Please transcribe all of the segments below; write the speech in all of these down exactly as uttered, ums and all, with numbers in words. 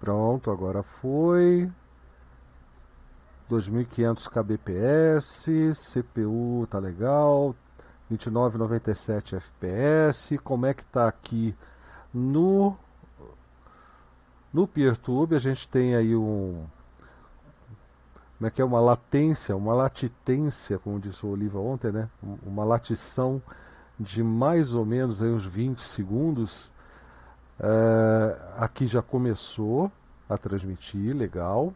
Pronto, agora foi. dois mil e quinhentos kbps, C P U tá legal, vinte e nove vírgula noventa e sete F P S. Como é que tá aqui no no Peertube? A gente tem aí um, como é que é, uma latência, uma latitência, como disse o Oliva ontem, né? Uma latição de mais ou menos aí uns vinte segundos. Uh, aqui já começou a transmitir, legal.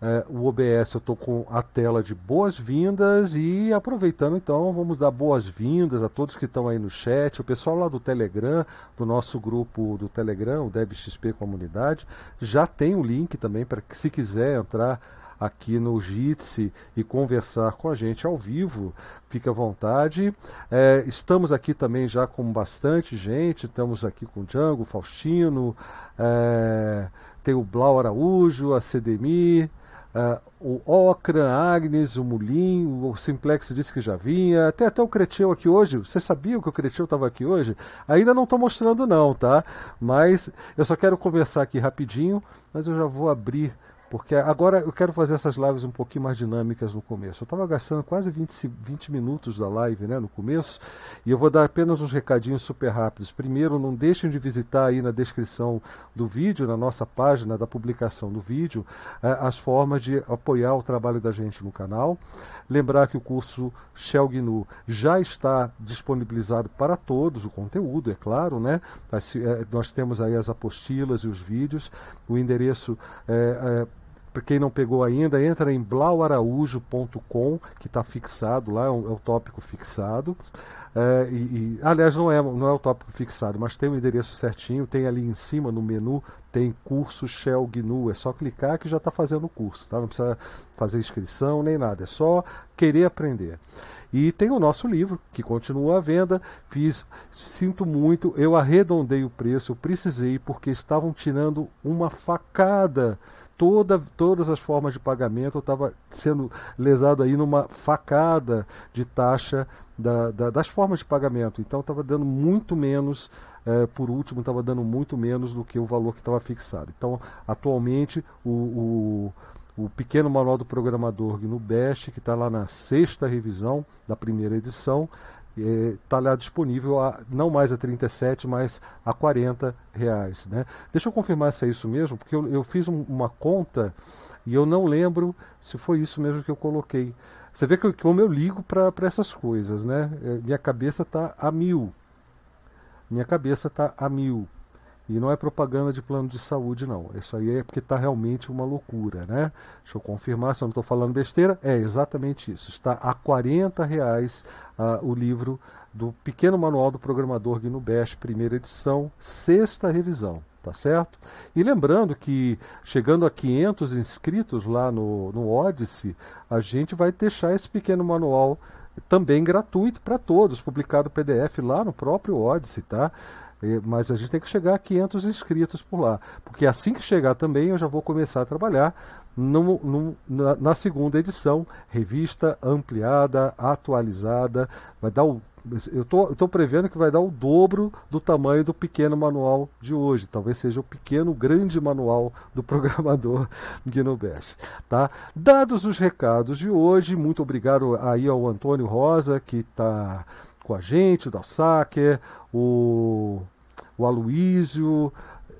Uh, o O B S eu estou com a tela de boas-vindas e aproveitando então vamos dar boas-vindas a todos que estão aí no chat, o pessoal lá do Telegram, do nosso grupo do Telegram, o DebXP Comunidade, já tem o link também para que se quiser entrar aqui no Jitsi e conversar com a gente ao vivo, fique à vontade. É, estamos aqui também já com bastante gente, estamos aqui com o Django, Faustino, é, tem o Blau Araújo, a C D M I, é, o Ocran, Agnes, o Mulim, o Simplex disse que já vinha, até até o Cretil aqui hoje. Você sabia que o Cretil estava aqui hoje? Ainda não estou mostrando não, tá? Mas eu só quero conversar aqui rapidinho, mas eu já vou abrir, porque agora eu quero fazer essas lives um pouquinho mais dinâmicas no começo. Eu estava gastando quase vinte minutos da live, né, no começo, e eu vou dar apenas uns recadinhos super rápidos. Primeiro, não deixem de visitar aí na descrição do vídeo, na nossa página da publicação do vídeo, as formas de apoiar o trabalho da gente no canal. Lembrar que o curso Shell G N U já está disponibilizado para todos, o conteúdo, é claro, né? As, nós temos aí as apostilas e os vídeos, o endereço... É, é, para quem não pegou ainda, entra em blau araújo ponto com, que está fixado lá, é o tópico fixado. É, e, e, aliás, não é, não é o tópico fixado, mas tem o endereço certinho, tem ali em cima no menu, tem curso Shell G N U, é só clicar que já está fazendo o curso, tá? Não precisa fazer inscrição nem nada, é só querer aprender. E tem o nosso livro, que continua à venda. Fiz, sinto muito, eu arredondei o preço, eu precisei, porque estavam tirando uma facada. Toda, todas as formas de pagamento, eu estava sendo lesado aí numa facada de taxa da, da, das formas de pagamento. Então, estava dando muito menos, eh, por último, estava dando muito menos do que o valor que estava fixado. Então, atualmente, o... o O pequeno manual do programador G N U Bash, que está lá na sexta revisão da primeira edição, está lá disponível a, não mais a trinta e sete reais, mas a quarenta reais, né? Deixa eu confirmar se é isso mesmo, porque eu, eu fiz um, uma conta e eu não lembro se foi isso mesmo que eu coloquei. Você vê que eu, como eu ligo para essas coisas, né? Minha cabeça está a mil. Minha cabeça está a mil. E não é propaganda de plano de saúde, não. Isso aí é porque está realmente uma loucura, né? Deixa eu confirmar se eu não estou falando besteira. É exatamente isso. Está a quarenta reais uh, o livro do Pequeno Manual do Programador G N U Bash, primeira edição, sexta revisão, tá certo? E lembrando que, chegando a quinhentos inscritos lá no, no Odyssey, a gente vai deixar esse pequeno manual também gratuito para todos, publicado P D F lá no próprio Odyssey, tá? Mas a gente tem que chegar a quinhentos inscritos por lá, porque assim que chegar também eu já vou começar a trabalhar no, no, na, na segunda edição, revista ampliada, atualizada. Vai dar o, eu tô, eu tô prevendo que vai dar o dobro do tamanho do pequeno manual de hoje, talvez seja o pequeno grande manual do programador G N U Bash, tá? Dados os recados de hoje, muito obrigado aí ao Antônio Rosa, que está com a gente, o Dalsaker, o, o Aloysio,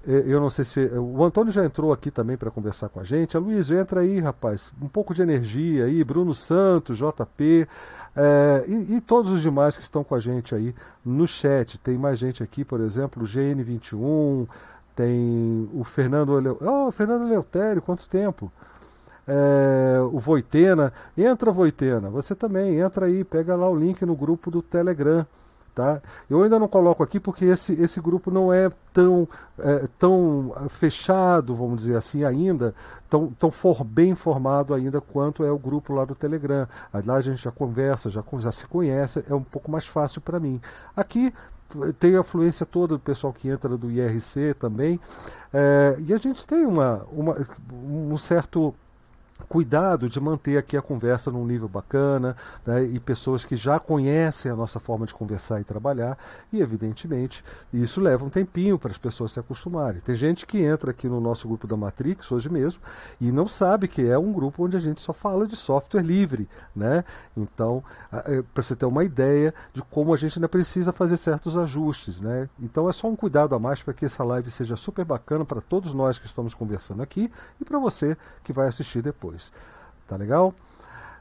eu não sei se... O Antônio já entrou aqui também para conversar com a gente. Aloysio, entra aí, rapaz, um pouco de energia aí, Bruno Santos, J P, é, e, e todos os demais que estão com a gente aí no chat. Tem mais gente aqui, por exemplo, o G N vinte e um, tem o Fernando Eleutério. Oh, Fernando Eleutério, quanto tempo! É, o Voitena, entra Voitena, você também, entra aí, pega lá o link no grupo do Telegram, tá? Eu ainda não coloco aqui porque esse, esse grupo não é tão, é, tão fechado, vamos dizer assim ainda, tão, tão for, bem formado ainda quanto é o grupo lá do Telegram. Aí lá a gente já conversa, já, já se conhece, é um pouco mais fácil para mim. Aqui tem a afluência toda do pessoal que entra do I R C também, é, e a gente tem uma, uma, um certo... cuidado de manter aqui a conversa num nível bacana, né, e pessoas que já conhecem a nossa forma de conversar e trabalhar, e evidentemente isso leva um tempinho para as pessoas se acostumarem. Tem gente que entra aqui no nosso grupo da Matrix hoje mesmo e não sabe que é um grupo onde a gente só fala de software livre, né? Então, para você ter uma ideia de como a gente ainda precisa fazer certos ajustes, né? Então é só um cuidado a mais para que essa live seja super bacana para todos nós que estamos conversando aqui e para você que vai assistir depois. Tá legal?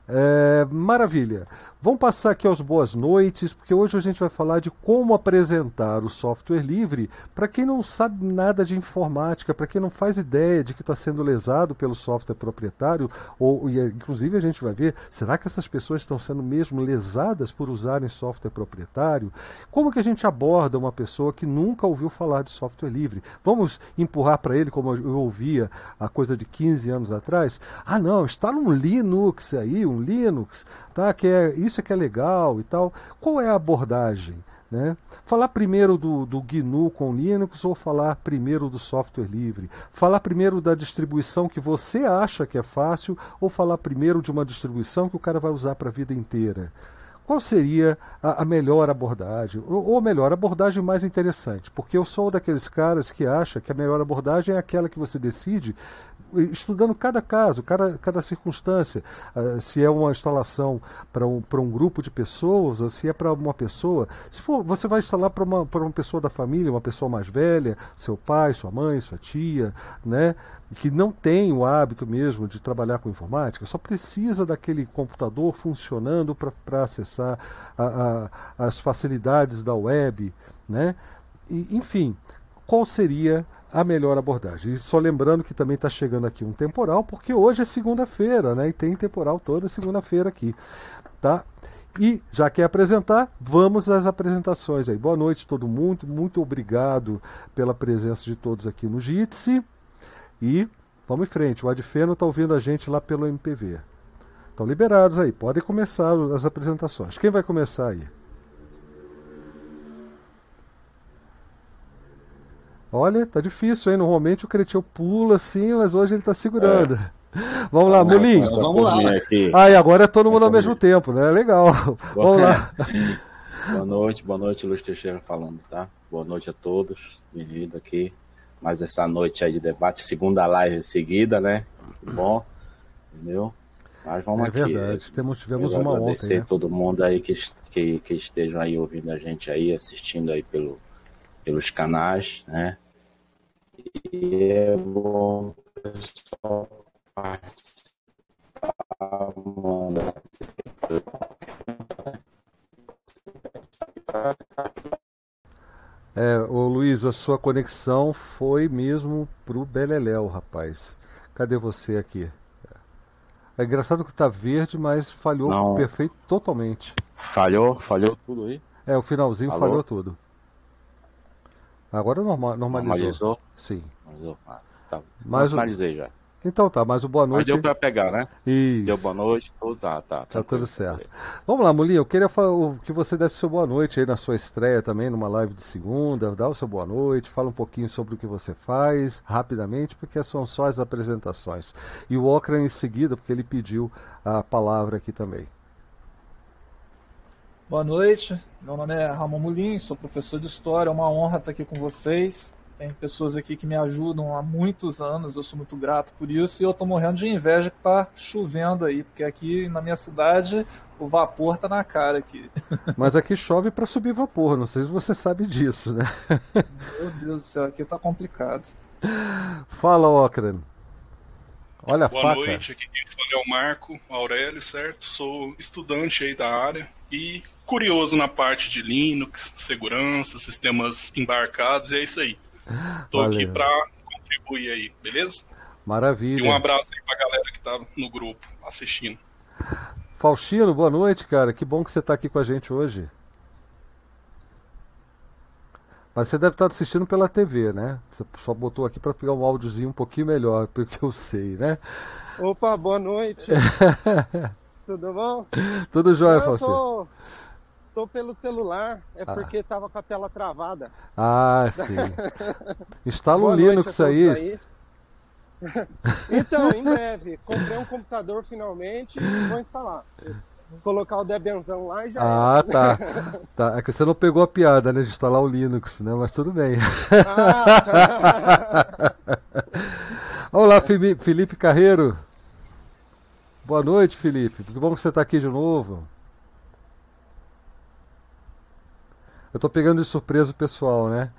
É, maravilha. Vamos passar aqui aos boas noites, porque hoje a gente vai falar de como apresentar o software livre para quem não sabe nada de informática, para quem não faz ideia de que está sendo lesado pelo software proprietário, ou, e inclusive a gente vai ver, será que essas pessoas estão sendo mesmo lesadas por usarem software proprietário? Como que a gente aborda uma pessoa que nunca ouviu falar de software livre? Vamos empurrar para ele, como eu ouvia há coisa de quinze anos atrás? Ah não, instala um Linux aí, um Linux, tá? Que é, isso é que é legal e tal. Qual é a abordagem, né? Falar primeiro do, do G N U com Linux ou falar primeiro do software livre? Falar primeiro da distribuição que você acha que é fácil ou falar primeiro de uma distribuição que o cara vai usar para a vida inteira? Qual seria a, a melhor abordagem? Ou, ou melhor, a abordagem mais interessante? Porque eu sou daqueles caras que acha que a melhor abordagem é aquela que você decide estudando cada caso, cada, cada circunstância, uh, se é uma instalação para um, para um grupo de pessoas, ou se é para uma pessoa, se for, você vai instalar para uma, para uma pessoa da família, uma pessoa mais velha, seu pai, sua mãe, sua tia, né, que não tem o hábito mesmo de trabalhar com informática, só precisa daquele computador funcionando para acessar a, a, as facilidades da web, né, e, enfim, qual seria a melhor abordagem? E só lembrando que também está chegando aqui um temporal, porque hoje é segunda-feira, né? E tem temporal toda segunda-feira aqui, tá? E já quer apresentar, vamos às apresentações aí. Boa noite todo mundo, muito obrigado pela presença de todos aqui no Jitsi. E vamos em frente, o Adfeno está ouvindo a gente lá pelo M P V. Estão liberados aí, podem começar as apresentações. Quem vai começar aí? Olha, tá difícil, hein? Normalmente o Cretil pula assim, mas hoje ele tá segurando. É. Vamos lá, Mulinho. Vamos lá. Ah, e agora é todo mundo essa ao mesmo minha. tempo, né? Legal. Boa. Vamos lá. Boa noite, boa noite, Luiz Teixeira falando, tá? Boa noite a todos. Bem-vindo aqui. Mais essa noite aí de debate, segunda live em seguida, né? Bom, entendeu? Mas vamos é aqui. É verdade, Temos, tivemos Eu uma ontem. Agradecer né? todo mundo aí que, que, que estejam aí ouvindo a gente aí, assistindo aí pelo, pelos canais, né? E é bom o pessoal participar, mandar É, ô Luiz, a sua conexão foi mesmo pro beleléu, rapaz. Cadê você aqui? É engraçado que tá verde, mas falhou Não. perfeito totalmente. Falhou? Falhou tudo aí? É, o finalzinho falhou, falhou tudo. Agora normal, normalizou. Normalizou? Sim. Normalizou. Ah, tá. Mas normalizei o... já. Então tá, mas o boa noite... Mas deu pra pegar, né? Isso. Deu boa noite, tudo, tá, tá. Tá, tá tudo certo. Vamos lá, Mulinho, eu queria que você desse seu boa noite aí na sua estreia também, numa live de segunda, dá o seu boa noite, fala um pouquinho sobre o que você faz, rapidamente, porque são só as apresentações. E o Ocran em seguida, porque ele pediu a palavra aqui também. Boa noite, meu nome é Ramon Mulim, sou professor de História, é uma honra estar aqui com vocês. Tem pessoas aqui que me ajudam há muitos anos, eu sou muito grato por isso e eu estou morrendo de inveja que está chovendo aí, porque aqui na minha cidade o vapor está na cara aqui. Mas aqui chove para subir vapor, não sei se você sabe disso, né? Meu Deus do céu, aqui está complicado. Fala, Ocran. Olha a faca. Boa noite, aqui quem fala é o Marco Aurélio, certo? Sou estudante aí da área e curioso na parte de Linux, segurança, sistemas embarcados, e é isso aí. Estou aqui para contribuir aí, beleza? Maravilha. E um abraço aí para a galera que está no grupo assistindo. Faustino, boa noite, cara. Que bom que você está aqui com a gente hoje. Mas você deve estar assistindo pela T V, né? Você só botou aqui para pegar um áudiozinho um pouquinho melhor, pelo que eu sei, né? Opa, boa noite. Tudo bom? Tudo jóia, Faustino. Tô, tô pelo celular, é ah. porque estava com a tela travada. Ah, sim. Instala o Linux aí. aí. Então, em breve, comprei um computador finalmente e vou instalar. Vou colocar o Debianzão lá e já... Ah, é. Tá. Tá. É que você não pegou a piada, né, de instalar o Linux, né? Mas tudo bem. Ah. Olá, Felipe Carreiro. Boa noite, Felipe. Que bom que você está aqui de novo. Eu tô pegando de surpresa o pessoal, né?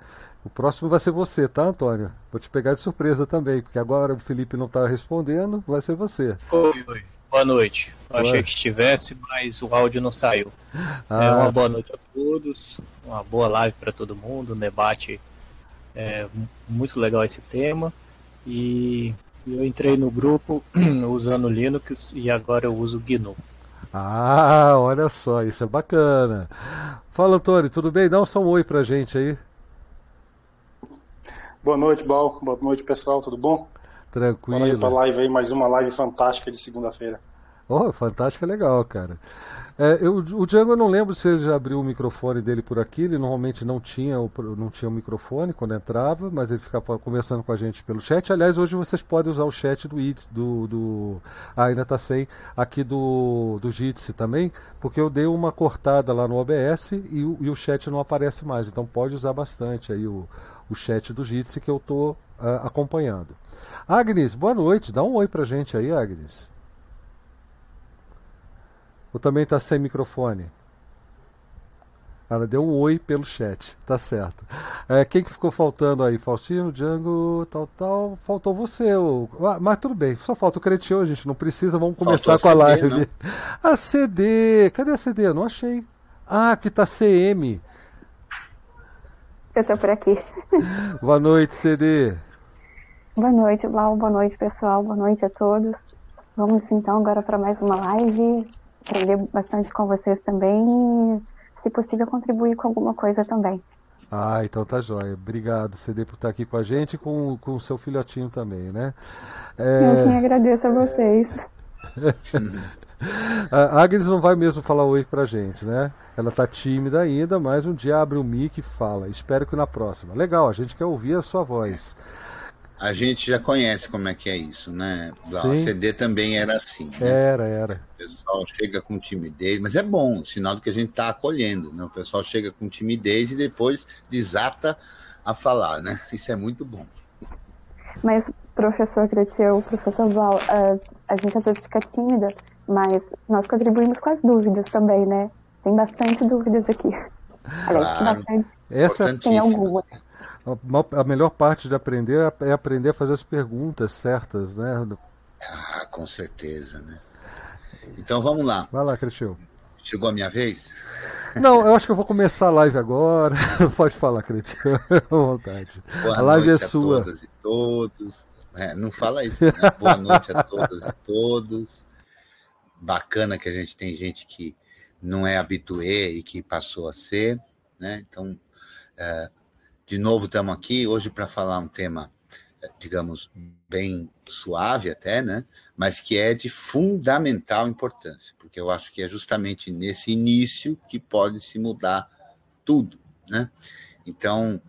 O próximo vai ser você, tá, Antônio? Vou te pegar de surpresa também, porque agora o Felipe não tá respondendo, vai ser você. Oi, oi. Boa noite. Eu achei que estivesse, mas o áudio não saiu. Ah. É, uma boa noite a todos, uma boa live para todo mundo, um debate é, muito legal esse tema. E eu entrei no grupo usando Linux e agora eu uso G N U. Ah, olha só, isso é bacana. Fala, Antônio, tudo bem? Dá um só um oi pra gente aí. Boa noite, Blau. Boa noite, pessoal, tudo bom? Tranquilo. Boa noite pra live aí, mais uma live fantástica de segunda-feira. Oh, fantástica, legal, cara. É, eu, o Django, eu não lembro se ele já abriu o microfone dele por aqui, ele normalmente não tinha o não tinha o microfone quando entrava, mas ele ficava conversando com a gente pelo chat. Aliás, hoje vocês podem usar o chat do Jitsi, do, do ah, ainda tá sem, aqui do, do Jitsi também, porque eu dei uma cortada lá no O B S e o, e o chat não aparece mais, então pode usar bastante aí o, o chat do Jitsi que eu tô uh, acompanhando. Agnes, boa noite, dá um oi pra gente aí, Agnes. Ou também está sem microfone? Ela deu um oi pelo chat, tá certo. É, quem que ficou faltando aí? Faustino, Django, tal, tal. Faltou você. O... Ah, mas tudo bem, só falta o Cretil, gente. Não precisa, vamos começar com a live. Não? A C D, cadê a C D? Eu não achei. Ah, aqui tá C M. Eu tô por aqui. Boa noite, C D. Boa noite, Blau. Boa noite, pessoal. Boa noite a todos. Vamos então agora para mais uma live. Aprender bastante com vocês também e, se possível, contribuir com alguma coisa também. Ah, então tá jóia. Obrigado, C D, por estar aqui com a gente e com, com o seu filhotinho também, né? É... Eu que agradeço a vocês. A Agnes não vai mesmo falar oi pra gente, né? Ela tá tímida ainda, mas um dia abre o mic e fala. Espero que na próxima. Legal, a gente quer ouvir a sua voz. A gente já conhece como é que é isso, né? A C D também era assim. Né? Era, era. O pessoal chega com timidez, mas é bom, sinal do que a gente está acolhendo, né? O pessoal chega com timidez e depois desata a falar, né? Isso é muito bom. Mas, professor Cretil, professor Blau, a gente às vezes fica tímida, mas nós contribuímos com as dúvidas também, né? Tem bastante dúvidas aqui. Aliás, claro. Bastante. Essa tem alguma. A melhor parte de aprender é aprender a fazer as perguntas certas, né? Ah, com certeza, né? Então vamos lá. Vai lá, Cretil. Chegou a minha vez? Não, eu acho que eu vou começar a live agora. Pode falar, Cretil, à vontade. Boa a live noite é a sua. Todas e todos. É, não fala isso, né? Boa noite a todas e todos. Bacana que a gente tem gente que não é habituê e que passou a ser, né? Então... É... De novo estamos aqui hoje para falar um tema, digamos, bem suave até, né? Mas que é de fundamental importância, porque eu acho que é justamente nesse início que pode se mudar tudo, né? Então,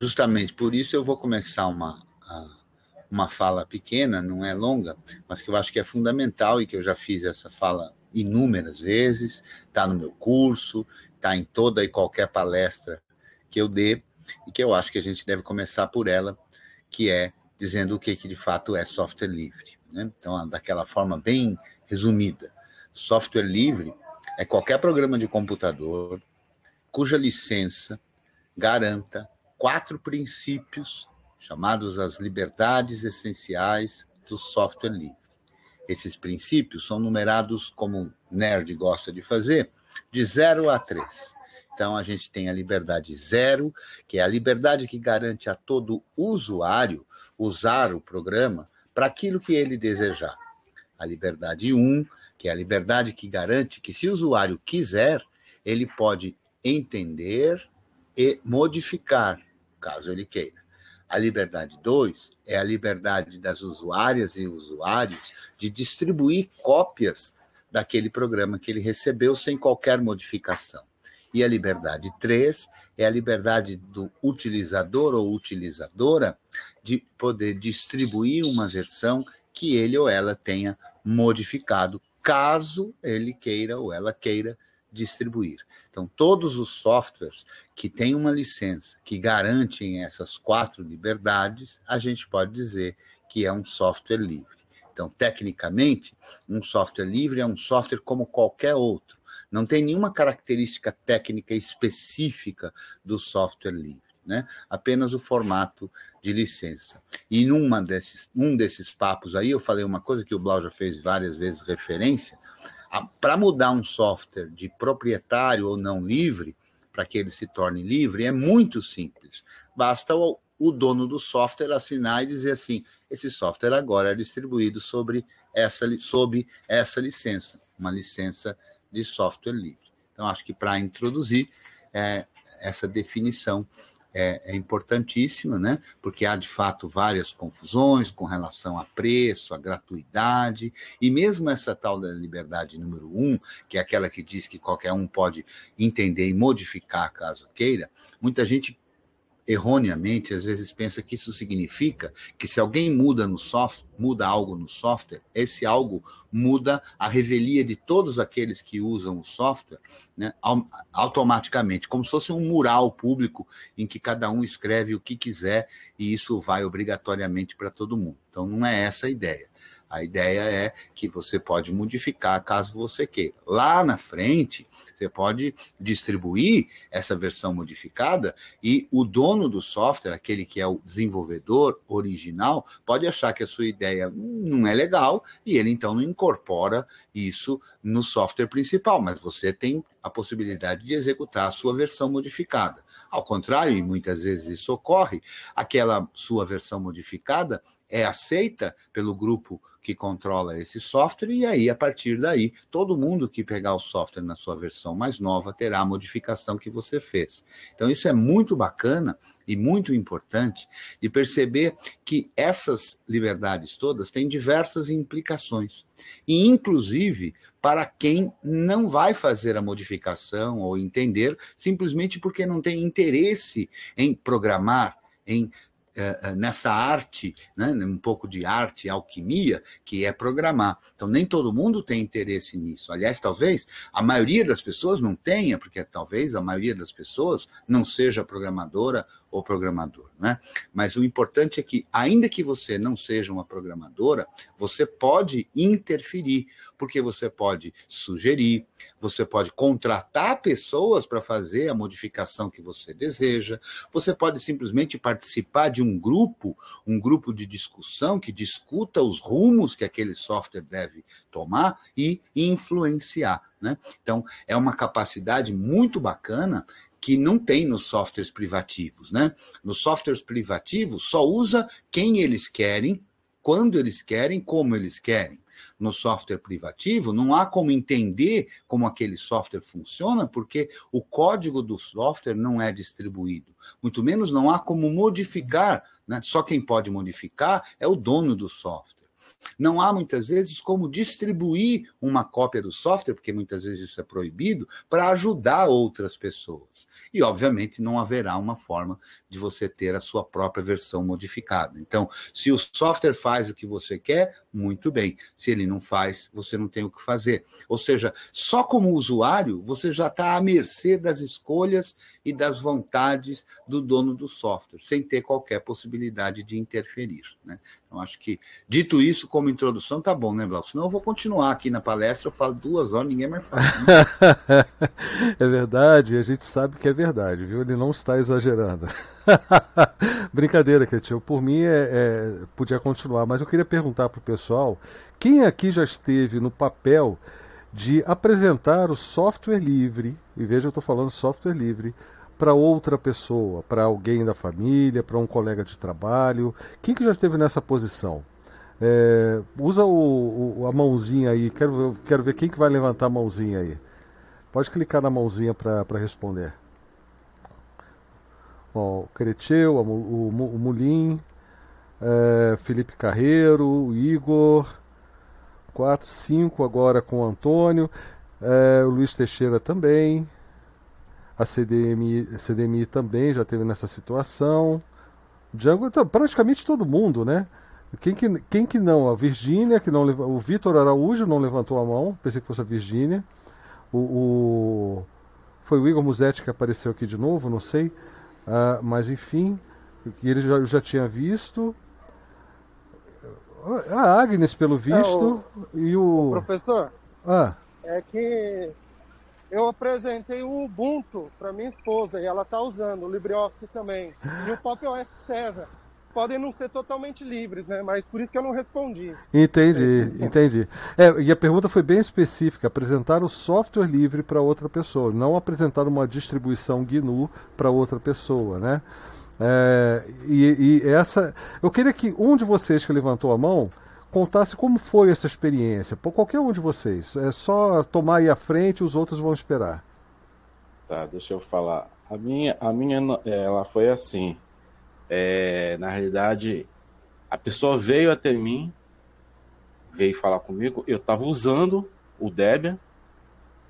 justamente por isso eu vou começar uma, uma fala pequena, não é longa, mas que eu acho que é fundamental e que eu já fiz essa fala inúmeras vezes, está no meu curso, está em toda e qualquer palestra que eu dê, e que eu acho que a gente deve começar por ela, que é dizendo o que, que de fato é software livre. Né? Então, daquela forma bem resumida, software livre é qualquer programa de computador cuja licença garanta quatro princípios chamados as liberdades essenciais do software livre. Esses princípios são numerados, como o nerd gosta de fazer, de zero a três. Então, a gente tem a liberdade zero, que é a liberdade que garante a todo usuário usar o programa para aquilo que ele desejar. A liberdade um, que é a liberdade que garante que, se o usuário quiser, ele pode entender e modificar, caso ele queira. A liberdade dois é a liberdade das usuárias e usuários de distribuir cópias daquele programa que ele recebeu sem qualquer modificação. E a liberdade três é a liberdade do utilizador ou utilizadora de poder distribuir uma versão que ele ou ela tenha modificado, caso ele queira ou ela queira distribuir. Então, todos os softwares que têm uma licença que garantem essas quatro liberdades, a gente pode dizer que é um software livre. Então, tecnicamente, um software livre é um software como qualquer outro. Não tem nenhuma característica técnica específica do software livre, né? Apenas o formato de licença. E num desses, um desses papos aí, eu falei uma coisa que o Blau já fez várias vezes referência, para mudar um software de proprietário ou não livre, para que ele se torne livre, é muito simples. Basta o, o dono do software assinar e dizer assim, esse software agora é distribuído sobre essa, sob essa licença, uma licença de software livre. Então, acho que para introduzir é, essa definição é, é importantíssima, né? Porque há, de fato, várias confusões com relação a preço, a gratuidade, e mesmo essa tal da liberdade número um, que é aquela que diz que qualquer um pode entender e modificar caso queira, muita gente, erroneamente, às vezes pensa que isso significa que se alguém muda, no soft, muda algo no software, esse algo muda a revelia de todos aqueles que usam o software, né, automaticamente, como se fosse um mural público em que cada um escreve o que quiser e isso vai obrigatoriamente para todo mundo. Então, não é essa a ideia. A ideia é que você pode modificar caso você queira. Lá na frente, você pode distribuir essa versão modificada e o dono do software, aquele que é o desenvolvedor original, pode achar que a sua ideia não é legal e ele, então, não incorpora isso no software principal, mas você tem a possibilidade de executar a sua versão modificada. Ao contrário, e muitas vezes isso ocorre, aquela sua versão modificada é aceita pelo grupo que controla esse software, e aí, a partir daí, todo mundo que pegar o software na sua versão mais nova terá a modificação que você fez. Então, isso é muito bacana e muito importante de perceber que essas liberdades todas têm diversas implicações, e inclusive para quem não vai fazer a modificação ou entender, simplesmente porque não tem interesse em programar, em nessa arte, né, um pouco de arte, alquimia, que é programar. Então, nem todo mundo tem interesse nisso. Aliás, talvez a maioria das pessoas não tenha, porque talvez a maioria das pessoas não seja programadora ou programador, né? Mas o importante é que, ainda que você não seja uma programadora, você pode interferir, porque você pode sugerir, você pode contratar pessoas para fazer a modificação que você deseja, você pode simplesmente participar de um grupo, um grupo de discussão que discuta os rumos que aquele software deve tomar e influenciar, né? Então, é uma capacidade muito bacana que não tem nos softwares privativos, né? Nos softwares privativos só usa quem eles querem, quando eles querem, como eles querem. No software privativo, não há como entender como aquele software funciona, porque o código do software não é distribuído. Muito menos não há como modificar, né? Só quem pode modificar é o dono do software. Não há, muitas vezes, como distribuir uma cópia do software, porque muitas vezes isso é proibido, para ajudar outras pessoas. E, obviamente, não haverá uma forma de você ter a sua própria versão modificada. Então, se o software faz o que você quer, muito bem. Se ele não faz, você não tem o que fazer. Ou seja, só como usuário, você já está à mercê das escolhas e das vontades do dono do software, sem ter qualquer possibilidade de interferir, né? Então, acho que, dito isso, como introdução, tá bom, né, Blau? Senão eu vou continuar aqui na palestra, eu falo duas horas, ninguém mais fala, né? É verdade, a gente sabe que é verdade, viu? Ele não está exagerando. Brincadeira, Cretil. Por mim, é, é, podia continuar, mas eu queria perguntar para o pessoal, quem aqui já esteve no papel de apresentar o software livre, e veja, eu estou falando software livre, para outra pessoa, para alguém da família, para um colega de trabalho, quem que já esteve nessa posição? É, usa o, o, a mãozinha aí, quero, quero ver quem que vai levantar a mãozinha aí. Pode clicar na mãozinha para responder. Ó, o Cretil, o, o, o Mulim, é, Felipe Carreiro, o Igor, quatro, cinco agora com o Antônio, é, o Luiz Teixeira também, a C D M I, a C D M I também já teve nessa situação. Django, então, praticamente todo mundo, né? Quem que, quem que não? A Virgínia, que não, o Vitor Araújo não levantou a mão, pensei que fosse a Virgínia. O, o, foi o Igor Musetti que apareceu aqui de novo, não sei. Uh, mas enfim, ele já, eu já tinha visto. A Agnes, pelo visto, é, o, e o... o professor, ah. é que eu apresentei o Ubuntu para minha esposa e ela está usando o LibreOffice também. E o Pop O S César. Podem não ser totalmente livres, né? Mas por isso que eu não respondi. Entendi, é. entendi. É, e a pergunta foi bem específica. Apresentar o software livre para outra pessoa, não apresentar uma distribuição G N U para outra pessoa, né? É, e, e essa... Eu queria que um de vocês que levantou a mão contasse como foi essa experiência. Por qualquer um de vocês. É só tomar aí à frente, os outros vão esperar. Tá, deixa eu falar. A minha, a minha ela foi assim... É, na realidade, a pessoa veio até mim, veio falar comigo, eu estava usando o Debian,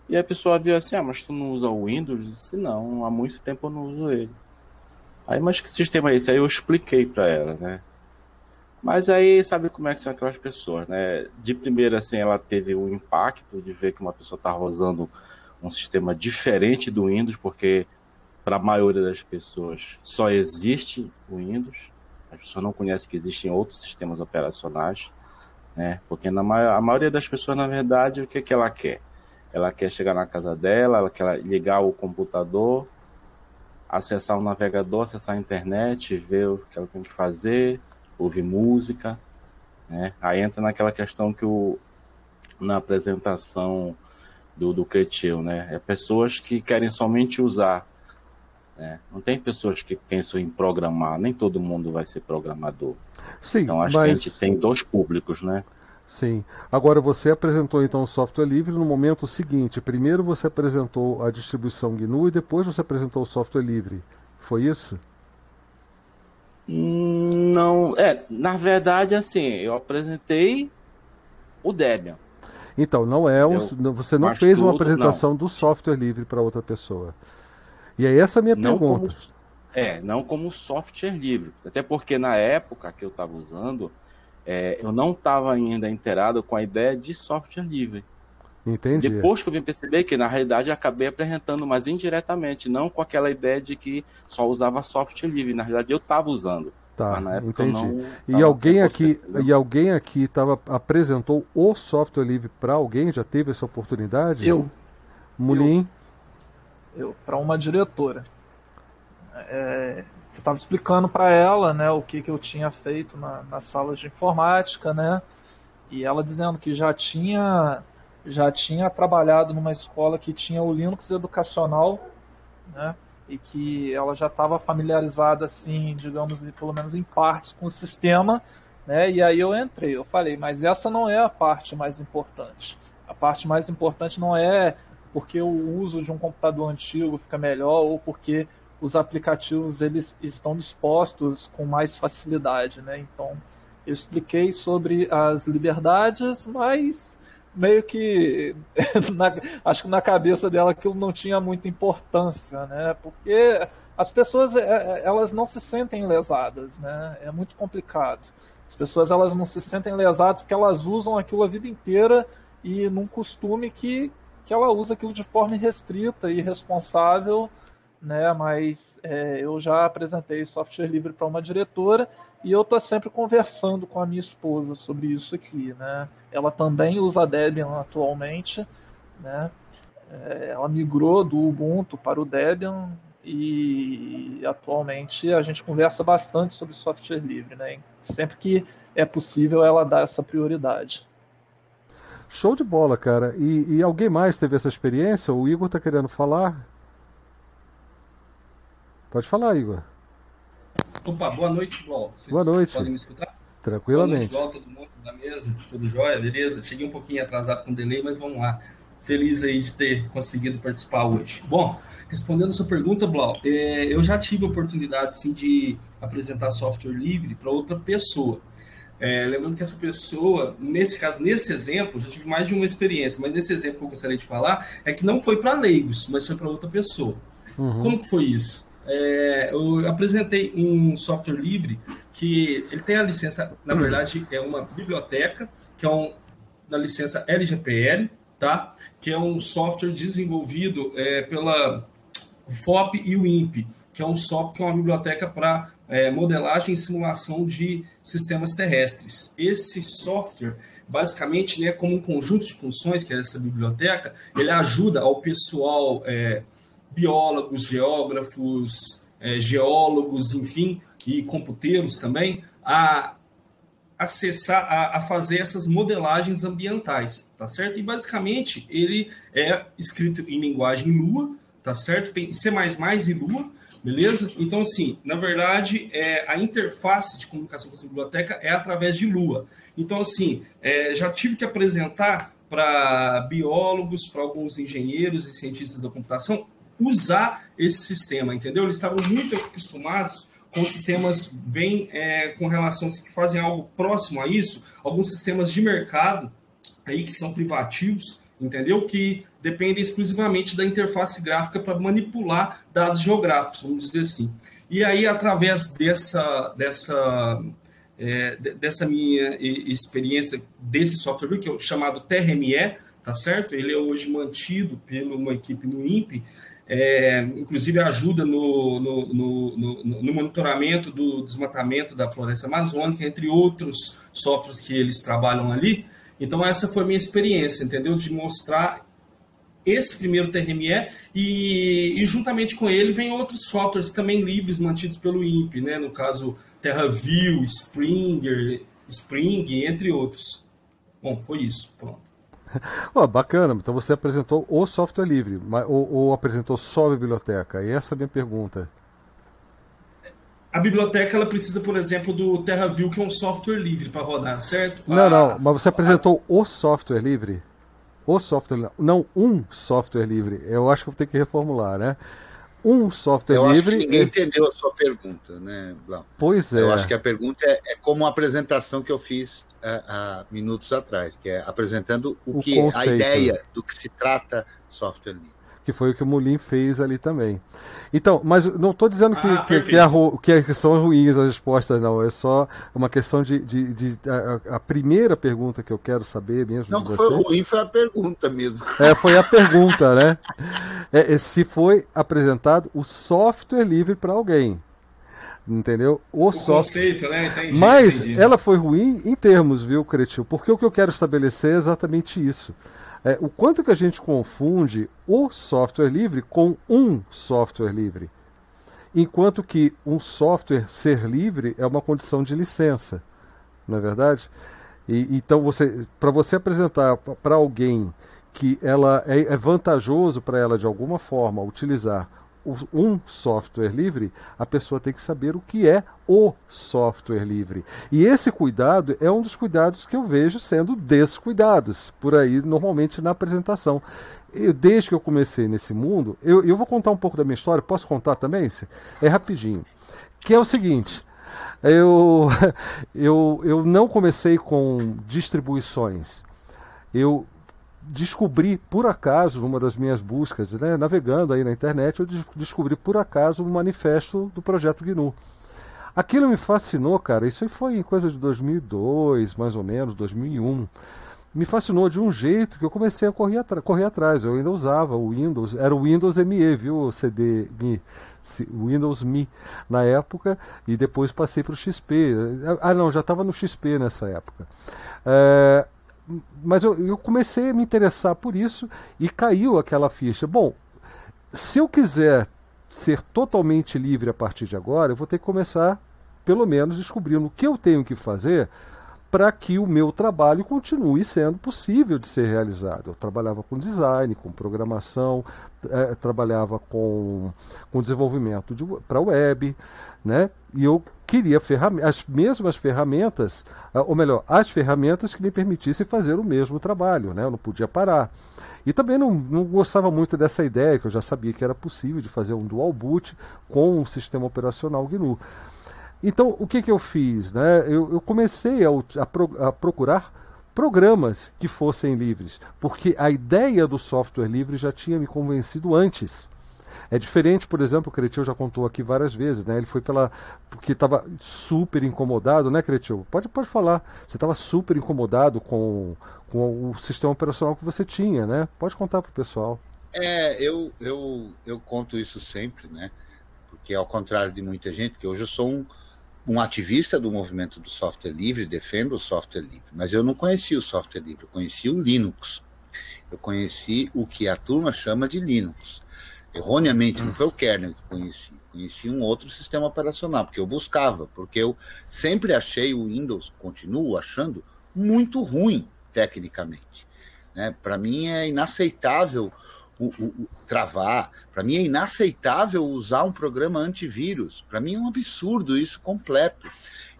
e a pessoa viu assim, ah, mas tu não usa o Windows? Eu disse, não, há muito tempo eu não uso ele. Aí, mas que sistema é esse? Aí eu expliquei para ela, né? Mas aí, sabe como é que são aquelas pessoas, né? De primeira, assim, ela teve um impacto de ver que uma pessoa estava usando um sistema diferente do Windows, porque... para a maioria das pessoas, só existe o Windows. As pessoas não conhecem que existem outros sistemas operacionais, né? Porque na ma- a maioria das pessoas, na verdade, o que, que ela quer? Ela quer chegar na casa dela, ela quer ligar o computador, acessar o navegador, acessar a internet, ver o que ela tem que fazer, ouvir música, né? Aí entra naquela questão que o, na apresentação do, do Cretil, né? É pessoas que querem somente usar. É, não tem pessoas que pensam em programar, nem todo mundo vai ser programador. Sim, então acho mas... que a gente tem dois públicos, né? Sim. Agora você apresentou então o software livre no momento seguinte. Primeiro você apresentou a distribuição G N U e depois você apresentou o software livre. Foi isso? Não, é, na verdade assim, eu apresentei o Debian. Então, não é um, eu, você não fez tudo, uma apresentação não. do software livre para outra pessoa. E é essa a minha não pergunta. Como, é, não como software livre. Até porque na época que eu estava usando, é, eu não estava ainda inteirado com a ideia de software livre. Entendi. Depois que eu vim perceber que, na realidade, eu acabei apresentando, mas indiretamente, não com aquela ideia de que só usava software livre. Na realidade, eu estava usando. Tá, mas na época entendi. Eu não e, alguém aqui, e alguém aqui tava, apresentou o software livre para alguém? Já teve essa oportunidade? Eu. Mulin? Para uma diretora. É, você estava explicando para ela, né, o que, que eu tinha feito na, nas salas de informática, né, e ela dizendo que já tinha, já tinha trabalhado numa escola que tinha o Linux educacional, né, e que ela já estava familiarizada, assim, digamos, pelo menos em parte, com o sistema, né, e aí eu entrei, eu falei, mas essa não é a parte mais importante. A parte mais importante não é porque o uso de um computador antigo fica melhor ou porque os aplicativos eles estão dispostos com mais facilidade, né? Então, eu expliquei sobre as liberdades, mas meio que, na, acho que na cabeça dela aquilo não tinha muita importância, né? Porque as pessoas, elas não se sentem lesadas, né? É muito complicado. As pessoas, elas não se sentem lesadas porque elas usam aquilo a vida inteira e num costume que que ela usa aquilo de forma irrestrita e irresponsável, né? Mas é, eu já apresentei software livre para uma diretora e eu estou sempre conversando com a minha esposa sobre isso aqui, né? Ela também usa Debian atualmente, né? É, ela migrou do Ubuntu para o Debian e atualmente a gente conversa bastante sobre software livre, né? Sempre que é possível ela dá essa prioridade. Show de bola, cara. E, e alguém mais teve essa experiência? O Igor tá querendo falar? Pode falar, Igor. Opa, boa noite, Blau. Vocês boa noite. Podem me escutar? Tranquilamente. Boa noite, Blau, todo mundo na mesa, tudo jóia, beleza? Cheguei um pouquinho atrasado com o delay, mas vamos lá. Feliz aí de ter conseguido participar hoje. Bom, respondendo a sua pergunta, Blau, é, eu já tive a oportunidade, sim, de apresentar software livre para outra pessoa. É, lembrando que essa pessoa, nesse caso, nesse exemplo, já tive mais de uma experiência, mas nesse exemplo que eu gostaria de falar, é que não foi para leigos, mas foi para outra pessoa. Uhum. Como que foi isso? É, eu apresentei um software livre que ele tem a licença, na verdade, é uma biblioteca, que é um, na licença L G P L, tá? Que é um software desenvolvido é, pela F O P e o INPE, que é um software, que é uma biblioteca para é, modelagem e simulação de sistemas terrestres. Esse software, basicamente, né, como um conjunto de funções que é essa biblioteca, ele ajuda ao pessoal... É, biólogos, geógrafos, eh, geólogos, enfim, e computeiros também, a acessar, a, a fazer essas modelagens ambientais, tá certo? E, basicamente, ele é escrito em linguagem Lua, tá certo? Tem C mais mais e Lua, beleza? Então, assim, na verdade, é, a interface de comunicação com essa biblioteca é através de Lua. Então, assim, é, já tive que apresentar para biólogos, para alguns engenheiros e cientistas da computação, usar esse sistema, entendeu? Eles estavam muito acostumados com sistemas bem é, com relação que fazem algo próximo a isso, alguns sistemas de mercado aí que são privativos, entendeu? Que dependem exclusivamente da interface gráfica para manipular dados geográficos, vamos dizer assim. E aí, através dessa, dessa, é, dessa minha experiência desse software, que é chamado T R M E, tá certo? Ele é hoje mantido por uma equipe no INPE, é, inclusive ajuda no, no, no, no, no monitoramento do desmatamento da floresta amazônica, entre outros softwares que eles trabalham ali. Então, essa foi a minha experiência, entendeu? De mostrar esse primeiro T R M E e, e juntamente com ele, vem outros softwares também livres, mantidos pelo INPE, né? No caso, TerraView, Springer, Spring, entre outros. Bom, foi isso, pronto. Oh, bacana, então você apresentou o software livre, ou, ou apresentou só a biblioteca? E essa é a minha pergunta. A biblioteca, ela precisa, por exemplo, do TerraView, que é um software livre para rodar, certo? Não, a, não, mas você apresentou a... o software livre? O software, não, um software livre. Eu acho que eu vou ter que reformular, né? Um software eu livre... Eu acho que ninguém entendeu a sua pergunta, né, Blau? Pois é. Eu acho que a pergunta é, é como a apresentação que eu fiz há minutos atrás, que é apresentando o, o que conceito, a ideia do que se trata software livre. Que foi o que o Mulin fez ali também. Então, mas não estou dizendo que, ah, que, que, a, que são ruins as respostas, não. É só uma questão de... de, de a, a primeira pergunta que eu quero saber mesmo não, de você... Não, foi ruim, foi a pergunta mesmo. É, foi a pergunta, né? É, se foi apresentado o software livre para alguém. Entendeu? O, o software... conceito, né? Entendi, mas entendi. Ela foi ruim em termos, viu, Cretil? Porque o que eu quero estabelecer é exatamente isso. É, o quanto que a gente confunde o software livre com um software livre. Enquanto que um software ser livre é uma condição de licença. Não é verdade? E, então, você, para você apresentar para alguém que ela é, é vantajoso para ela, de alguma forma, utilizar um software livre, a pessoa tem que saber o que é o software livre. E esse cuidado é um dos cuidados que eu vejo sendo descuidados por aí, normalmente, na apresentação. Eu, desde que eu comecei nesse mundo, eu, eu vou contar um pouco da minha história, posso contar também? É rapidinho. Que é o seguinte, eu, eu, eu não comecei com distribuições. Eu... descobri, por acaso, numa das minhas buscas, né, navegando aí na internet, eu descobri, por acaso, um manifesto do projeto G N U. Aquilo me fascinou, cara, isso aí foi em coisa de dois mil e dois, mais ou menos, dois mil e um. Me fascinou de um jeito que eu comecei a correr, atra- correr atrás, eu ainda usava o Windows, era o Windows M E, viu, o C D M I, o Windows M I na época, e depois passei para o X P. Ah, não, já estava no X P nessa época. É... mas eu, eu comecei a me interessar por isso e caiu aquela ficha. Bom, se eu quiser ser totalmente livre a partir de agora, eu vou ter que começar, pelo menos, descobrindo o que eu tenho que fazer para que o meu trabalho continue sendo possível de ser realizado. Eu trabalhava com design, com programação, eh, trabalhava com, com desenvolvimento de, para a web, né? E eu queria ferram- as mesmas ferramentas, ou melhor, as ferramentas que me permitissem fazer o mesmo trabalho, né? Eu não podia parar. E também não, não gostava muito dessa ideia, que eu já sabia que era possível de fazer um dual boot com um sistema operacional G N U. Então, o que, que eu fiz? Né? Eu, eu comecei a, a, pro, a procurar programas que fossem livres, porque a ideia do software livre já tinha me convencido antes. É diferente, por exemplo, o Cretil já contou aqui várias vezes, né? Ele foi pela... porque estava super incomodado, né, Cretil? Pode, pode falar. Você estava super incomodado com, com o sistema operacional que você tinha, né? Pode contar para o pessoal. É, eu, eu, eu conto isso sempre, né? Porque ao contrário de muita gente, que hoje eu sou um, um ativista do movimento do software livre, defendo o software livre, mas eu não conheci o software livre, eu conheci o Linux. Eu conheci o que a turma chama de Linux. Erroneamente, não foi o kernel que conheci, conheci um outro sistema operacional, porque eu buscava, porque eu sempre achei o Windows, continuo achando, muito ruim tecnicamente. Né? Para mim é inaceitável... O, o, o, travar, para mim é inaceitável usar um programa antivírus, para mim é um absurdo isso completo,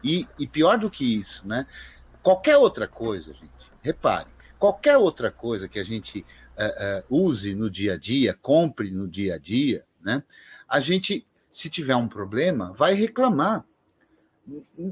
e, e pior do que isso, né? Qualquer outra coisa, gente, repare, qualquer outra coisa que a gente uh, uh, use no dia a dia, compre no dia a dia, né? A gente, se tiver um problema, vai reclamar.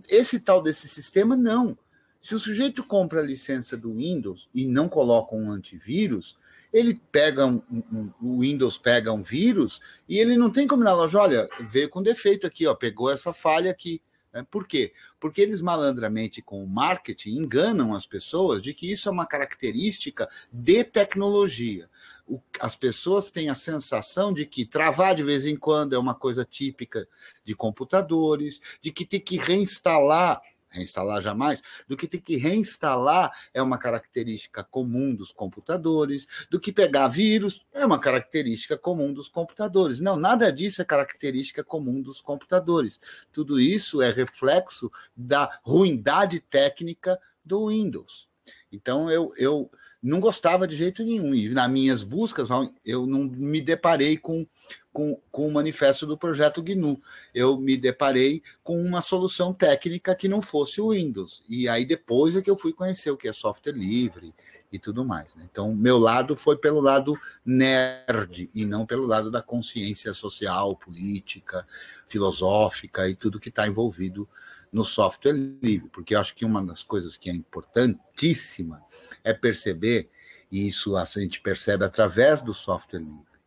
Esse tal desse sistema, não. Se o sujeito compra a licença do Windows e não coloca um antivírus, ele pega um, um, o Windows pega um vírus e ele não tem como na loja, olha, veio com defeito aqui, ó, pegou essa falha aqui. Né? Por quê? Porque eles malandramente com o marketing enganam as pessoas de que isso é uma característica de tecnologia. O, as pessoas têm a sensação de que travar de vez em quando é uma coisa típica de computadores, de que tem que reinstalar, reinstalar jamais, do que ter que reinstalar é uma característica comum dos computadores, do que pegar vírus é uma característica comum dos computadores. Não, nada disso é característica comum dos computadores. Tudo isso é reflexo da ruindade técnica do Windows. Então, eu, eu não gostava de jeito nenhum. E nas minhas buscas, eu não me deparei com, com, com o manifesto do projeto G N U. Eu me deparei com uma solução técnica que não fosse o Windows. E aí depois é que eu fui conhecer o que é software livre e tudo mais. Né? Então, meu lado foi pelo lado nerd e não pelo lado da consciência social, política, filosófica e tudo que está envolvido no software livre, porque eu acho que uma das coisas que é importantíssima é perceber, e isso a gente percebe através do software livre,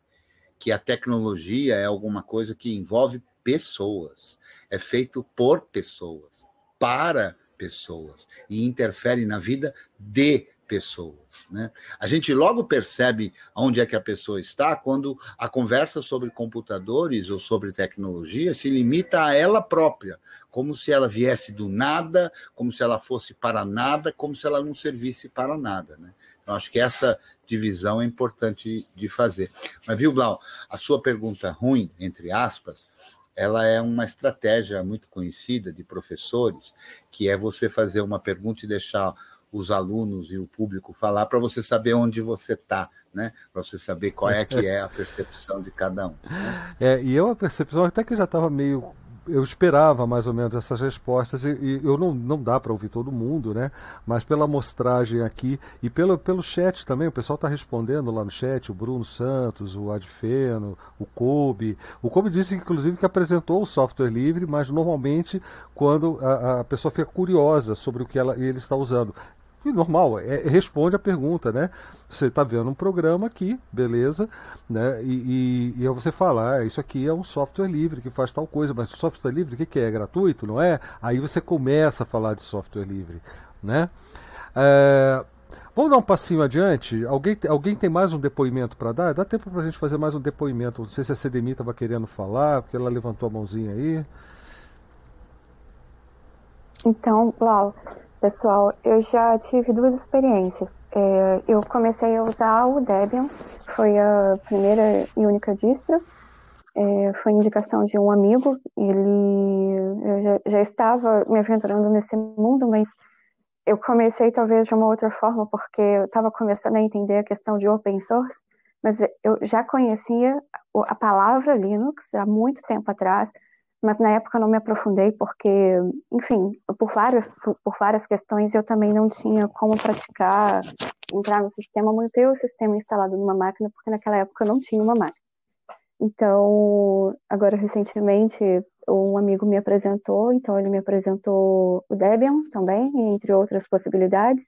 que a tecnologia é alguma coisa que envolve pessoas, é feito por pessoas, para pessoas, e interfere na vida de pessoas, né? A gente logo percebe onde é que a pessoa está quando a conversa sobre computadores ou sobre tecnologia se limita a ela própria, como se ela viesse do nada, como se ela fosse para nada, como se ela não servisse para nada, né? Então, acho que essa divisão é importante de fazer. Mas, viu, Blau, a sua pergunta ruim, entre aspas, ela é uma estratégia muito conhecida de professores, que é você fazer uma pergunta e deixar os alunos e o público falar para você saber onde você está, né? Para você saber qual é que é a percepção de cada um. Né? É, e eu a percepção até que já estava meio... Eu esperava mais ou menos essas respostas, e, e eu não, não dá para ouvir todo mundo, né? Mas pela amostragem aqui e pelo, pelo chat também, o pessoal está respondendo lá no chat, o Bruno Santos, o Adfeno, o Kobe. O Kobe disse, inclusive, que apresentou o software livre, mas normalmente quando a, a pessoa fica curiosa sobre o que ela, ele está usando. E normal, é, responde a pergunta, né? Você está vendo um programa aqui, beleza, né? E, e, e você fala, ah, isso aqui é um software livre que faz tal coisa, mas o software livre, o que, que é? É gratuito, não é? Aí você começa a falar de software livre, né? É... Vamos dar um passinho adiante? Alguém, alguém tem mais um depoimento para dar? Dá tempo para a gente fazer mais um depoimento. Não sei se a C D M I estava querendo falar, porque ela levantou a mãozinha aí. Então, Blau... Pessoal, eu já tive duas experiências. É, eu comecei a usar o Debian, foi a primeira e única distro. É, foi indicação de um amigo. Ele, eu já, já estava me aventurando nesse mundo, mas eu comecei talvez de uma outra forma, porque eu estava começando a entender a questão de open source, mas eu já conhecia a palavra Linux há muito tempo atrás, mas na época eu não me aprofundei porque, enfim, por várias, por várias questões eu também não tinha como praticar, entrar no sistema, manter o sistema instalado numa máquina, porque naquela época eu não tinha uma máquina. Então, agora recentemente, um amigo me apresentou, então ele me apresentou o Debian também, entre outras possibilidades,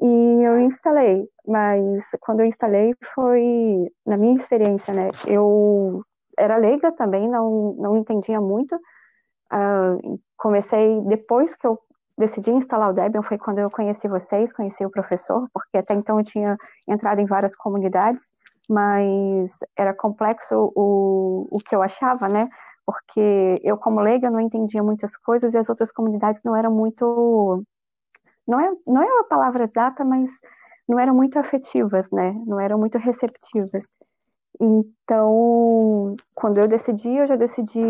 e eu instalei, mas quando eu instalei foi, na minha experiência, né, eu... era leiga também, não, não entendia muito. Uh, comecei, depois que eu decidi instalar o Debian, foi quando eu conheci vocês, conheci o professor, porque até então eu tinha entrado em várias comunidades, mas era complexo o, o que eu achava, né? Porque eu, como leiga, não entendia muitas coisas e as outras comunidades não eram muito... Não é, não é uma palavra exata, mas não eram muito afetivas, né? Não eram muito receptivas. Então, quando eu decidi, eu já decidi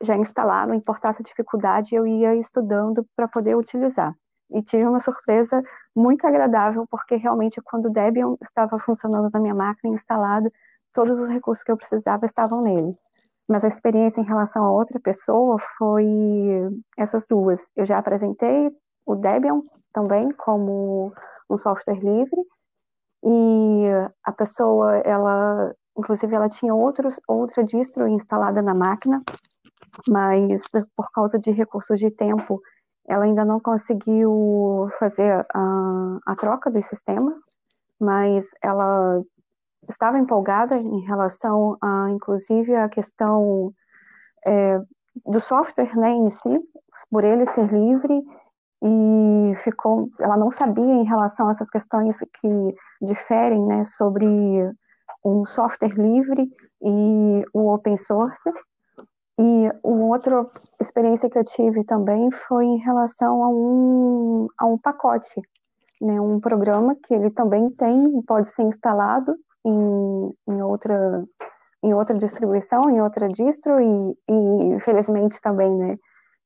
já instalar, não importasse a dificuldade, eu ia estudando para poder utilizar. E tive uma surpresa muito agradável, porque realmente quando o Debian estava funcionando na minha máquina, instalado, todos os recursos que eu precisava estavam nele. Mas a experiência em relação a outra pessoa foi essas duas. Eu já apresentei o Debian também como um software livre, e a pessoa, ela, inclusive, ela tinha outros, outra distro instalada na máquina, mas por causa de recursos de tempo, ela ainda não conseguiu fazer a, a troca dos sistemas, mas ela estava empolgada em relação, a, inclusive, à questão é, do software, né, em si, por ele ser livre, e ficou, ela não sabia em relação a essas questões que diferem, né, sobre um software livre e o open source. E uma outra experiência que eu tive também foi em relação a um, a um pacote, né, um programa que ele também tem, pode ser instalado em, em, outra, em outra distribuição, em outra distro, e, e infelizmente também, né,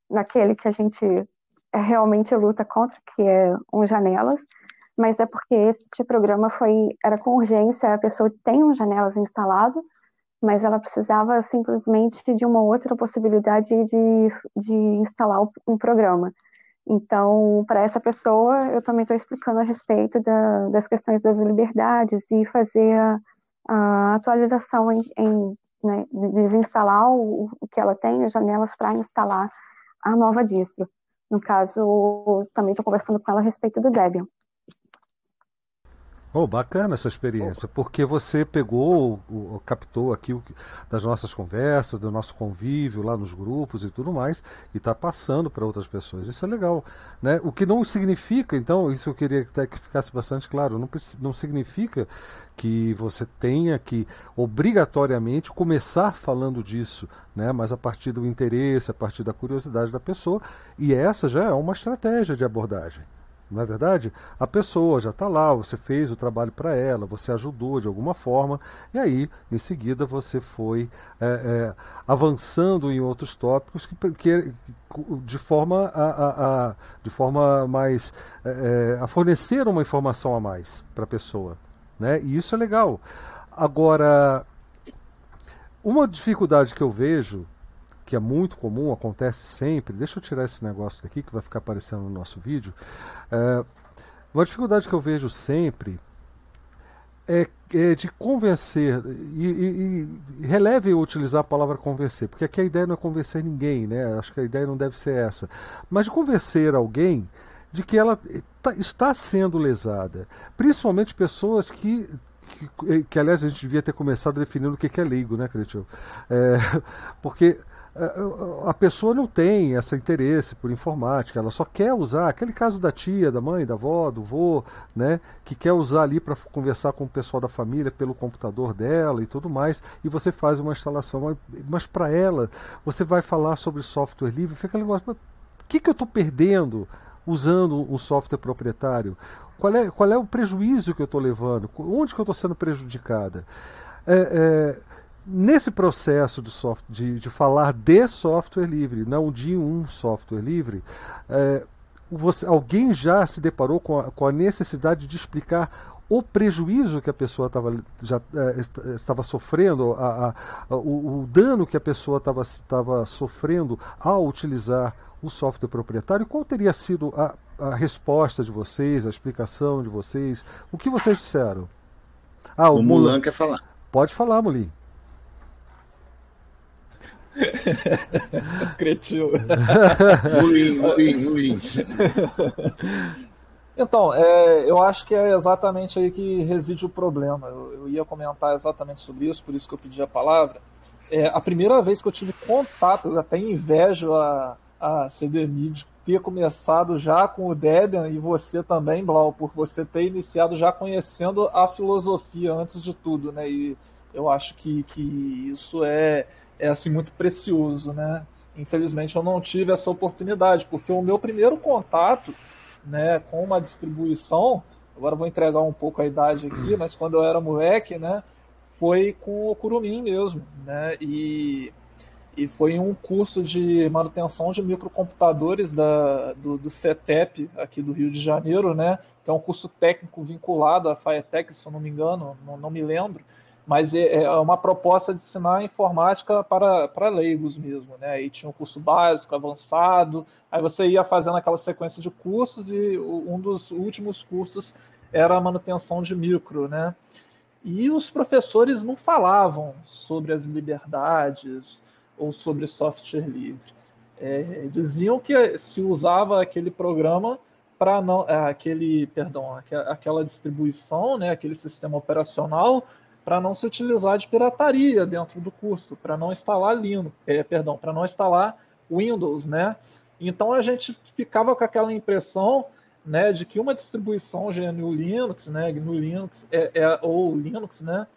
naquele que a gente realmente luta contra, que é um Janelas, mas é porque este programa foi, era com urgência, a pessoa tem um Janelas instalado, mas ela precisava simplesmente de uma outra possibilidade de, de instalar um programa. Então, para essa pessoa, eu também estou explicando a respeito da, das questões das liberdades e fazer a, a atualização, em, em, né, desinstalar o, o que ela tem, as Janelas, para instalar a nova distro. No caso, também estou conversando com ela a respeito do Debian. Oh, bacana essa experiência, porque você pegou, captou aqui das nossas conversas, do nosso convívio lá nos grupos e tudo mais, e está passando para outras pessoas. Isso é legal, né? O que não significa, então, isso eu queria até que ficasse bastante claro, não, não significa que você tenha que obrigatoriamente começar falando disso, né? Mas a partir do interesse, a partir da curiosidade da pessoa, e essa já é uma estratégia de abordagem. Não é verdade? A pessoa já está lá, você fez o trabalho para ela, você ajudou de alguma forma, e aí, em seguida, você foi é, é, avançando em outros tópicos que, que, de, forma a, a, a, de forma mais é, a fornecer uma informação a mais para a pessoa, né? E isso é legal. Agora, uma dificuldade que eu vejo, que é muito comum, acontece sempre, deixa eu tirar esse negócio daqui que vai ficar aparecendo no nosso vídeo, é, uma dificuldade que eu vejo sempre é, é de convencer, e, e, e releve eu utilizar a palavra convencer, porque aqui a ideia não é convencer ninguém, né? Acho que a ideia não deve ser essa, mas de convencer alguém de que ela está sendo lesada, principalmente pessoas que que, que aliás a gente devia ter começado definindo o que é leigo, né, Cretil? É, porque a pessoa não tem esse interesse por informática, ela só quer usar, aquele caso da tia, da mãe, da avó, do vô, né, que quer usar ali para conversar com o pessoal da família pelo computador dela e tudo mais, e você faz uma instalação, mas para ela, você vai falar sobre software livre, fica aquele negócio, mas o que, que eu estou perdendo usando um software proprietário? Qual é, qual é o prejuízo que eu estou levando? Onde que eu estou sendo prejudicada? É... é Nesse processo de, soft, de, de falar de software livre, não de um software livre, é, você, alguém já se deparou com a, com a necessidade de explicar o prejuízo que a pessoa tava, já estava sofrendo, a, a, a, o, o dano que a pessoa estava sofrendo ao utilizar o software proprietário? Qual teria sido a, a resposta de vocês, a explicação de vocês? O que vocês disseram? Ah, o, o Mulan quer falar. Pode falar, Mulan. Cretil. Ruim, ruim, ruim. Então, é, eu acho que é exatamente aí que reside o problema. Eu, eu ia comentar exatamente sobre isso, por isso que eu pedi a palavra. É, a primeira vez que eu tive contato, eu até invejo a, a C D M I de ter começado já com o Debian, e você também, Blau, por você ter iniciado já conhecendo a filosofia antes de tudo, né? E eu acho que, que isso é, é assim, muito precioso, né? Infelizmente eu não tive essa oportunidade, porque o meu primeiro contato, né, com uma distribuição, agora vou entregar um pouco a idade aqui, mas quando eu era moleque, né, foi com o Kurumin mesmo, né, e, e foi um curso de manutenção de microcomputadores da, do, do CETEP aqui do Rio de Janeiro, né, que é um curso técnico vinculado à FAETEC, se eu não me engano, não, não me lembro, mas é uma proposta de ensinar informática para, para leigos mesmo, né? Aí tinha um curso básico, avançado, aí você ia fazendo aquela sequência de cursos e um dos últimos cursos era a manutenção de micro, né? E os professores não falavam sobre as liberdades ou sobre software livre. É, diziam que se usava aquele programa para não... Aquele, perdão, aquela distribuição, né? Aquele sistema operacional... para não se utilizar de pirataria dentro do curso, para não instalar Linux, é, perdão, para não instalar Windows, né? Então a gente ficava com aquela impressão, né, de que uma distribuição G N U Linux, né, G N U Linux é, é, ou Linux, né,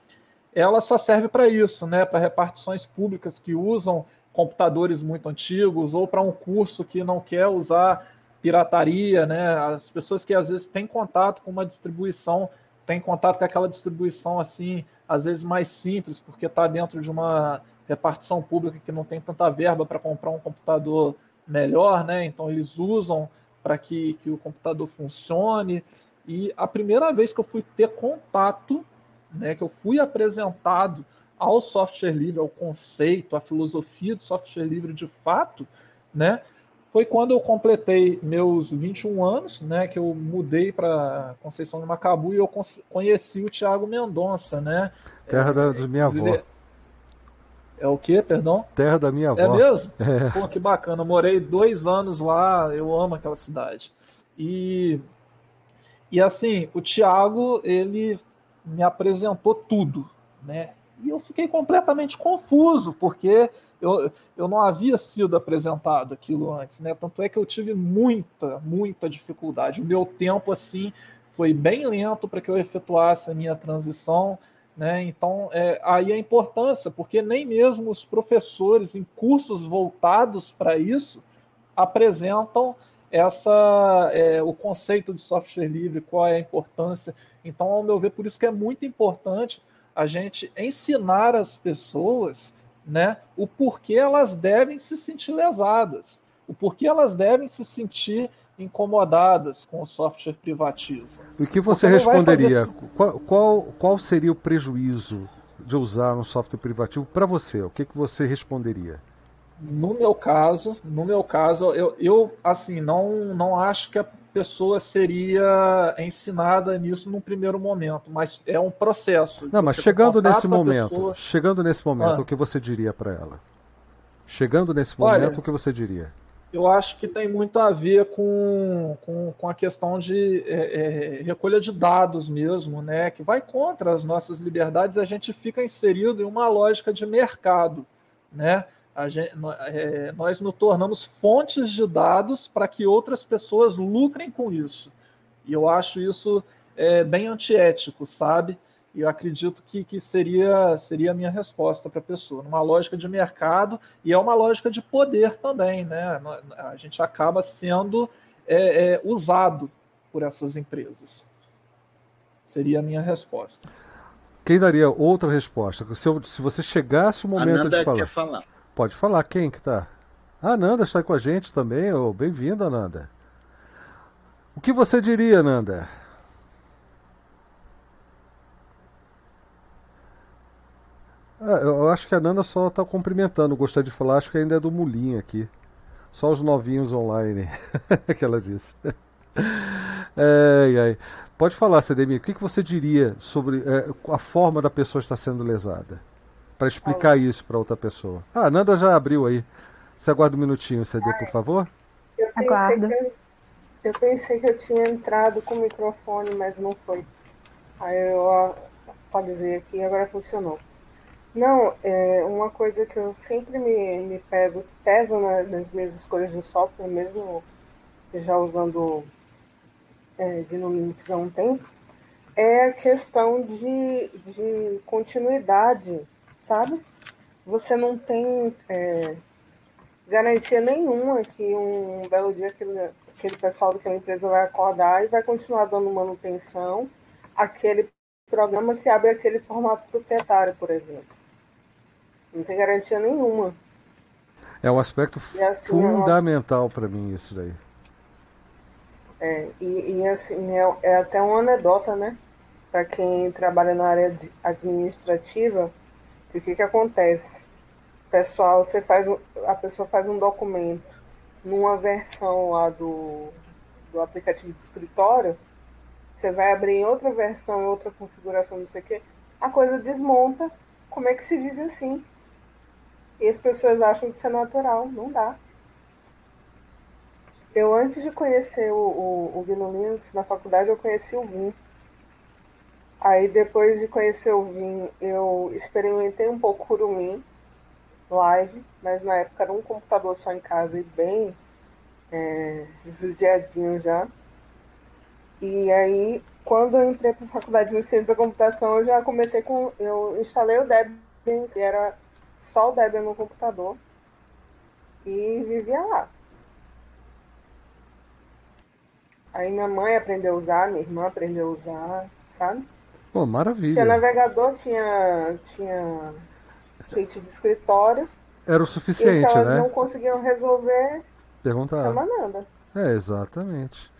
ela só serve para isso, né, para repartições públicas que usam computadores muito antigos ou para um curso que não quer usar pirataria, né? As pessoas que às vezes têm contato com uma distribuição tem contato com aquela distribuição, assim, às vezes mais simples, porque está dentro de uma repartição pública que não tem tanta verba para comprar um computador melhor, né? Então eles usam para que, que o computador funcione. E a primeira vez que eu fui ter contato, né, que eu fui apresentado ao software livre, ao conceito, à filosofia do software livre de fato, né, foi quando eu completei meus vinte e um anos, né, que eu mudei para Conceição de Macabu e eu conheci o Thiago Mendonça, né? Terra é, da de minha avó. Ele... É o quê, perdão? Terra da minha avó. É mesmo? É. Pô, que bacana. Eu morei dois anos lá, eu amo aquela cidade. E, e assim, o Thiago, ele me apresentou tudo, né? E eu fiquei completamente confuso, porque eu, eu não havia sido apresentado aquilo antes, né? Tanto é que eu tive muita, muita dificuldade. O meu tempo, assim, foi bem lento para que eu efetuasse a minha transição, né? Então, é, aí a importância, porque nem mesmo os professores em cursos voltados para isso apresentam essa, é, o conceito de software livre, qual é a importância. Então, ao meu ver, por isso que é muito importante a gente ensinar as pessoas, né, o porquê elas devem se sentir lesadas, o porquê elas devem se sentir incomodadas com o software privativo. O que você Porque responderia? Fazer... Qual, qual, qual seria o prejuízo de usar um software privativo para você? O que, que você responderia? No meu caso, no meu caso, eu, eu assim, não, não acho que a pessoa seria ensinada nisso num primeiro momento, mas é um processo. Não, mas chegando nesse momento, pessoa... chegando nesse momento, ah. o que você diria para ela? Chegando nesse momento, Olha, o que você diria? Eu acho que tem muito a ver com, com, com a questão de é, é, recolha de dados mesmo, né? Que vai contra as nossas liberdades, a gente fica inserido em uma lógica de mercado, né? A gente, é, nós nos tornamos fontes de dados para que outras pessoas lucrem com isso. E eu acho isso é, bem antiético, sabe? E eu acredito que, que seria, seria a minha resposta para a pessoa. Numa lógica de mercado, e é uma lógica de poder também, né? A gente acaba sendo é, é, usado por essas empresas. Seria a minha resposta. Quem daria outra resposta? Se, eu, se você chegasse o momento Ananda de falar... Quer falar. Pode falar, quem que tá? A Ananda está com a gente também. Oh, bem-vinda, Ananda. O que você diria, Ananda? Ah, eu acho que a Ananda só está cumprimentando. Gostaria de falar, acho que ainda é do Mulinho aqui. Só os novinhos online, que ela disse. É, é. Pode falar, C D M I, o que, que você diria sobre é, a forma da pessoa estar sendo lesada? Para explicar isso para outra pessoa. Ah, a Nanda já abriu aí. Você aguarda um minutinho, C D, por favor? Eu Aguardo. Eu, eu pensei que eu tinha entrado com o microfone, mas não foi. Aí eu, pode dizer que agora funcionou. Não, é uma coisa que eu sempre me, me pego, pesa nas, nas minhas escolhas de software, mesmo já usando é, G N U Linux há um tempo, é a questão de, de continuidade, sabe? Você não tem é, garantia nenhuma que um belo dia aquele, aquele pessoal daquela empresa vai acordar e vai continuar dando manutenção aquele programa que abre aquele formato proprietário, por exemplo. Não tem garantia nenhuma. É um aspecto assim, fundamental é uma... para mim isso daí. É, e, e assim, é, é até uma anedota, né? Para quem trabalha na área administrativa, o que que acontece? Pessoal, você faz um, a pessoa faz um documento numa versão lá do, do aplicativo de escritório, você vai abrir em outra versão, em outra configuração, não sei o quê, a coisa desmonta. Como é que se diz assim? E as pessoas acham que isso é natural. Não dá. Eu, antes de conhecer o, o, o G N U Linux, na faculdade eu conheci o Vim. Aí, depois de conhecer o Vim, eu experimentei um pouco o Kurumin Live, mas na época era um computador só em casa e bem é, judiadinho já. E aí, quando eu entrei para a faculdade de ciência da computação, eu já comecei com... Eu instalei o Debian, que era só o Debian no computador, e vivia lá. Aí minha mãe aprendeu a usar, minha irmã aprendeu a usar, sabe? Pô, maravilha. Tinha navegador, tinha... tinha gente de escritório. Era o suficiente, né? E se elas não conseguiam resolver, perguntaram. Chama nada. É, exatamente.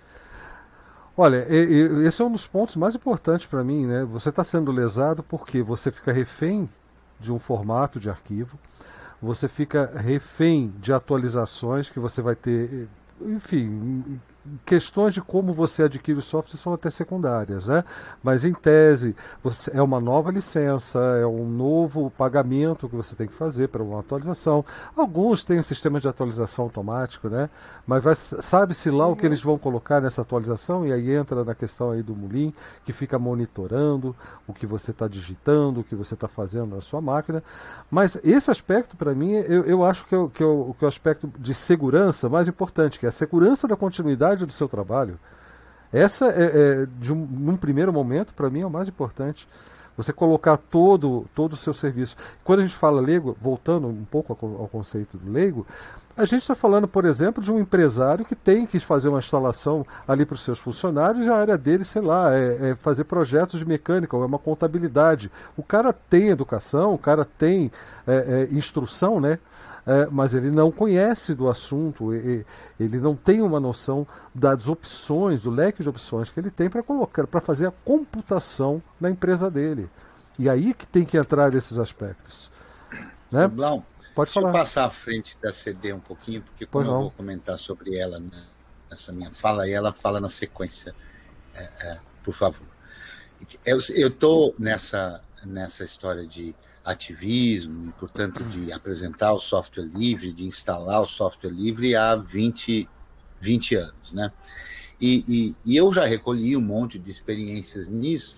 Olha, esse é um dos pontos mais importantes para mim, né? Você está sendo lesado porque você fica refém de um formato de arquivo, você fica refém de atualizações que você vai ter, enfim, questões de como você adquire o software são até secundárias, né? Mas em tese, você, é uma nova licença, é um novo pagamento que você tem que fazer para uma atualização. Alguns têm um sistema de atualização automático, né? Mas sabe-se lá uhum. o que eles vão colocar nessa atualização, e aí entra na questão aí do Mulim, que fica monitorando o que você está digitando, o que você está fazendo na sua máquina. Mas esse aspecto, para mim, eu, eu acho que é, o, que, é o, que é o aspecto de segurança mais importante, que é a segurança da continuidade do seu trabalho. Essa é, é de um, num primeiro momento, para mim é o mais importante, você colocar todo, todo o seu serviço. Quando a gente fala leigo, voltando um pouco ao, ao conceito do leigo, a gente está falando, por exemplo, de um empresário que tem que fazer uma instalação ali para os seus funcionários, e a área dele, sei lá, é, é fazer projetos de mecânica, ou é uma contabilidade. O cara tem educação, o cara tem é, é, instrução, né? É, mas ele não conhece do assunto, ele, ele não tem uma noção das opções, do leque de opções que ele tem para colocar, para fazer a computação na empresa dele. E aí que tem que entrar esses aspectos. Né? Blau, pode falar. Deixa eu passar à frente da C D um pouquinho, porque como eu vou comentar sobre ela nessa minha fala, e ela fala na sequência, é, é, por favor. Eu estou nessa, nessa história de ativismo, portanto, de apresentar o software livre, de instalar o software livre há vinte, vinte anos, né? E, e, e eu já recolhi um monte de experiências nisso,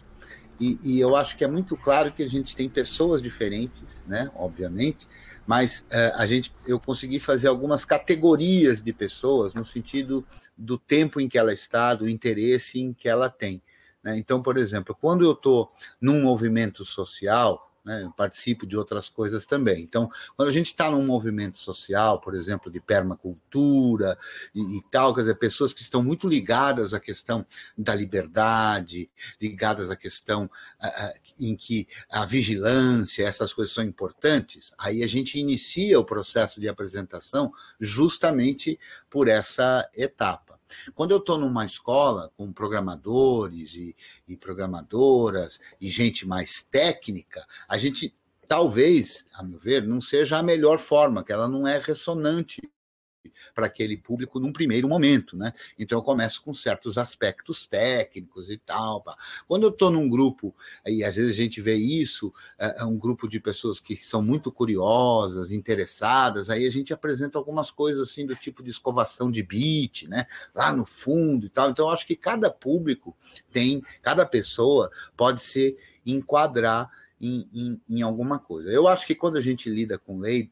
e, e eu acho que é muito claro que a gente tem pessoas diferentes, né? Obviamente, mas uh, a gente, eu consegui fazer algumas categorias de pessoas no sentido do tempo em que ela está, do interesse em que ela tem, né? Então, por exemplo, quando eu estou num movimento social, né, eu participo de outras coisas também. Então, quando a gente está num movimento social, por exemplo, de permacultura e, e tal, quer dizer, pessoas que estão muito ligadas à questão da liberdade, ligadas à questão ah, em que a vigilância, essas coisas são importantes, aí a gente inicia o processo de apresentação justamente por essa etapa. Quando eu estou numa escola com programadores e, e programadoras e gente mais técnica, a gente talvez, a meu ver, não seja a melhor forma, que ela não é ressonante para aquele público num primeiro momento, né? Então eu começo com certos aspectos técnicos e tal. Pá. Quando eu estou num grupo, e às vezes a gente vê isso, é um grupo de pessoas que são muito curiosas, interessadas, aí a gente apresenta algumas coisas assim do tipo de escovação de bit, né? Lá no fundo e tal. Então eu acho que cada público tem, cada pessoa pode se enquadrar em, em, em alguma coisa. Eu acho que quando a gente lida com leigo,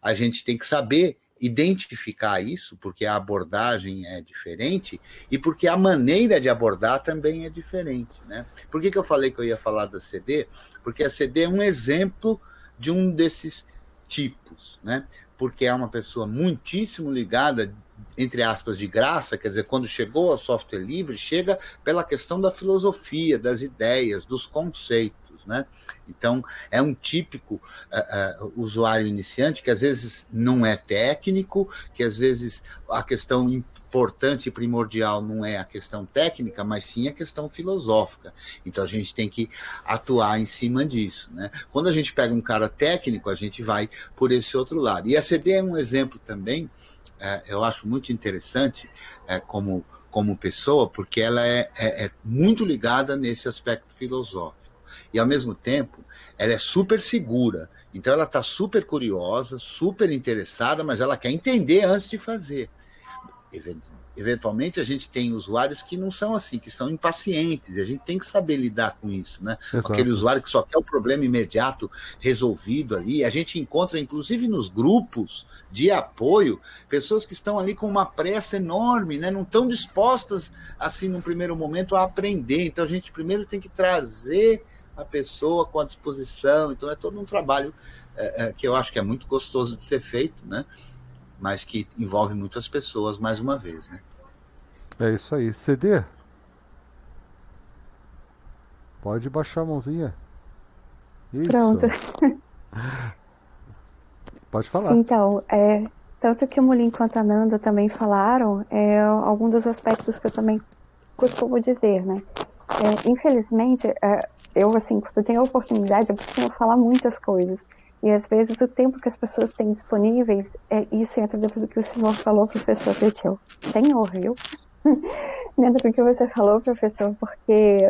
a gente tem que saber identificar isso, porque a abordagem é diferente e porque a maneira de abordar também é diferente, né? Por que que eu falei que eu ia falar da C D? Porque a C D é um exemplo de um desses tipos, né? Porque é uma pessoa muitíssimo ligada, entre aspas, de graça, quer dizer, quando chegou ao software livre, chega pela questão da filosofia, das ideias, dos conceitos, né? Então, é um típico uh, uh, usuário iniciante que às vezes não é técnico, que às vezes a questão importante e primordial não é a questão técnica, mas sim a questão filosófica. Então a gente tem que atuar em cima disso, né? Quando a gente pega um cara técnico, a gente vai por esse outro lado. E a C D é um exemplo também, é, eu acho muito interessante é, como, como pessoa, porque ela é, é, é muito ligada nesse aspecto filosófico. E ao mesmo tempo, ela é super segura. Então ela está super curiosa, super interessada, mas ela quer entender antes de fazer. Eventualmente a gente tem usuários que não são assim, que são impacientes, e a gente tem que saber lidar com isso, né? Exato. Aquele usuário que só quer o problema imediato resolvido ali, a gente encontra inclusive nos grupos de apoio, pessoas que estão ali com uma pressa enorme, né? Não estão dispostas assim num primeiro momento a aprender, então a gente primeiro tem que trazer a pessoa com a disposição, então é todo um trabalho é, é, que eu acho que é muito gostoso de ser feito, né? Mas que envolve muitas pessoas, mais uma vez, né? É isso aí. C D? Pode baixar a mãozinha. Isso. Pronto. Pode falar. Então, é, tanto que o Mulim quanto a Nanda também falaram, é algum dos aspectos que eu também costumo dizer, né? É, infelizmente, é, eu, assim, quando tenho a oportunidade, eu costumo falar muitas coisas. E, às vezes, o tempo que as pessoas têm disponíveis, é, isso entra dentro do que o senhor falou, professor Cretil. Senhor, viu? Dentro do que você falou, professor, porque,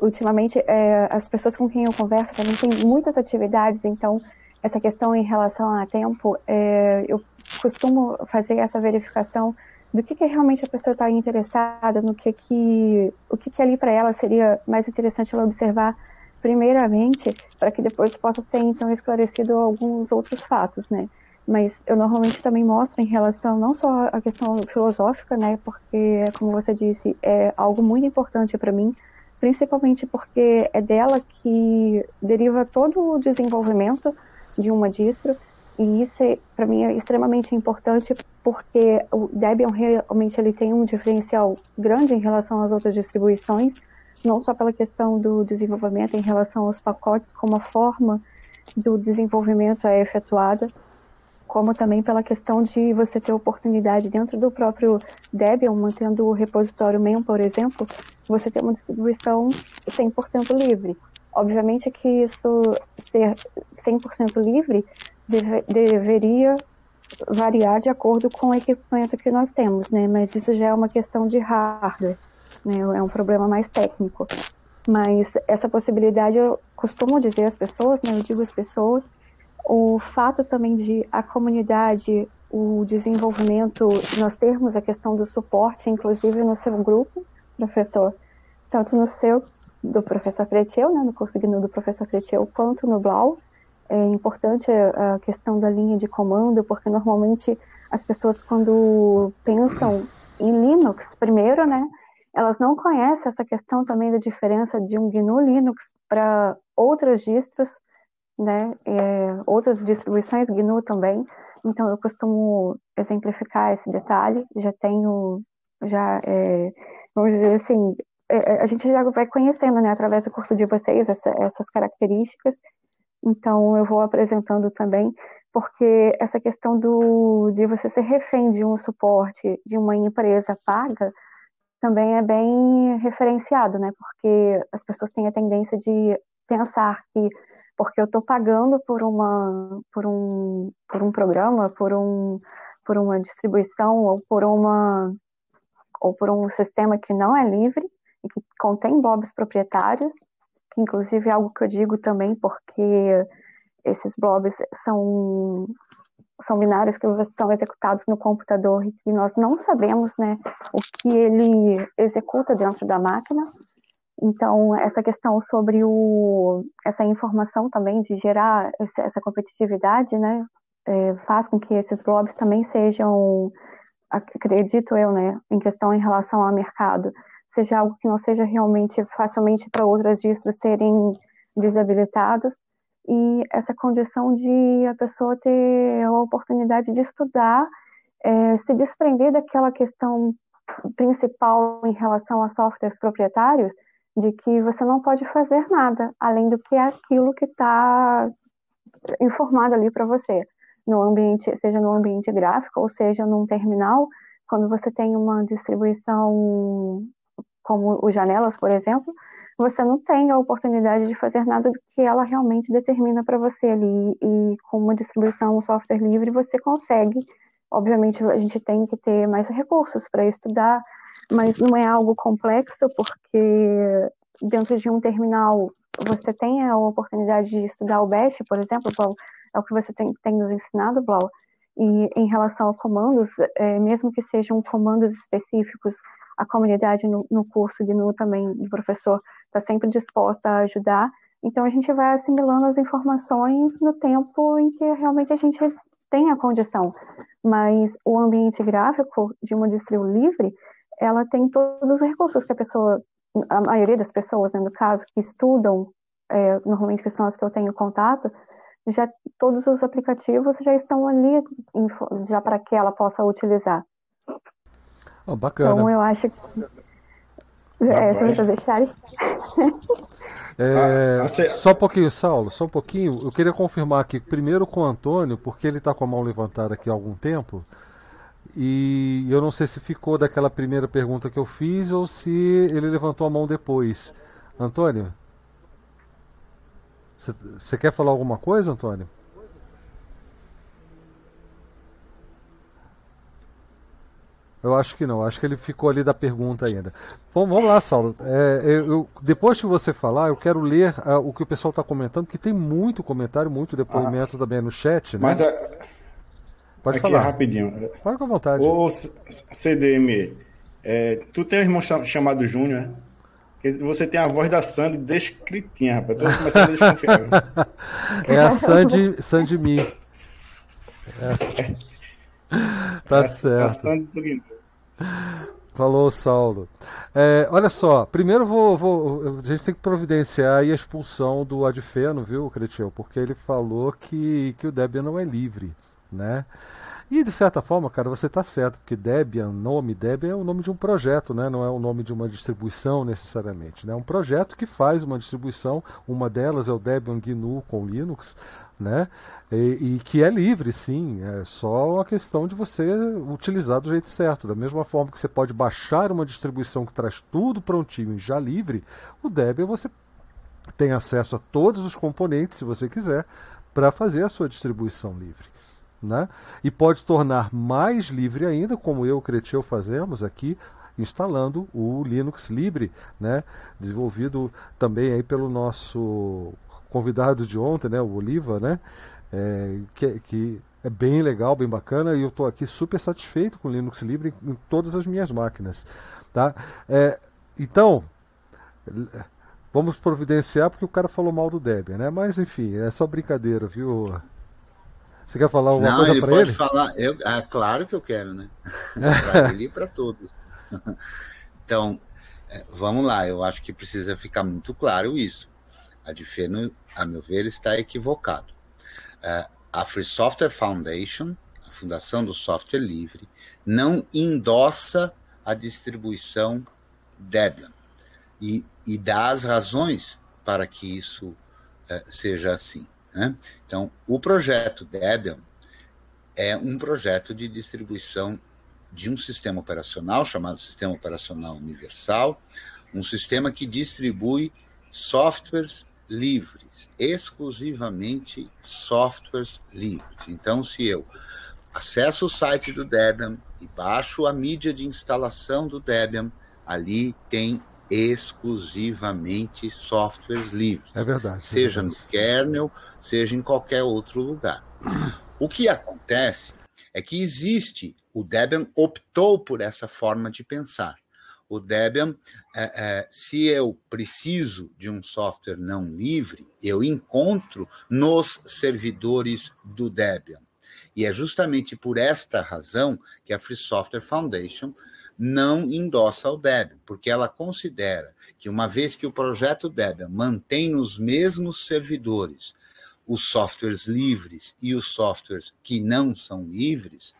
ultimamente, é, as pessoas com quem eu converso também têm muitas atividades, então, essa questão em relação a tempo, é, eu costumo fazer essa verificação do que, que realmente a pessoa está interessada, no que que, o que, que ali para ela seria mais interessante ela observar primeiramente, para que depois possa ser, então, esclarecido alguns outros fatos, né? Mas eu normalmente também mostro em relação, não só à questão filosófica, né? Porque, como você disse, é algo muito importante para mim, principalmente porque é dela que deriva todo o desenvolvimento de uma distro, e isso, é, para mim, é extremamente importante, porque o Debian realmente ele tem um diferencial grande em relação às outras distribuições, não só pela questão do desenvolvimento em relação aos pacotes, como a forma do desenvolvimento é efetuada, como também pela questão de você ter oportunidade dentro do próprio Debian, mantendo o repositório main, por exemplo, você ter uma distribuição cem por cento livre. Obviamente que isso ser cem por cento livre deve, deveria variar de acordo com o equipamento que nós temos, né? Mas isso já é uma questão de hardware. É um problema mais técnico, mas essa possibilidade eu costumo dizer às pessoas, né? Eu digo às pessoas, o fato também de a comunidade, o desenvolvimento, nós termos a questão do suporte, inclusive no seu grupo, professor, tanto no seu, do professor Cretil, né? No curso G N U do professor Cretil, quanto no Blau, é importante a questão da linha de comando, porque normalmente as pessoas quando pensam em Linux primeiro, né? Elas não conhecem essa questão também da diferença de um G N U Linux para outras distros, né? É, outras distribuições G N U também. Então, eu costumo exemplificar esse detalhe. Já tenho, já, é, vamos dizer assim, é, a gente já vai conhecendo, né? Através do curso de vocês, essa, essas características. Então, eu vou apresentando também, porque essa questão do, de você ser refém de um suporte de uma empresa paga, também é bem referenciado, né? Porque as pessoas têm a tendência de pensar que porque eu estou pagando por uma por um por um programa, por um por uma distribuição ou por uma ou por um sistema que não é livre e que contém blobs proprietários, que inclusive é algo que eu digo também, porque esses blobs são são binários que são executados no computador e que nós não sabemos, né, o que ele executa dentro da máquina. Então, essa questão sobre o, essa informação também, de gerar esse, essa competitividade, né, é, faz com que esses blogs também sejam, acredito eu, né, em questão em relação ao mercado, seja algo que não seja realmente facilmente para outras distros serem desabilitados, e essa condição de a pessoa ter a oportunidade de estudar, é, se desprender daquela questão principal em relação a softwares proprietários, de que você não pode fazer nada, além do que é aquilo que está informado ali para você, no ambiente, seja no ambiente gráfico, ou seja num terminal, quando você tem uma distribuição como o Janelas, por exemplo, você não tem a oportunidade de fazer nada do que ela realmente determina para você ali, e com uma distribuição, um software livre, você consegue. Obviamente, a gente tem que ter mais recursos para estudar, mas não é algo complexo, porque dentro de um terminal você tem a oportunidade de estudar o Bash, por exemplo, Blau, é o que você tem, tem nos ensinado, Blau, e em relação a comandos, é, mesmo que sejam comandos específicos, a comunidade no, no curso G N U também, do professor, está sempre disposta a ajudar, então a gente vai assimilando as informações no tempo em que realmente a gente tem a condição, mas o ambiente gráfico de uma distro livre, ela tem todos os recursos que a pessoa, a maioria das pessoas, né, no caso, que estudam, é, normalmente que são as que eu tenho contato, já todos os aplicativos já estão ali, já para que ela possa utilizar. Oh, bacana. Então eu acho que... É, sem deixar. É, só um pouquinho, Saulo, só um pouquinho. Eu queria confirmar aqui, primeiro com o Antônio, porque ele está com a mão levantada aqui há algum tempo, e eu não sei se ficou daquela primeira pergunta que eu fiz ou se ele levantou a mão depois. Antônio, você quer falar alguma coisa, Antônio? Eu acho que não, acho que ele ficou ali da pergunta ainda. Bom, vamos lá, Saulo. É, eu, depois que você falar, eu quero ler uh, o que o pessoal está comentando, porque tem muito comentário, muito depoimento ah, também no chat. Né? Mas a... Pode aqui falar. Rapidinho. Fala com a vontade. Ô, C D M E, é, tu tem um irmão chamado Júnior, né? Você tem a voz da Sandy descritinha, rapaz. Estou começando a desconfiar. É a Sandy, Sandy Mi. É a Sandy. Tá certo. Falou, Saulo. É, olha só, primeiro vou, vou, a gente tem que providenciar a expulsão do Adfeno, viu, Cretil? Porque ele falou que, que o Debian não é livre, né? E de certa forma, cara, você tá certo, porque Debian, nome Debian é o nome de um projeto, né? Não é o nome de uma distribuição necessariamente, né? É um projeto que faz uma distribuição, uma delas é o Debian G N U com Linux, né? E, e que é livre, sim, é só a questão de você utilizar do jeito certo. Da mesma forma que você pode baixar uma distribuição que traz tudo prontinho e já livre, o Debian você tem acesso a todos os componentes, se você quiser, para fazer a sua distribuição livre, né? E pode tornar mais livre ainda, como eu e o Cretil fazemos aqui, instalando o Linux Libre, né? Desenvolvido também aí pelo nosso convidado de ontem, né, o Oliva, né, é, que, que é bem legal, bem bacana, e eu estou aqui super satisfeito com o Linux Libre em, em todas as minhas máquinas, tá? É, então, vamos providenciar, porque o cara falou mal do Debian, né, mas enfim, é só brincadeira, viu? Você quer falar alguma Não, coisa para ele? Não, ele pode falar, eu, ah, claro que eu quero, né, para ele e para todos. Então, vamos lá, eu acho que precisa ficar muito claro isso. A Adfeno, a meu ver, está equivocado. A Free Software Foundation, a Fundação do Software Livre, não endossa a distribuição Debian e, e dá as razões para que isso uh, seja assim, né? Então, o projeto Debian é um projeto de distribuição de um sistema operacional chamado Sistema Operacional Universal, um sistema que distribui softwares livres, exclusivamente softwares livres. Então, se eu acesso o site do Debian e baixo a mídia de instalação do Debian, ali tem exclusivamente softwares livres. É verdade. Seja no kernel, seja em qualquer outro lugar. O que acontece é que existe, o Debian optou por essa forma de pensar. o Debian, é, é, se eu preciso de um software não livre, eu encontro nos servidores do Debian. E é justamente por esta razão que a Free Software Foundation não endossa o Debian, porque ela considera que, uma vez que o projeto Debian mantém nos mesmos servidores os softwares livres e os softwares que não são livres,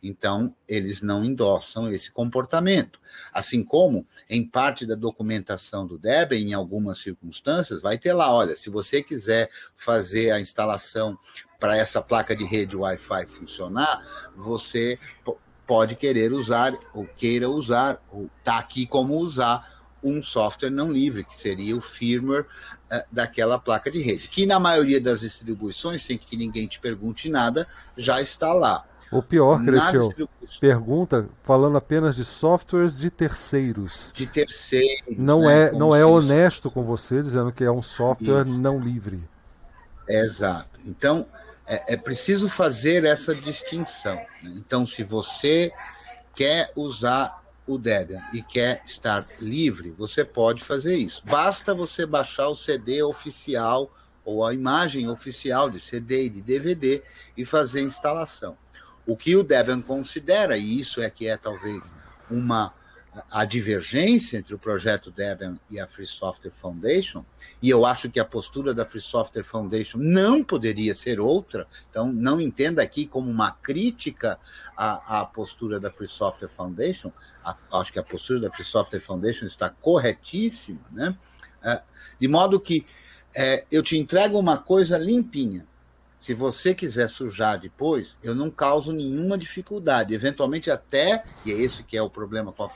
então eles não endossam esse comportamento. Assim como, em parte da documentação do Debian, em algumas circunstâncias, vai ter lá, olha, se você quiser fazer a instalação para essa placa de rede Wi-Fi funcionar, você pode querer usar, ou queira usar, ou está aqui como usar, um software não livre, que seria o firmware uh, daquela placa de rede, que na maioria das distribuições, sem que ninguém te pergunte nada, já está lá. O pior, Cretil, pergunta falando apenas de softwares de terceiros. De terceiros. Não, né, é, não é honesto com você dizendo que é um software Isso. não livre. Exato. Então, é, é preciso fazer essa distinção. Então, se você quer usar o Debian e quer estar livre, você pode fazer isso. Basta você baixar o C D oficial ou a imagem oficial de C D e de D V D e fazer a instalação. O que o Debian considera, e isso é que é talvez uma a divergência entre o projeto Debian e a Free Software Foundation, e eu acho que a postura da Free Software Foundation não poderia ser outra, então não entenda aqui como uma crítica à, à postura da Free Software Foundation, a, acho que a postura da Free Software Foundation está corretíssima, né? É, de modo que é, eu te entrego uma coisa limpinha. Se você quiser sujar depois, eu não causo nenhuma dificuldade. Eventualmente até, e é esse que é o problema com a,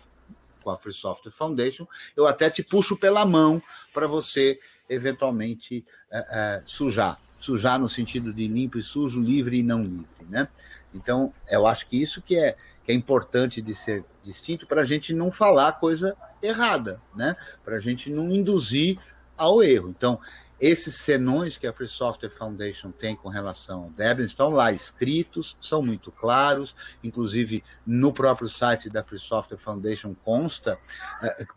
com a Free Software Foundation, eu até te puxo pela mão para você eventualmente é, é, sujar. Sujar no sentido de limpo e sujo, livre e não livre, né? Então, eu acho que isso que é, que é importante de ser distinto, para a gente não falar coisa errada, né? Para a gente não induzir ao erro. Então, esses senões que a Free Software Foundation tem com relação ao Debian estão lá escritos, são muito claros, inclusive no próprio site da Free Software Foundation consta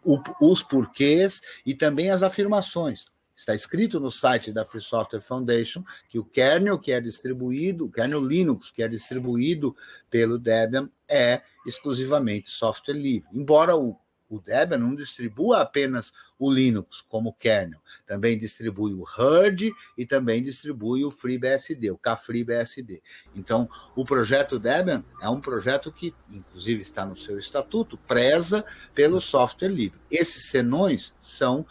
uh, os porquês e também as afirmações. Está escrito no site da Free Software Foundation que o kernel que é distribuído, o kernel Linux que é distribuído pelo Debian é exclusivamente software livre, embora o O Debian não distribua apenas o Linux como kernel, também distribui o Hurd e também distribui o FreeBSD, o KFreeBSD. Então, o projeto Debian é um projeto que, inclusive, está no seu estatuto, preza pelo software livre. Esses senões são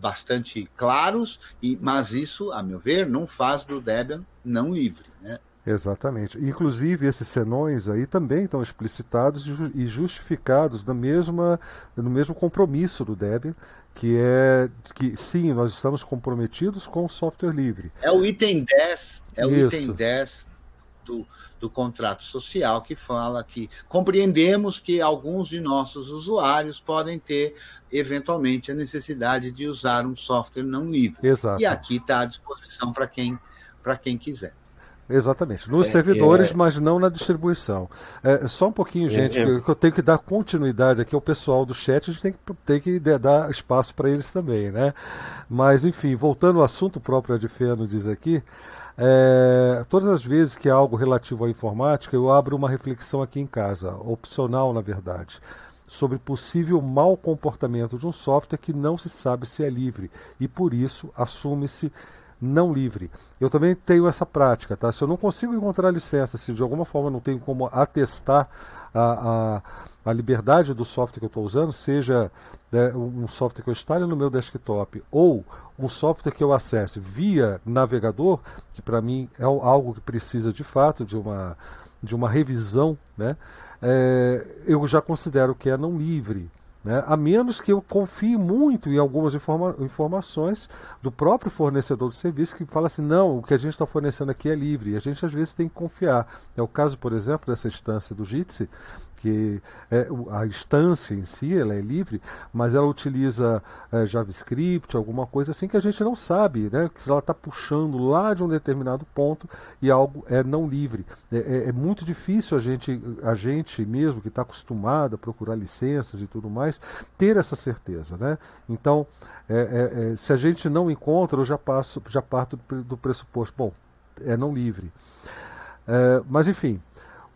bastante claros, e, mas isso, a meu ver, não faz do Debian não livre, né? Exatamente. Inclusive, esses senões aí também estão explicitados e justificados na mesma, no mesmo compromisso do Debian, que é que, sim, nós estamos comprometidos com o software livre. É o item dez, é o Isso. item dez do, do contrato social, que fala que compreendemos que alguns de nossos usuários podem ter, eventualmente, a necessidade de usar um software não livre. Exato. E aqui está à disposição para quem, para quem quiser. Exatamente, nos é, servidores, é, mas não na distribuição. É, só um pouquinho, gente, é, é. que eu tenho que dar continuidade aqui ao pessoal do chat, a gente tem que, tem que dar espaço para eles também, né? Mas, enfim, voltando ao assunto próprio, a de Feno diz aqui, é, todas as vezes que há algo relativo à informática, eu abro uma reflexão aqui em casa, opcional, na verdade, sobre possível mau comportamento de um software que não se sabe se é livre, e por isso assume-se não livre. Eu também tenho essa prática, tá? Se eu não consigo encontrar licença, se de alguma forma não tenho como atestar a, a, a liberdade do software que eu estou usando, seja, né, um software que eu instale no meu desktop ou um software que eu acesse via navegador, que para mim é algo que precisa de fato de uma, de uma revisão, né? É, eu já considero que é não livre. Né? A menos que eu confie muito em algumas informa informações do próprio fornecedor do serviço, que fala assim, não, o que a gente está fornecendo aqui é livre, e a gente às vezes tem que confiar. É o caso, por exemplo, dessa instância do Jitsi, porque é, a instância em si ela é livre, mas ela utiliza é, JavaScript, alguma coisa assim que a gente não sabe, né? Que ela está puxando lá de um determinado ponto e algo é não livre. É, é, é muito difícil a gente, a gente mesmo que está acostumado a procurar licenças e tudo mais, ter essa certeza, né? Então, é, é, é, se a gente não encontra, eu já, passo, já parto do, do pressuposto, bom, é não livre. É, mas enfim,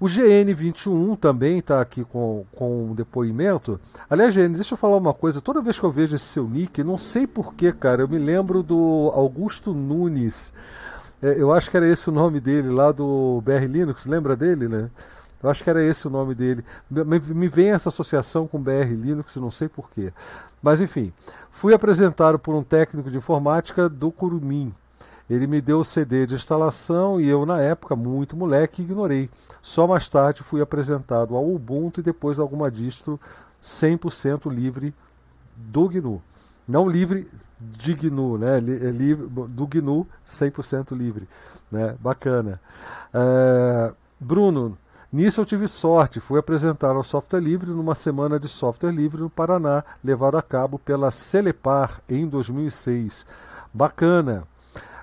o G N vinte e um também está aqui com, com um depoimento. Aliás, G N, deixa eu falar uma coisa, toda vez que eu vejo esse seu nick, não sei porquê, cara, eu me lembro do Augusto Nunes, é, eu acho que era esse o nome dele, lá do B R Linux, lembra dele, né? Eu acho que era esse o nome dele. Me vem essa associação com B R Linux, não sei porquê. Mas enfim, fui apresentado por um técnico de informática do Kurumin. Ele me deu o C D de instalação e eu, na época, muito moleque, ignorei. Só mais tarde fui apresentado ao Ubuntu e depois a alguma distro cem por cento livre do G N U. Não livre de G N U, né? Livre, do G N U cem por cento livre. Né? Bacana. Uh, Bruno... Nisso eu tive sorte, fui apresentar ao software livre numa semana de software livre no Paraná, levada a cabo pela Celepar em dois mil e seis. Bacana!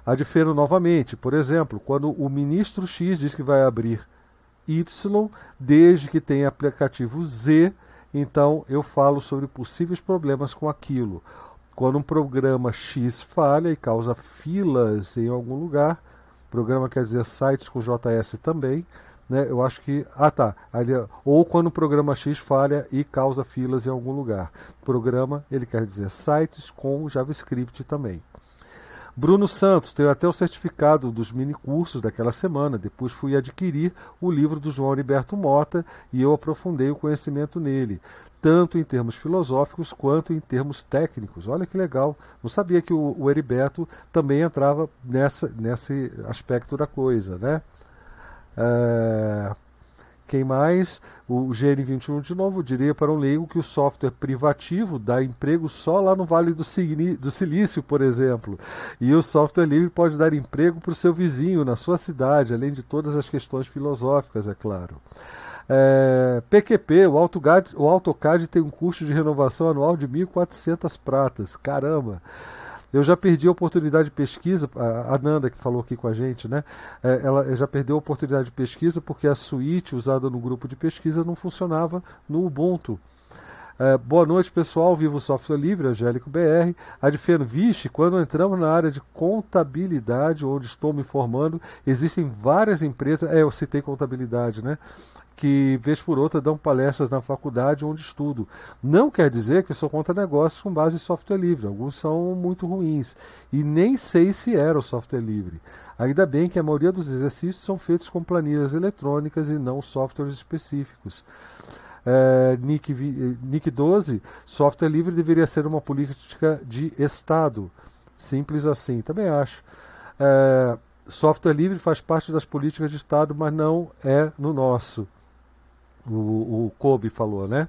Adfiro novamente, por exemplo, quando o ministro X diz que vai abrir Y, desde que tenha aplicativo Z, então eu falo sobre possíveis problemas com aquilo. Quando um programa X falha e causa filas em algum lugar, programa quer dizer sites com J S também, né, eu acho que, ah tá, ali, ou quando o programa X falha e causa filas em algum lugar. Programa, ele quer dizer sites com JavaScript também. Bruno Santos, tenho até o certificado dos minicursos daquela semana, depois fui adquirir o livro do João Heriberto Mota e eu aprofundei o conhecimento nele, tanto em termos filosóficos quanto em termos técnicos. Olha que legal, não sabia que o, o Heriberto também entrava nessa, nesse aspecto da coisa, né? Uh, quem mais? O G N vinte e um de novo, diria para um leigo que o software privativo dá emprego só lá no Vale do, Signi, do Silício, por exemplo, e o software livre pode dar emprego para o seu vizinho, na sua cidade, além de todas as questões filosóficas, é claro. É, P Q P, o AutoCAD, o AutoCAD tem um custo de renovação anual de mil e quatrocentas pratas, caramba! Eu já perdi a oportunidade de pesquisa, a Nanda que falou aqui com a gente, né? Ela já perdeu a oportunidade de pesquisa porque a suíte usada no grupo de pesquisa não funcionava no Ubuntu. É, boa noite, pessoal. Vivo Software Livre, Angélico B R. Adfeno, vixe, quando entramos na área de contabilidade, onde estou me formando, existem várias empresas, é, eu citei contabilidade, né? Que vez por outra dão palestras na faculdade onde estudo. Não quer dizer que eu sou contra negócios com base em software livre. Alguns são muito ruins. E nem sei se era o software livre. Ainda bem que a maioria dos exercícios são feitos com planilhas eletrônicas e não softwares específicos. É, Nick doze, software livre deveria ser uma política de Estado. Simples assim, também acho. É, software livre faz parte das políticas de Estado, mas não é no nosso. O, o Kobe falou, né?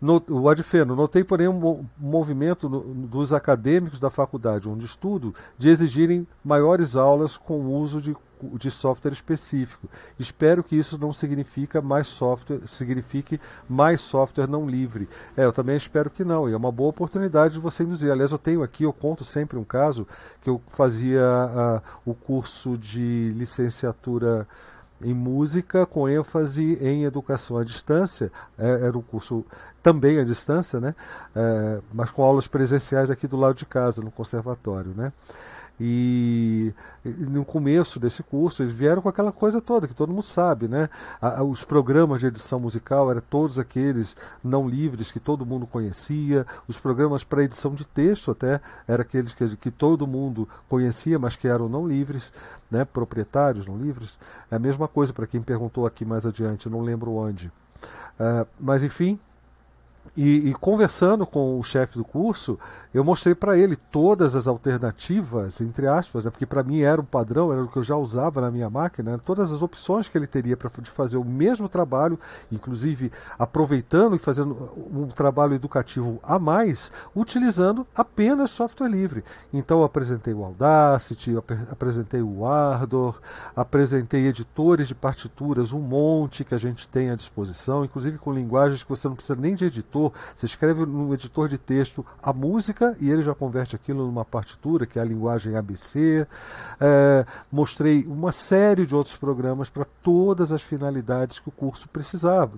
No, o Adfeno, notei porém um movimento no, dos acadêmicos da faculdade onde estudo de exigirem maiores aulas com o uso de, de software específico. Espero que isso não significa mais software, signifique mais software não livre. É, eu também espero que não, e é uma boa oportunidade de você nos ir. Aliás, eu tenho aqui, eu conto sempre um caso, que eu fazia uh, o curso de licenciatura em música com ênfase em educação à distância, é, era um curso também à distância, né? É, mas com aulas presenciais aqui do lado de casa, no conservatório, né? E no começo desse curso eles vieram com aquela coisa toda que todo mundo sabe, né? A, os programas de edição musical eram todos aqueles não livres que todo mundo conhecia, os programas para edição de texto até eram aqueles que, que todo mundo conhecia, mas que eram não livres, né? Proprietários não livres. É a mesma coisa para quem perguntou aqui mais adiante, não lembro onde. Uh, mas enfim, E, e conversando com o chefe do curso, eu mostrei para ele todas as alternativas, entre aspas, né, porque para mim era um padrão, era o que eu já usava na minha máquina, né, todas as opções que ele teria para fazer o mesmo trabalho, inclusive aproveitando e fazendo um trabalho educativo a mais, utilizando apenas software livre. Então eu apresentei o Audacity, eu ap apresentei o Ardor, apresentei editores de partituras, um monte que a gente tem à disposição, inclusive com linguagens que você não precisa nem de editor. Você escreve no editor de texto a música e ele já converte aquilo numa partitura, que é a linguagem A B C. É, mostrei uma série de outros programas para todas as finalidades que o curso precisava,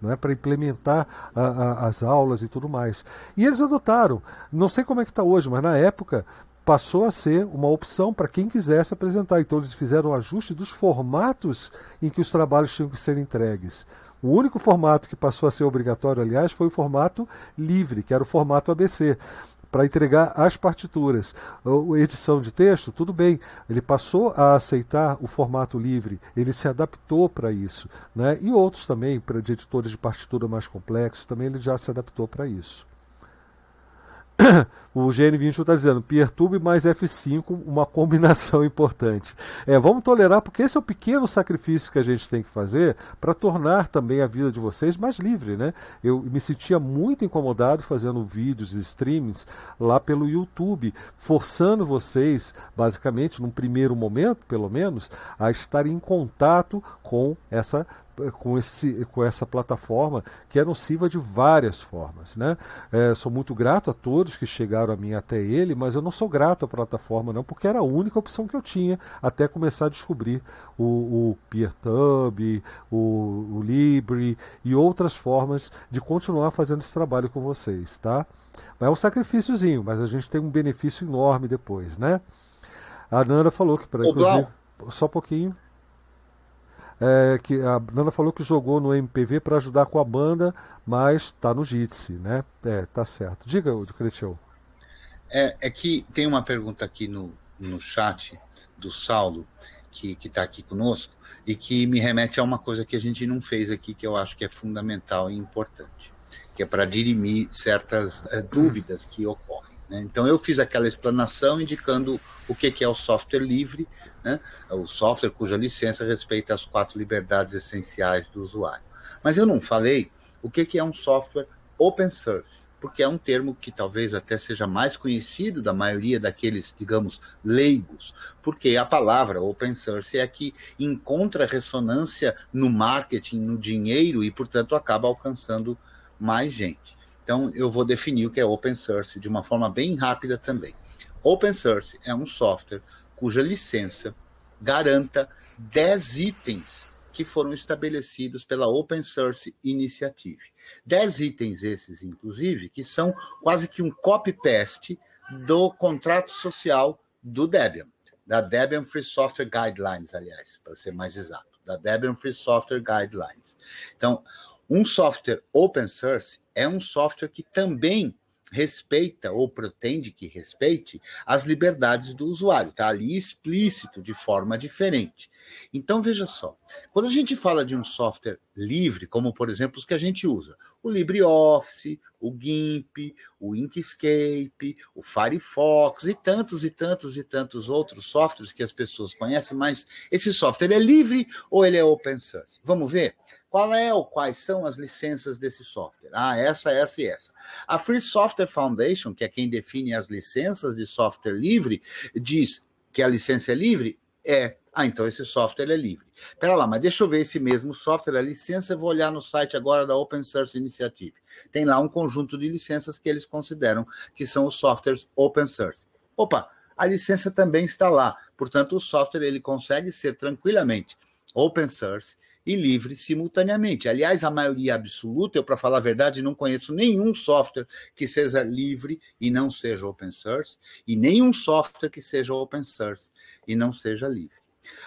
né, para implementar a, a, as aulas e tudo mais. E eles adotaram. Não sei como é que está hoje, mas na época passou a ser uma opção para quem quisesse apresentar. Então eles fizeram o ajuste dos formatos em que os trabalhos tinham que ser entregues. O único formato que passou a ser obrigatório, aliás, foi o formato livre, que era o formato A B C, para entregar as partituras. A edição de texto, tudo bem, ele passou a aceitar o formato livre, ele se adaptou para isso, né? E outros também, para de editores de partitura mais complexos, também ele já se adaptou para isso. O G N vinte e um está dizendo, Peertube mais F cinco, uma combinação importante. É, vamos tolerar, porque esse é o pequeno sacrifício que a gente tem que fazer para tornar também a vida de vocês mais livre, né? Eu me sentia muito incomodado fazendo vídeos e streamings lá pelo YouTube, forçando vocês, basicamente, num primeiro momento, pelo menos, a estar em contato com essa Com, esse, com essa plataforma que é nociva de várias formas, né? É, sou muito grato a todos que chegaram a mim até ele, mas eu não sou grato à plataforma não, porque era a única opção que eu tinha até começar a descobrir o, o Peertube, o, o Libre e outras formas de continuar fazendo esse trabalho com vocês, tá? É um sacrifíciozinho, mas a gente tem um benefício enorme depois, né? A Nanda falou que, pra, inclusive, só um pouquinho. É, que a Nana falou que jogou no M P V para ajudar com a banda, mas tá no Jitsi, né? É, tá certo. Diga, Cretil. É, é que tem uma pergunta aqui no, no chat do Saulo, que está aqui conosco, e que me remete a uma coisa que a gente não fez aqui, que eu acho que é fundamental e importante, que é para dirimir certas é, dúvidas que ocorrem, né? Então eu fiz aquela explanação indicando o que, que é o software livre, né? O software cuja licença respeita as quatro liberdades essenciais do usuário. Mas eu não falei o que, que é um software open source, porque é um termo que talvez até seja mais conhecido da maioria daqueles, digamos, leigos, porque a palavra open source é a que encontra ressonância no marketing, no dinheiro, e, portanto, acaba alcançando mais gente. Então, eu vou definir o que é open source de uma forma bem rápida também. Open source é um software cuja licença garanta dez itens que foram estabelecidos pela Open Source Initiative. dez itens esses, inclusive, que são quase que um copy-paste do contrato social do Debian, da Debian Free Software Guidelines, aliás, para ser mais exato, da Debian Free Software Guidelines. Então, um software Open Source é um software que também respeita ou pretende que respeite as liberdades do usuário, está ali explícito de forma diferente. Então veja só, quando a gente fala de um software livre, como por exemplo os que a gente usa, o LibreOffice, o GIMP, o Inkscape, o Firefox e tantos e tantos e tantos outros softwares que as pessoas conhecem, mas esse software é livre ou ele é open source? Vamos ver? Qual é ou quais são as licenças desse software? Ah, essa, essa e essa. A Free Software Foundation, que é quem define as licenças de software livre, diz que a licença é livre? É. Ah, então esse software é livre. Pera lá, mas deixa eu ver esse mesmo software, a licença, eu vou olhar no site agora da Open Source Initiative. Tem lá um conjunto de licenças que eles consideram que são os softwares open source. Opa, a licença também está lá. Portanto, o software ele consegue ser tranquilamente open source e livre simultaneamente. Aliás, a maioria absoluta, eu, para falar a verdade, não conheço nenhum software que seja livre e não seja open source, e nenhum software que seja open source e não seja livre.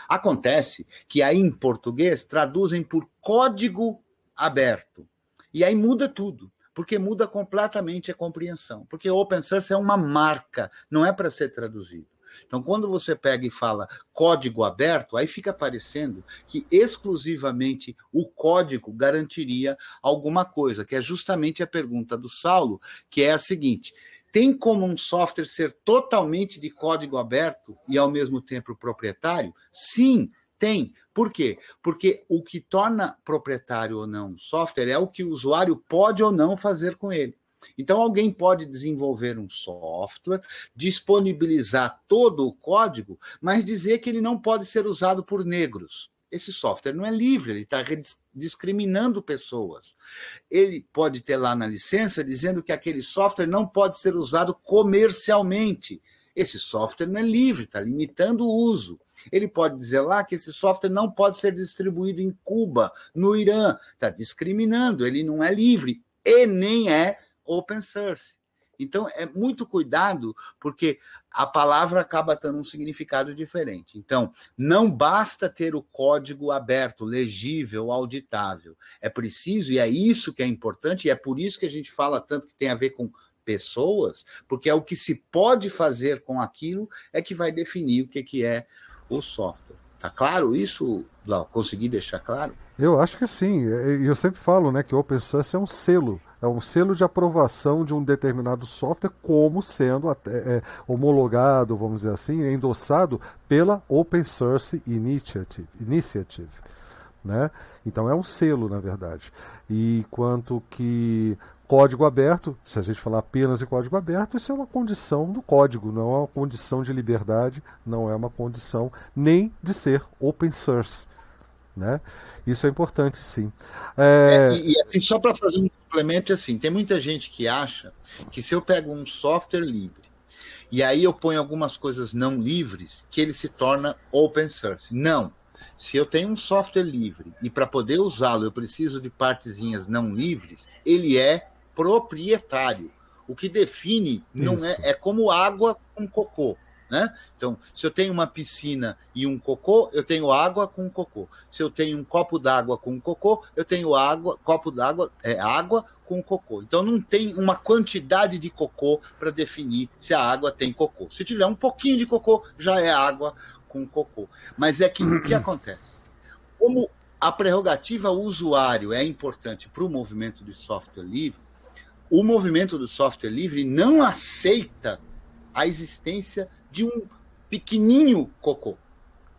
Acontece que aí, em português, traduzem por código aberto. E aí muda tudo, porque muda completamente a compreensão. Porque open source é uma marca, não é para ser traduzido. Então, quando você pega e fala código aberto, aí fica parecendo que exclusivamente o código garantiria alguma coisa, que é justamente a pergunta do Saulo, que é a seguinte: tem como um software ser totalmente de código aberto e, ao mesmo tempo, proprietário? Sim, tem. Por quê? Porque o que torna proprietário ou não um software é o que o usuário pode ou não fazer com ele. Então, alguém pode desenvolver um software, disponibilizar todo o código, mas dizer que ele não pode ser usado por negros. Esse software não é livre, ele está discriminando pessoas. Ele pode ter lá na licença dizendo que aquele software não pode ser usado comercialmente. Esse software não é livre, está limitando o uso. Ele pode dizer lá que esse software não pode ser distribuído em Cuba, no Irã. Está discriminando, ele não é livre e nem é open source. Então, é muito cuidado, porque a palavra acaba tendo um significado diferente. Então, não basta ter o código aberto, legível, auditável. É preciso, e é isso que é importante, e é por isso que a gente fala tanto que tem a ver com pessoas, porque é o que se pode fazer com aquilo é que vai definir o que, que é o software. Tá claro isso, Blau? Consegui deixar claro? Eu acho que sim. E eu sempre falo, né, que o open source é um selo. É um selo de aprovação de um determinado software como sendo até, é, homologado, vamos dizer assim, endossado pela Open Source Initiative. Initiative, né? Então é um selo, na verdade. E quanto que código aberto, se a gente falar apenas de código aberto, isso é uma condição do código, não é uma condição de liberdade, não é uma condição nem de ser Open Source, né? Isso é importante, sim. É... É, e, e assim, só para fazer um complemento, assim, tem muita gente que acha que se eu pego um software livre e aí eu ponho algumas coisas não livres, que ele se torna open source. Não. Se eu tenho um software livre e para poder usá-lo eu preciso de partezinhas não livres, ele é proprietário. O que define não é, é como água com cocô, né? Então, se eu tenho uma piscina e um cocô, eu tenho água com cocô. Se eu tenho um copo d'água com cocô, eu tenho água, copo d'água é água com cocô. Então, não tem uma quantidade de cocô para definir se a água tem cocô. Se tiver um pouquinho de cocô, já é água com cocô. Mas é que o que acontece? Como a prerrogativa ao usuário é importante para o movimento do software livre, o movimento do software livre não aceita a existência de um pequenininho cocô.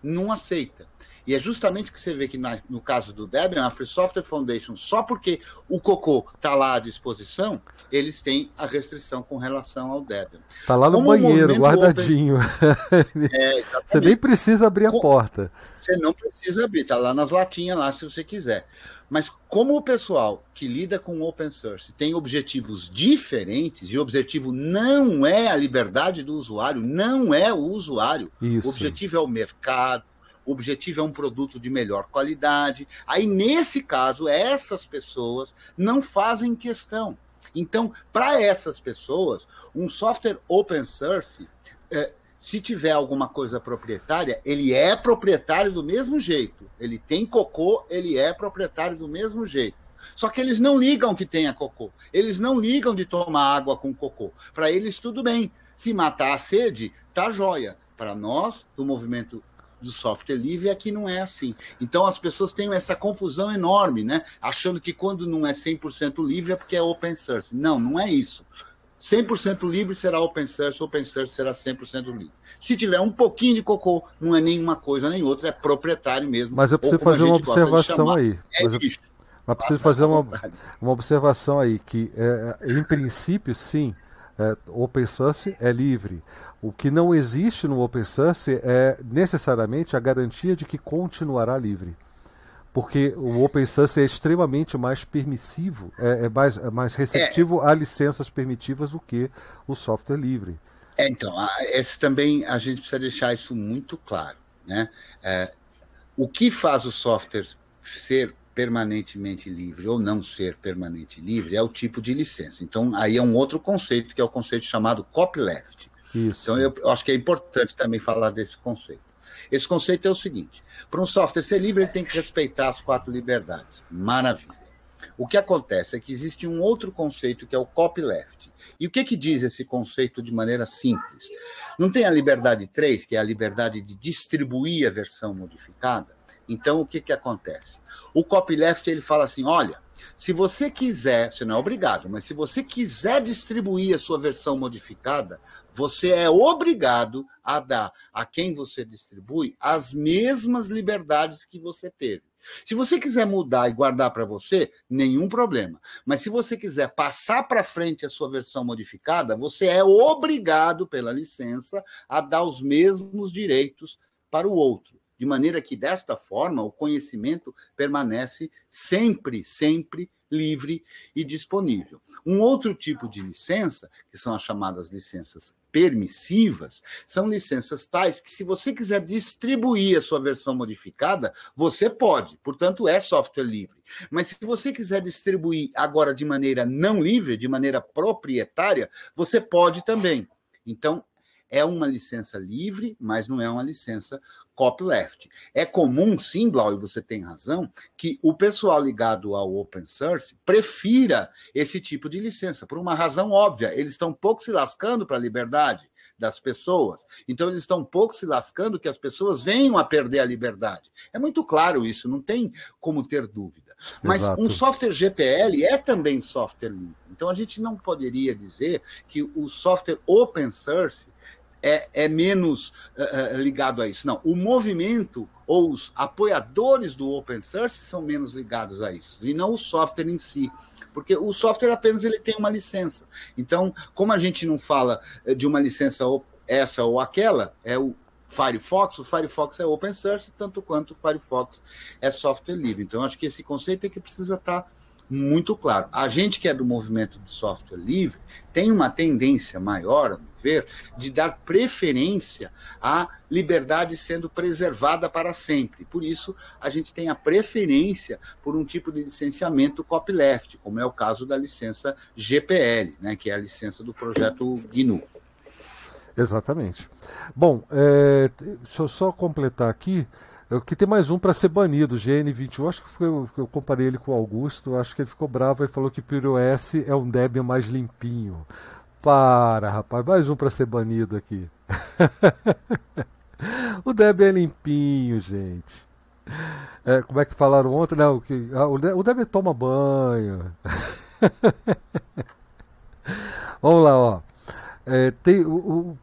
Não aceita. E é justamente que você vê que na, no caso do Debian, a Free Software Foundation, só porque o cocô está lá à disposição, eles têm a restrição com relação ao Debian. Está lá no Como banheiro, guardadinho. Open... é, você nem precisa abrir a Com... porta. Você não precisa abrir, está lá nas latinhas, lá se você quiser. Mas como o pessoal que lida com open source tem objetivos diferentes, e o objetivo não é a liberdade do usuário, não é o usuário. Isso. O objetivo é o mercado, o objetivo é um produto de melhor qualidade. Aí, nesse caso, essas pessoas não fazem questão. Então, para essas pessoas, um software open source... É, se tiver alguma coisa proprietária, ele é proprietário do mesmo jeito. Ele tem cocô, ele é proprietário do mesmo jeito. Só que eles não ligam que tenha cocô. Eles não ligam de tomar água com cocô. Para eles, tudo bem. Se matar a sede, tá jóia. Para nós, do movimento do software livre, aqui não é assim. Então, as pessoas têm essa confusão enorme, né? Achando que quando não é cem por cento livre é porque é open source. Não, não é isso. cem por cento livre será open source, open source será cem por cento livre. Se tiver um pouquinho de cocô, não é nenhuma coisa nem outra, é proprietário mesmo. Mas eu preciso fazer uma observação aí. É mas eu, mas preciso fazer uma, uma observação aí, que é, em princípio, sim, é, open source é livre. O que não existe no open source é necessariamente a garantia de que continuará livre. Porque o open source é extremamente mais permissivo, é, é, mais, é mais receptivo é. a licenças permitivas do que o software livre. É, então, esse também a gente precisa deixar isso muito claro, né? É, o que faz o software ser permanentemente livre ou não ser permanente livre é o tipo de licença. Então, aí é um outro conceito, que é o conceito chamado copyleft. Isso. Então, eu, eu acho que é importante também falar desse conceito. Esse conceito é o seguinte: para um software ser livre, ele tem que respeitar as quatro liberdades. Maravilha. O que acontece é que existe um outro conceito, que é o copyleft, E o que que diz esse conceito de maneira simples? Não tem a liberdade três, que é a liberdade de distribuir a versão modificada? Então, o que que acontece? O copyleft, ele fala assim, olha, se você quiser, você não é obrigado, mas se você quiser distribuir a sua versão modificada, você é obrigado a dar a quem você distribui as mesmas liberdades que você teve. Se você quiser mudar e guardar para você, nenhum problema. Mas se você quiser passar para frente a sua versão modificada, você é obrigado, pela licença, a dar os mesmos direitos para o outro. De maneira que, desta forma, o conhecimento permanece sempre, sempre livre e disponível. Um outro tipo de licença, que são as chamadas licenças permissivas, são licenças tais que, se você quiser distribuir a sua versão modificada, você pode, portanto, é software livre. Mas se você quiser distribuir agora de maneira não livre, de maneira proprietária, você pode também. Então, é uma licença livre, mas não é uma licença copyleft. É comum, sim, Blau, e você tem razão, que o pessoal ligado ao open source prefira esse tipo de licença, por uma razão óbvia. Eles estão um pouco se lascando para a liberdade das pessoas. Então, eles estão um pouco se lascando que as pessoas venham a perder a liberdade. É muito claro isso, não tem como ter dúvida. Mas Exato. Um software G P L é também software livre. Então, a gente não poderia dizer que o software open source É, é menos uh, ligado a isso. Não, o movimento ou os apoiadores do open source são menos ligados a isso, e não o software em si, porque o software apenas ele tem uma licença. Então, como a gente não fala de uma licença essa ou aquela, é o Firefox, o Firefox é open source, tanto quanto o Firefox é software livre. Então, acho que esse conceito é que precisa estar muito claro. A gente que é do movimento de software livre tem uma tendência maior, a meu ver, de dar preferência à liberdade sendo preservada para sempre. Por isso, a gente tem a preferência por um tipo de licenciamento copyleft, como é o caso da licença G P L, né, que é a licença do projeto G N U. Exatamente. Bom, é, deixa eu só completar aqui. Que tem mais um para ser banido, G N vinte e um, acho que foi, eu comparei ele com o Augusto, acho que ele ficou bravo e falou que o PureOS é um Debian mais limpinho. Para, rapaz, mais um para ser banido aqui. O Debian é limpinho, gente. É, como é que falaram ontem? Não, que, ah, o Debian toma banho. Vamos lá, ó. É, tem o... o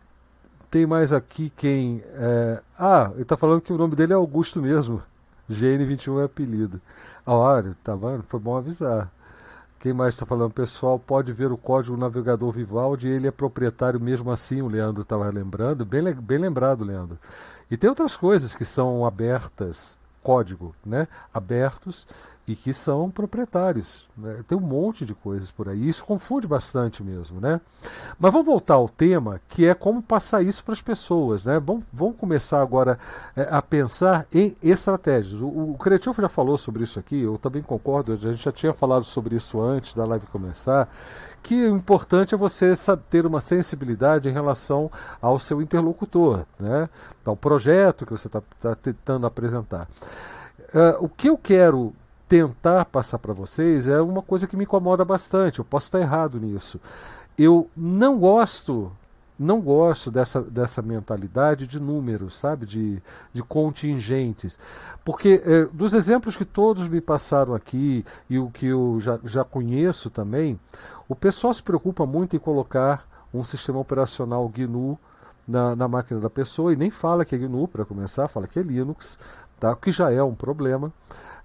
Tem mais aqui quem... É... Ah, ele está falando que o nome dele é Augusto mesmo. G N vinte e um é apelido. Ah, olha, tá vendo? Foi bom avisar. Quem mais está falando? Pessoal, pode ver o código navegador Vivaldi. Ele é proprietário mesmo assim, o Leandro estava lembrando. Bem, bem lembrado, Leandro. E tem outras coisas que são abertas, código, né? Abertos e que são proprietários, né? Tem um monte de coisas por aí, isso confunde bastante mesmo, né? Mas vamos voltar ao tema, que é como passar isso para as pessoas, né? Vamos, vamos começar agora é, a pensar em estratégias. O, o Cretil já falou sobre isso aqui, eu também concordo, a gente já tinha falado sobre isso antes da live começar, que o importante é você ter uma sensibilidade em relação ao seu interlocutor, né? Ao projeto que você está tá tentando apresentar. Uh, o que eu quero tentar passar para vocês é uma coisa que me incomoda bastante, eu posso estar errado nisso. Eu não gosto, não gosto dessa, dessa mentalidade de números, sabe? De, de contingentes. Porque é, dos exemplos que todos me passaram aqui e o que eu já, já conheço também, o pessoal se preocupa muito em colocar um sistema operacional G N U na, na máquina da pessoa e nem fala que é G N U, para começar, fala que é Linux, tá? O que já é um problema.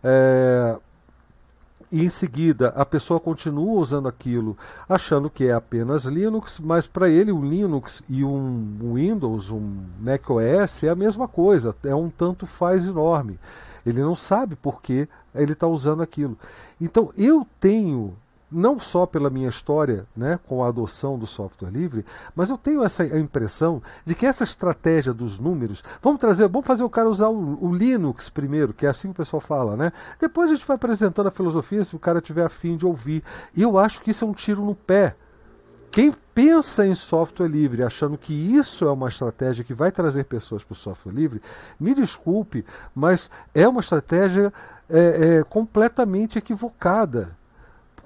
É, e em seguida a pessoa continua usando aquilo achando que é apenas Linux, mas para ele o Linux e um Windows, um macOS é a mesma coisa, é um tanto faz enorme, ele não sabe por que ele está usando aquilo. Então eu tenho, não só pela minha história, né, com a adoção do software livre, mas eu tenho essa impressão de que essa estratégia dos números, vamos trazer, vamos fazer o cara usar o, o Linux primeiro, que é assim que o pessoal fala, né? Depois a gente vai apresentando a filosofia, se o cara tiver afim de ouvir. E eu acho que isso é um tiro no pé. Quem pensa em software livre, achando que isso é uma estratégia que vai trazer pessoas para o software livre, me desculpe, mas é uma estratégia é, é, completamente equivocada.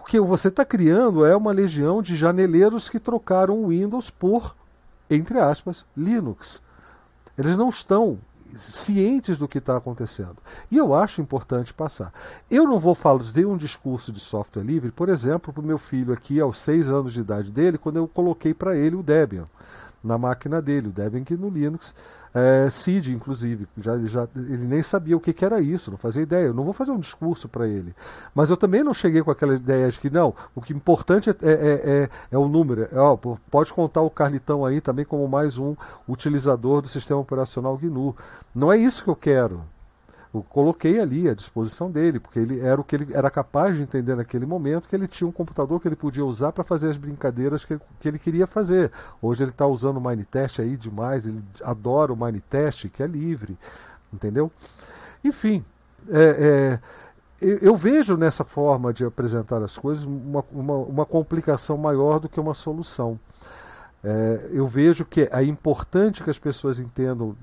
Porque você está criando é uma legião de janeleiros que trocaram o Windows por, entre aspas, Linux. Eles não estão cientes do que está acontecendo. E eu acho importante passar. Eu não vou fazer um discurso de software livre, por exemplo, para o meu filho aqui, aos seis anos de idade dele, quando eu coloquei para ele o Debian na máquina dele, o Debian que no Linux, é, C I D inclusive, já, já, ele nem sabia o que, que era isso, não fazia ideia, eu não vou fazer um discurso para ele, mas eu também não cheguei com aquela ideia de que não, o que é importante é, é, é, é o número, é, ó, pode contar o Carlitão aí também como mais um utilizador do sistema operacional G N U, não é isso que eu quero. Eu coloquei ali à disposição dele, porque ele era o que ele era capaz de entender naquele momento, que ele tinha um computador que ele podia usar para fazer as brincadeiras que, que ele queria fazer. Hoje ele está usando o MineTest aí demais, ele adora o MineTest, que é livre, entendeu? Enfim, é, é, eu, eu vejo nessa forma de apresentar as coisas uma, uma, uma complicação maior do que uma solução. É, eu vejo que é importante que as pessoas entendam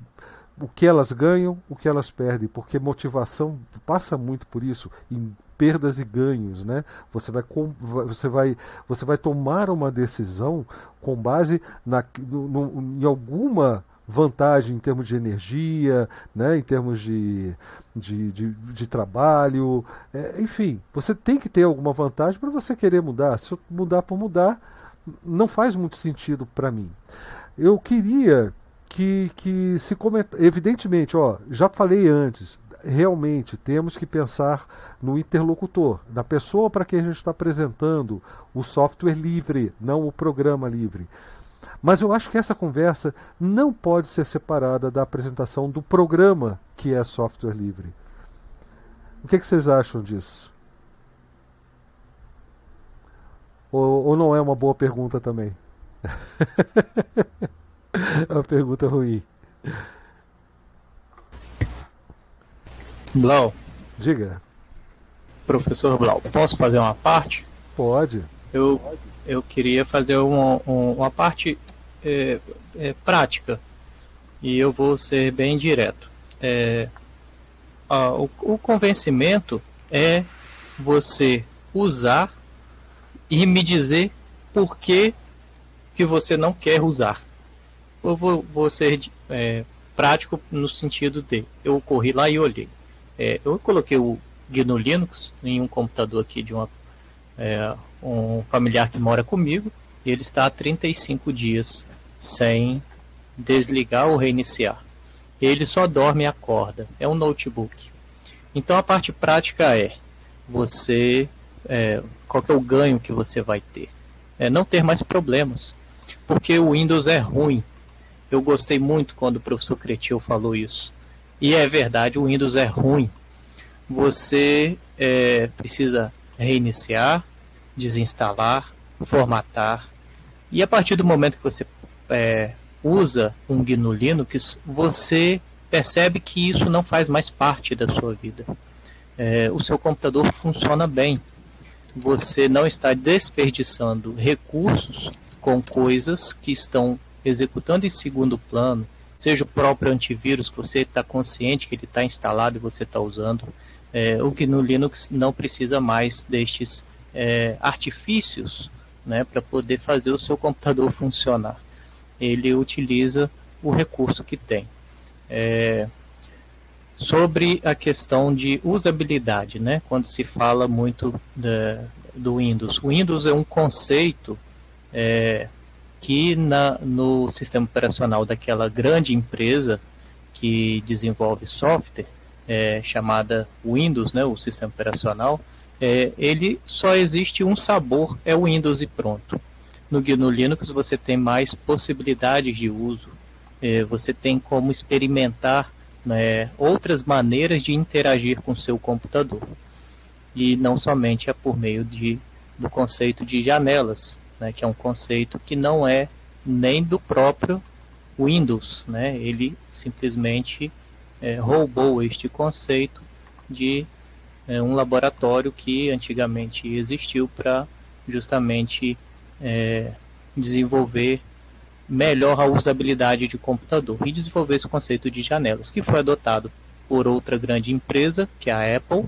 o que elas ganham, o que elas perdem, porque motivação passa muito por isso, em perdas e ganhos, né? Você vai, você vai, você vai tomar uma decisão com base na, no, no, em alguma vantagem em termos de energia, né? Em termos de, de, de, de trabalho, é, enfim, você tem que ter alguma vantagem para você querer mudar. Se eu mudar por mudar, não faz muito sentido para mim. Eu queria... Que, que se comenta, evidentemente, ó, já falei antes, realmente temos que pensar no interlocutor, na pessoa para quem a gente está apresentando o software livre, não o programa livre. Mas eu acho que essa conversa não pode ser separada da apresentação do programa que é software livre. O que, é que vocês acham disso? Ou, ou não é uma boa pergunta também? É uma pergunta ruim. Blau. Diga. Professor Blau, posso fazer uma parte? Pode. Eu, eu queria fazer uma, uma parte é, é, prática. E eu vou ser bem direto. É, a, o, o convencimento é você usar e me dizer por que, que você não quer usar. Eu vou, vou ser é, prático no sentido de, eu corri lá e olhei. É, eu coloquei o G N U Linux em um computador aqui de uma, é, um familiar que mora comigo, e ele está há trinta e cinco dias sem desligar ou reiniciar. Ele só dorme e acorda, é um notebook. Então a parte prática é, você, é, qual que é o ganho que você vai ter? É não ter mais problemas, porque o Windows é ruim. Eu gostei muito quando o professor Cretil falou isso. E é verdade, o Windows é ruim. Você é, precisa reiniciar, desinstalar, formatar. E a partir do momento que você é, usa um G N U Linux, você percebe que isso não faz mais parte da sua vida. É, o seu computador funciona bem. Você não está desperdiçando recursos com coisas que estão executando em segundo plano, seja o próprio antivírus que você está consciente que ele está instalado e você está usando, é, o G N U Linux não precisa mais destes é, artifícios, né, para poder fazer o seu computador funcionar. Ele utiliza o recurso que tem. É, sobre a questão de usabilidade, né, quando se fala muito é, do Windows. O Windows é um conceito é, que na, no sistema operacional daquela grande empresa que desenvolve software, é, chamada Windows, né, o sistema operacional, é, ele só existe um sabor, é o Windows e pronto. No G N U Linux você tem mais possibilidades de uso, é, você tem como experimentar, né, outras maneiras de interagir com o seu computador. E não somente é por meio de, do conceito de janelas, né, que é um conceito que não é nem do próprio Windows, né? Ele simplesmente é, roubou este conceito de é, um laboratório que antigamente existiu para justamente é, desenvolver melhor a usabilidade de computador e desenvolver esse conceito de janelas, que foi adotado por outra grande empresa, que é a Apple,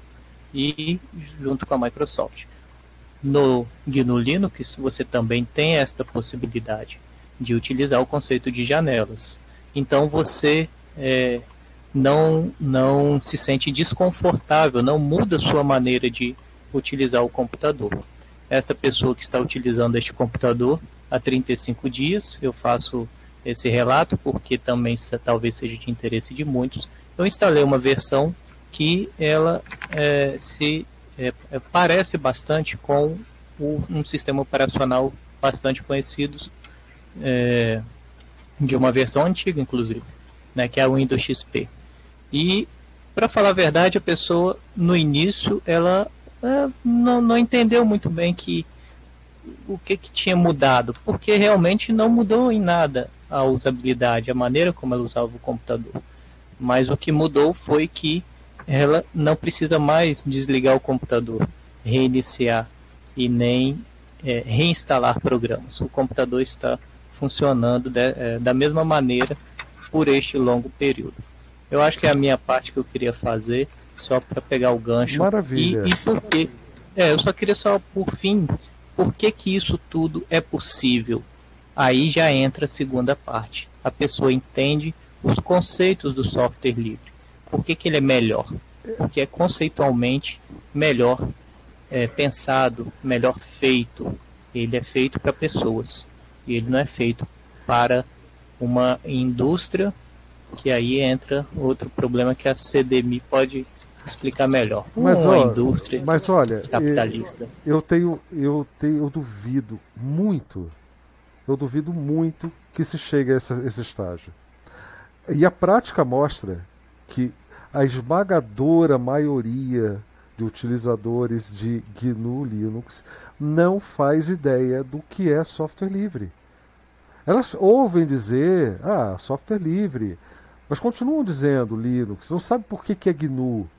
e junto com a Microsoft. No G N U Linux, você também tem esta possibilidade de utilizar o conceito de janelas. Então, você é, não, não se sente desconfortável, não muda sua maneira de utilizar o computador. Esta pessoa que está utilizando este computador há trinta e cinco dias, eu faço esse relato porque também talvez seja de interesse de muitos, eu instalei uma versão que ela é, se é, parece bastante com o, um sistema operacional bastante conhecido, é, de uma versão antiga, inclusive, né, que é a Windows X P. E, para falar a verdade, a pessoa, no início, ela é, não, não entendeu muito bem que, o que, que tinha mudado, porque realmente não mudou em nada a usabilidade, a maneira como ela usava o computador. Mas o que mudou foi que ela não precisa mais desligar o computador, reiniciar e nem é, reinstalar programas. O computador está funcionando de, é, da mesma maneira por este longo período. Eu acho que é a minha parte que eu queria fazer, só para pegar o gancho. Maravilha. E, e porque, é, eu só queria só, por fim, por que que isso tudo é possível? Aí já entra a segunda parte. A pessoa entende os conceitos do software livre. Por que que ele é melhor? Porque é conceitualmente melhor é, pensado, melhor feito. Ele é feito para pessoas. E ele não é feito para uma indústria, que aí entra outro problema que a C D M I pode explicar melhor. Mas, uma ó, indústria mas, olha, capitalista. Eu, eu, tenho, eu tenho, eu duvido muito. Eu duvido muito que se chegue a esse, esse estágio. E a prática mostra que a esmagadora maioria de utilizadores de G N U Linux não faz ideia do que é software livre. Elas ouvem dizer, ah, software livre, mas continuam dizendo Linux, não sabe por que que é G N U,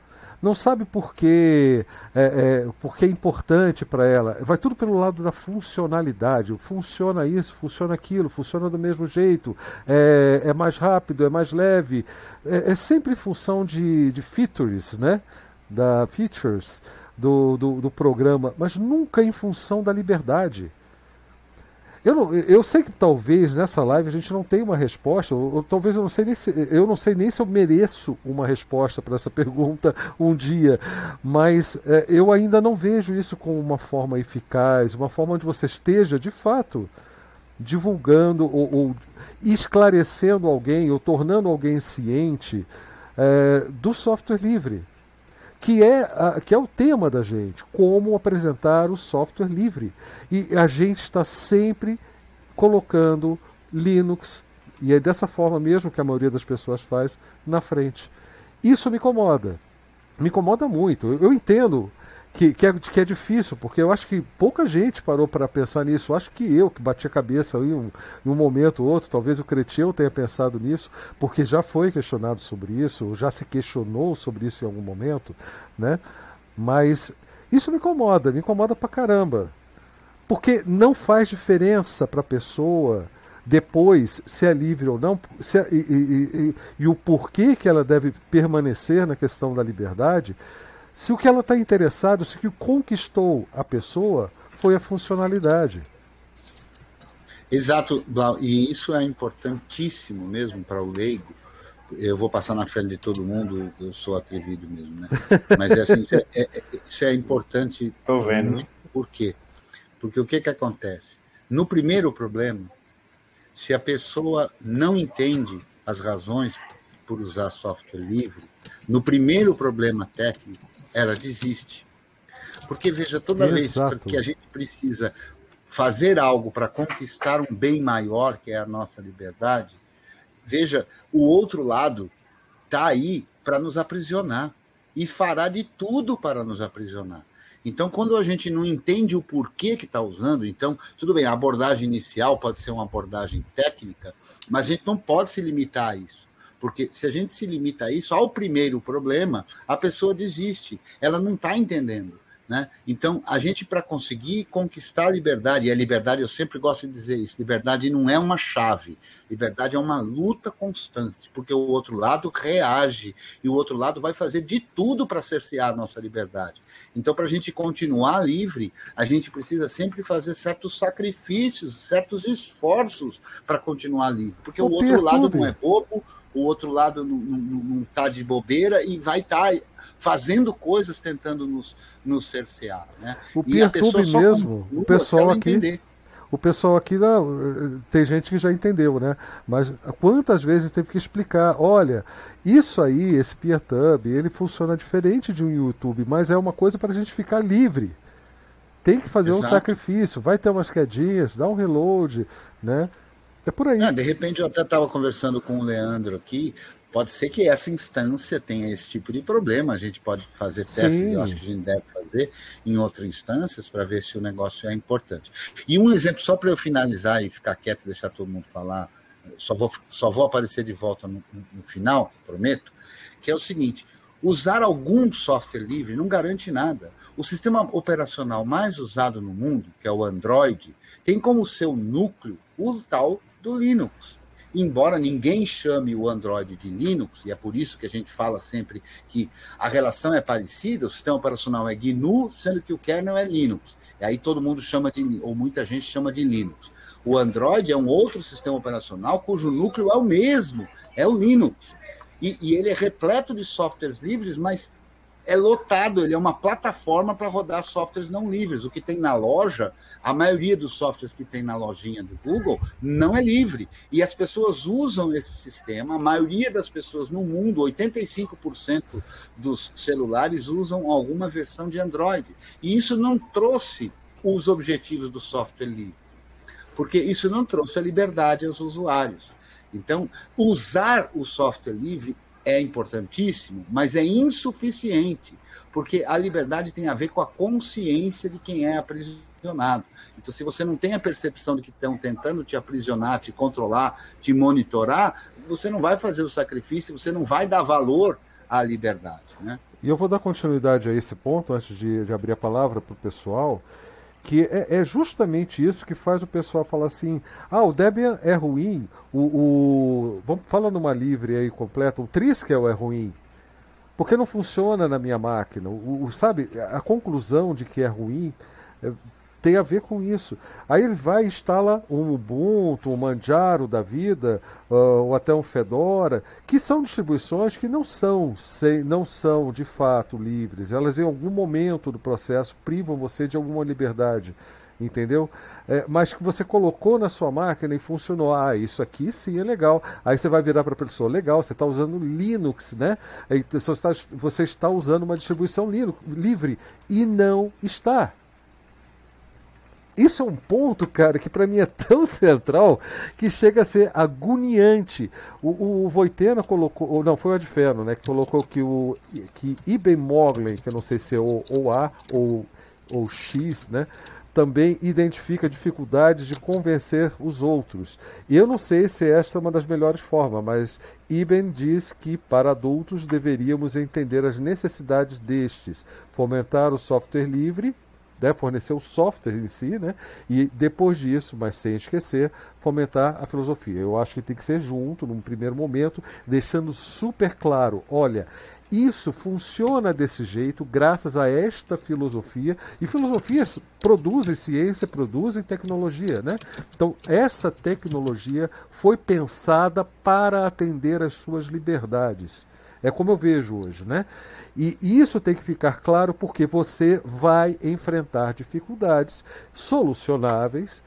não sabe por que é, é, porque é importante para ela. Vai tudo pelo lado da funcionalidade. Funciona isso, funciona aquilo, funciona do mesmo jeito, é, é mais rápido, é mais leve. É, é sempre função de, de features, né? Da features do, do, do programa, mas nunca em função da liberdade. Eu, não, eu sei que talvez nessa live a gente não tenha uma resposta, ou, ou talvez eu não sei nem se, eu não sei nem se eu mereço uma resposta para essa pergunta um dia, mas é, eu ainda não vejo isso como uma forma eficaz, uma forma onde você esteja, de fato, divulgando ou, ou esclarecendo alguém, ou tornando alguém ciente é, do software livre, que é, a, que é o tema da gente, como apresentar o software livre. E a gente está sempre colocando Linux, e é dessa forma mesmo que a maioria das pessoas faz, na frente. Isso me incomoda, me incomoda muito. Eu, eu entendo que, que, é, que é difícil, porque eu acho que pouca gente parou para pensar nisso. Eu acho que eu, que bati a cabeça em um, em um momento ou outro, talvez o Cretil tenha pensado nisso, porque já foi questionado sobre isso, já se questionou sobre isso em algum momento, né? Mas isso me incomoda, me incomoda pra caramba. Porque não faz diferença para a pessoa depois se é livre ou não, se é, e, e, e, e o porquê que ela deve permanecer na questão da liberdade, se o que ela está interessada, se o que conquistou a pessoa foi a funcionalidade. Exato, Blau, e isso é importantíssimo mesmo para o leigo. Eu vou passar na frente de todo mundo, eu sou atrevido mesmo, né? Mas é assim, isso, é, é, isso é importante. Estou vendo. Por quê? Porque o que, que acontece? No primeiro problema, se a pessoa não entende as razões por usar software livre, no primeiro problema técnico, ela desiste. Porque, veja, toda Exato. Vez que a gente precisa fazer algo para conquistar um bem maior, que é a nossa liberdade, veja, o outro lado está aí para nos aprisionar e fará de tudo para nos aprisionar. Então, quando a gente não entende o porquê que está usando, então, tudo bem, a abordagem inicial pode ser uma abordagem técnica, mas a gente não pode se limitar a isso. Porque se a gente se limita a isso, ao primeiro problema, a pessoa desiste. Ela não está entendendo. Né? Então, a gente, para conseguir conquistar a liberdade, e a liberdade, eu sempre gosto de dizer isso, liberdade não é uma chave, liberdade é uma luta constante, porque o outro lado reage, e o outro lado vai fazer de tudo para cercear a nossa liberdade. Então, para a gente continuar livre, a gente precisa sempre fazer certos sacrifícios, certos esforços para continuar livre, porque o, o outro lado não é bobo, o outro lado não está de bobeira e vai estar... Tá fazendo coisas, tentando nos, nos cercear, né? O Peertube mesmo, o pessoal aqui, o pessoal aqui, tem gente que já entendeu, né? Mas quantas vezes teve que explicar, olha, isso aí, esse Peertube, ele funciona diferente de um YouTube, mas é uma coisa para a gente ficar livre. Tem que fazer Exato. um sacrifício, vai ter umas quedinhas, dá um reload, né? É por aí. Ah, de repente eu até estava conversando com o Leandro aqui, pode ser que essa instância tenha esse tipo de problema, a gente pode fazer testes, Sim. eu acho que a gente deve fazer em outras instâncias para ver se o negócio é importante. E um exemplo, só para eu finalizar e ficar quieto, deixar todo mundo falar, só vou, só vou aparecer de volta no, no final, prometo, que é o seguinte, usar algum software livre não garante nada. O sistema operacional mais usado no mundo, que é o Android, tem como seu núcleo o tal do Linux. Embora ninguém chame o Android de Linux, e é por isso que a gente fala sempre que a relação é parecida, o sistema operacional é G N U, sendo que o kernel é Linux. E aí todo mundo chama de, ou muita gente chama de Linux. O Android é um outro sistema operacional cujo núcleo é o mesmo, é o Linux. E, e ele é repleto de softwares livres, mas é lotado, ele é uma plataforma para rodar softwares não livres. O que tem na loja, a maioria dos softwares que tem na lojinha do Google, não é livre. E as pessoas usam esse sistema, a maioria das pessoas no mundo, oitenta e cinco por cento dos celulares usam alguma versão de Android. E isso não trouxe os objetivos do software livre, porque isso não trouxe a liberdade aos usuários. Então, usar o software livre é importantíssimo, mas é insuficiente, porque a liberdade tem a ver com a consciência de quem é aprisionado. Então, se você não tem a percepção de que estão tentando te aprisionar, te controlar, te monitorar, você não vai fazer o sacrifício, você não vai dar valor à liberdade, né? E eu vou dar continuidade a esse ponto, antes de, de abrir a palavra para o pessoal, que é, é justamente isso que faz o pessoal falar assim, ah, o Debian é ruim, o, o vamos falar numa livre aí completa, o Triskel é ruim, porque não funciona na minha máquina, o, o, sabe, a conclusão de que é ruim é, tem a ver com isso. Aí ele vai e instala um Ubuntu, um Manjaro da vida, uh, ou até um Fedora, que são distribuições que não são, sem, não são de fato livres. Elas em algum momento do processo privam você de alguma liberdade, entendeu? É, mas que você colocou na sua máquina e funcionou. Ah, isso aqui sim é legal. Aí você vai virar para a pessoa, legal, você está usando Linux, né? Você está, você está usando uma distribuição Linux, livre, e não está. Isso é um ponto, cara, que para mim é tão central que chega a ser agoniante. O, o Voitena colocou, ou não, foi o Adferno, né, que colocou que o que Iben Moglen, que eu não sei se é o, o A ou, ou X, né, também identifica dificuldades de convencer os outros. E eu não sei se esta é uma das melhores formas, mas Iben diz que para adultos deveríamos entender as necessidades destes, fomentar o software livre, né, fornecer o software em si, né, e depois disso, mas sem esquecer, fomentar a filosofia. Eu acho que tem que ser junto, num primeiro momento, deixando super claro, olha, isso funciona desse jeito graças a esta filosofia, e filosofias produzem ciência, produzem tecnologia, né? Então, essa tecnologia foi pensada para atender às suas liberdades. É como eu vejo hoje, né? E isso tem que ficar claro, porque você vai enfrentar dificuldades solucionáveis,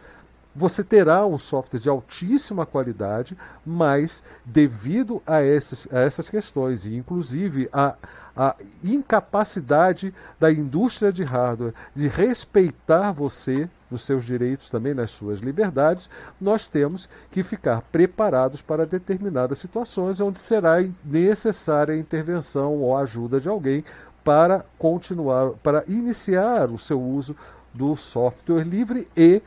você terá um software de altíssima qualidade, mas devido a, esses, a essas questões, e inclusive a, a incapacidade da indústria de hardware de respeitar você nos seus direitos também, nas suas liberdades, nós temos que ficar preparados para determinadas situações onde será necessária a intervenção ou a ajuda de alguém para continuar, para iniciar o seu uso do software livre e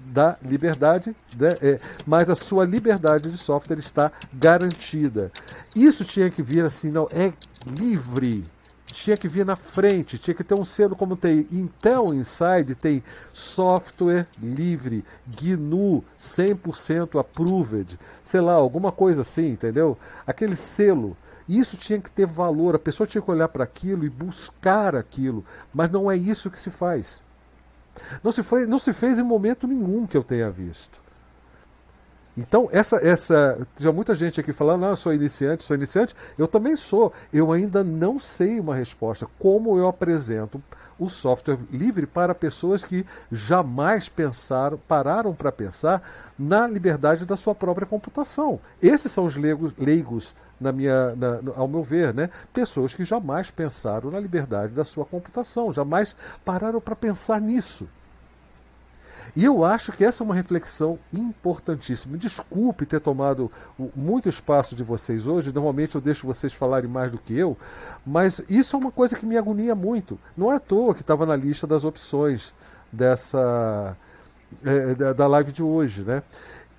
da liberdade, né? É, mas a sua liberdade de software está garantida. Isso tinha que vir assim, não, é livre. tinha que vir na frente, tinha que ter um selo como tem. Então, Inside tem software livre, G N U, cem por cento approved, sei lá, alguma coisa assim, entendeu? Aquele selo. Isso tinha que ter valor, a pessoa tinha que olhar para aquilo e buscar aquilo, mas não é isso que se faz. Não se foi, não se fez em momento nenhum que eu tenha visto. Então, essa, essa, já muita gente aqui falando, ah, eu sou iniciante, sou iniciante, eu também sou, eu ainda não sei uma resposta, como eu apresento o software livre para pessoas que jamais pensaram, pararam para pensar na liberdade da sua própria computação. Esses são os leigos, leigos na minha, na, ao meu ver, né? Pessoas que jamais pensaram na liberdade da sua computação, jamais pararam para pensar nisso. E eu acho que essa é uma reflexão importantíssima. Desculpe ter tomado muito espaço de vocês hoje, normalmente eu deixo vocês falarem mais do que eu, mas isso é uma coisa que me agonia muito. Não é à toa que estava na lista das opções dessa, é, da live de hoje, né?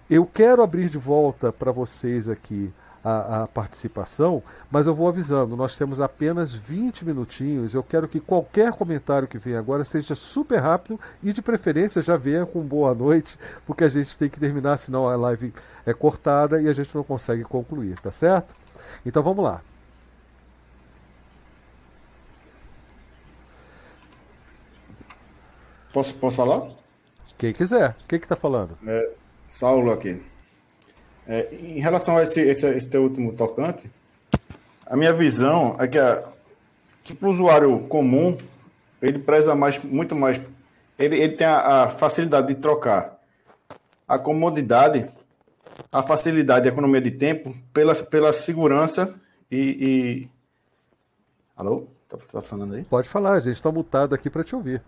Eu quero abrir de volta para vocês aqui A, a participação, mas eu vou avisando, nós temos apenas vinte minutinhos, eu quero que qualquer comentário que venha agora seja super rápido e de preferência já venha com boa noite, porque a gente tem que terminar, senão a live é cortada e a gente não consegue concluir, tá certo? Então vamos lá. Posso, posso falar? Quem quiser, quem que tá falando? É, Saulo aqui. É, em relação a esse, esse, esse teu último tocante, a minha visão é que, que para o usuário comum, ele preza mais, muito mais, ele, ele tem a, a facilidade de trocar a comodidade, a facilidade e a economia de tempo pela, pela segurança e... e... Alô? Tá, tá falando aí? Pode falar, a gente está mutado aqui para te ouvir.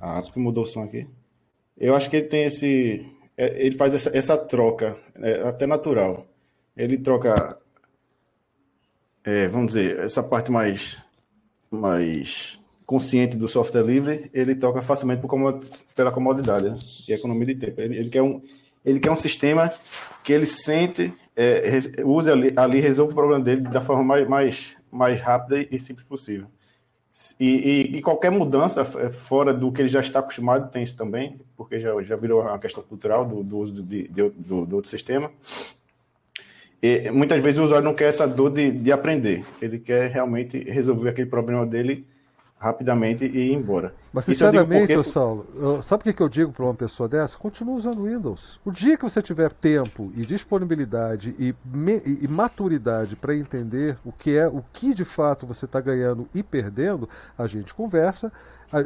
Ah, acho que mudou o som aqui. Eu acho que ele tem esse... Ele faz essa, essa troca, é, até natural. Ele troca, é, vamos dizer, essa parte mais, mais consciente do software livre, ele troca facilmente por comod, pela comodidade, né? E economia de tempo. Ele, ele, quer um, ele quer um sistema que ele sente, é, use ali, ali, resolve o problema dele da forma mais, mais, mais rápida e simples possível. E, e, e qualquer mudança fora do que ele já está acostumado, tem isso também, porque já, já virou uma questão cultural do, do uso de, de, do, do outro sistema. E muitas vezes o usuário não quer essa dor de, de aprender, ele quer realmente resolver aquele problema dele rapidamente e ir embora. Mas sinceramente, porque... Saulo, sabe o que eu digo para uma pessoa dessa? Continua usando Windows. O dia que você tiver tempo e disponibilidade e, me... e maturidade para entender o que é, o que de fato você está ganhando e perdendo, a gente conversa,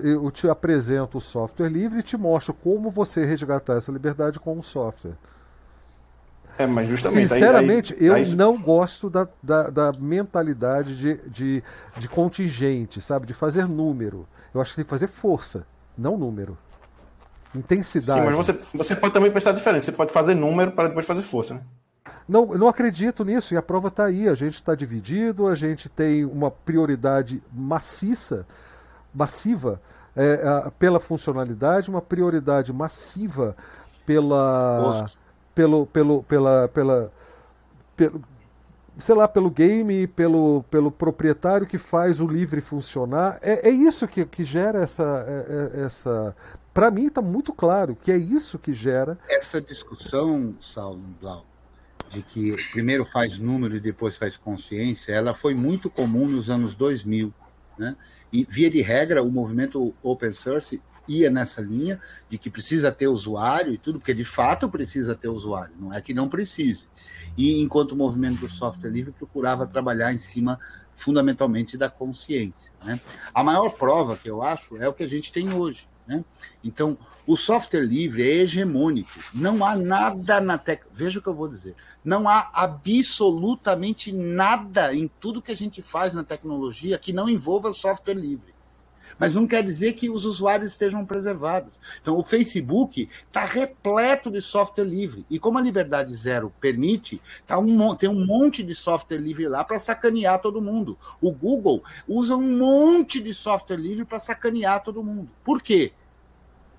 eu te apresento o software livre e te mostro como você resgatar essa liberdade com o software. É, mas justamente, Sinceramente, aí, aí, eu aí... não gosto da, da, da mentalidade de, de, de contingente, sabe? De fazer número. Eu acho que tem que fazer força, não número. Intensidade. Sim, mas você, você pode também pensar diferente. Você pode fazer número para depois fazer força, né? Não, eu não acredito nisso, e a prova está aí. A gente está dividido, a gente tem uma prioridade maciça, massiva, é, pela funcionalidade, uma prioridade massiva pela... Nossa. Pelo, pelo, pela, pela, pelo, sei lá, pelo game, pelo, pelo proprietário que faz o livre funcionar. É, é isso que, que gera essa... É, essa... Para mim está muito claro que é isso que gera... Essa discussão, Saulo Blau, de que primeiro faz número e depois faz consciência, ela foi muito comum nos anos dois mil. Né? E, via de regra, o movimento open source... ia nessa linha de que precisa ter usuário e tudo, porque de fato precisa ter usuário, não é que não precise. E enquanto o movimento do software livre procurava trabalhar em cima fundamentalmente da consciência, né? A maior prova que eu acho é o que a gente tem hoje, né? Então, o software livre é hegemônico, não há nada na tec... veja o que eu vou dizer, não há absolutamente nada em tudo que a gente faz na tecnologia que não envolva software livre. Mas não quer dizer que os usuários estejam preservados. Então, o Facebook está repleto de software livre. E como a liberdade zero permite, tá um, tem um monte de software livre lá para sacanear todo mundo. O Google usa um monte de software livre para sacanear todo mundo. Por quê?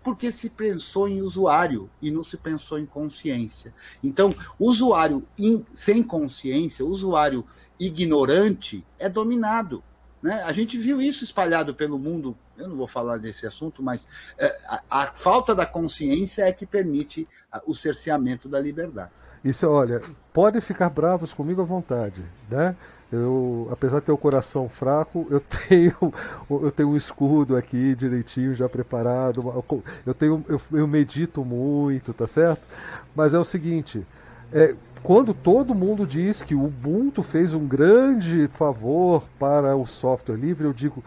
Porque se pensou em usuário e não se pensou em consciência. Então, usuário in, sem consciência, usuário ignorante, é dominado. Né? A gente viu isso espalhado pelo mundo, eu não vou falar desse assunto, mas é, a, a falta da consciência é que permite a, o cerceamento da liberdade. Isso, olha, podem ficar bravos comigo à vontade, né? Eu, apesar de ter o coração fraco, eu tenho, eu tenho um escudo aqui direitinho, já preparado, eu, tenho, eu, eu medito muito, tá certo? Mas é o seguinte, é, quando todo mundo diz que o Ubuntu fez um grande favor para o software livre, eu digo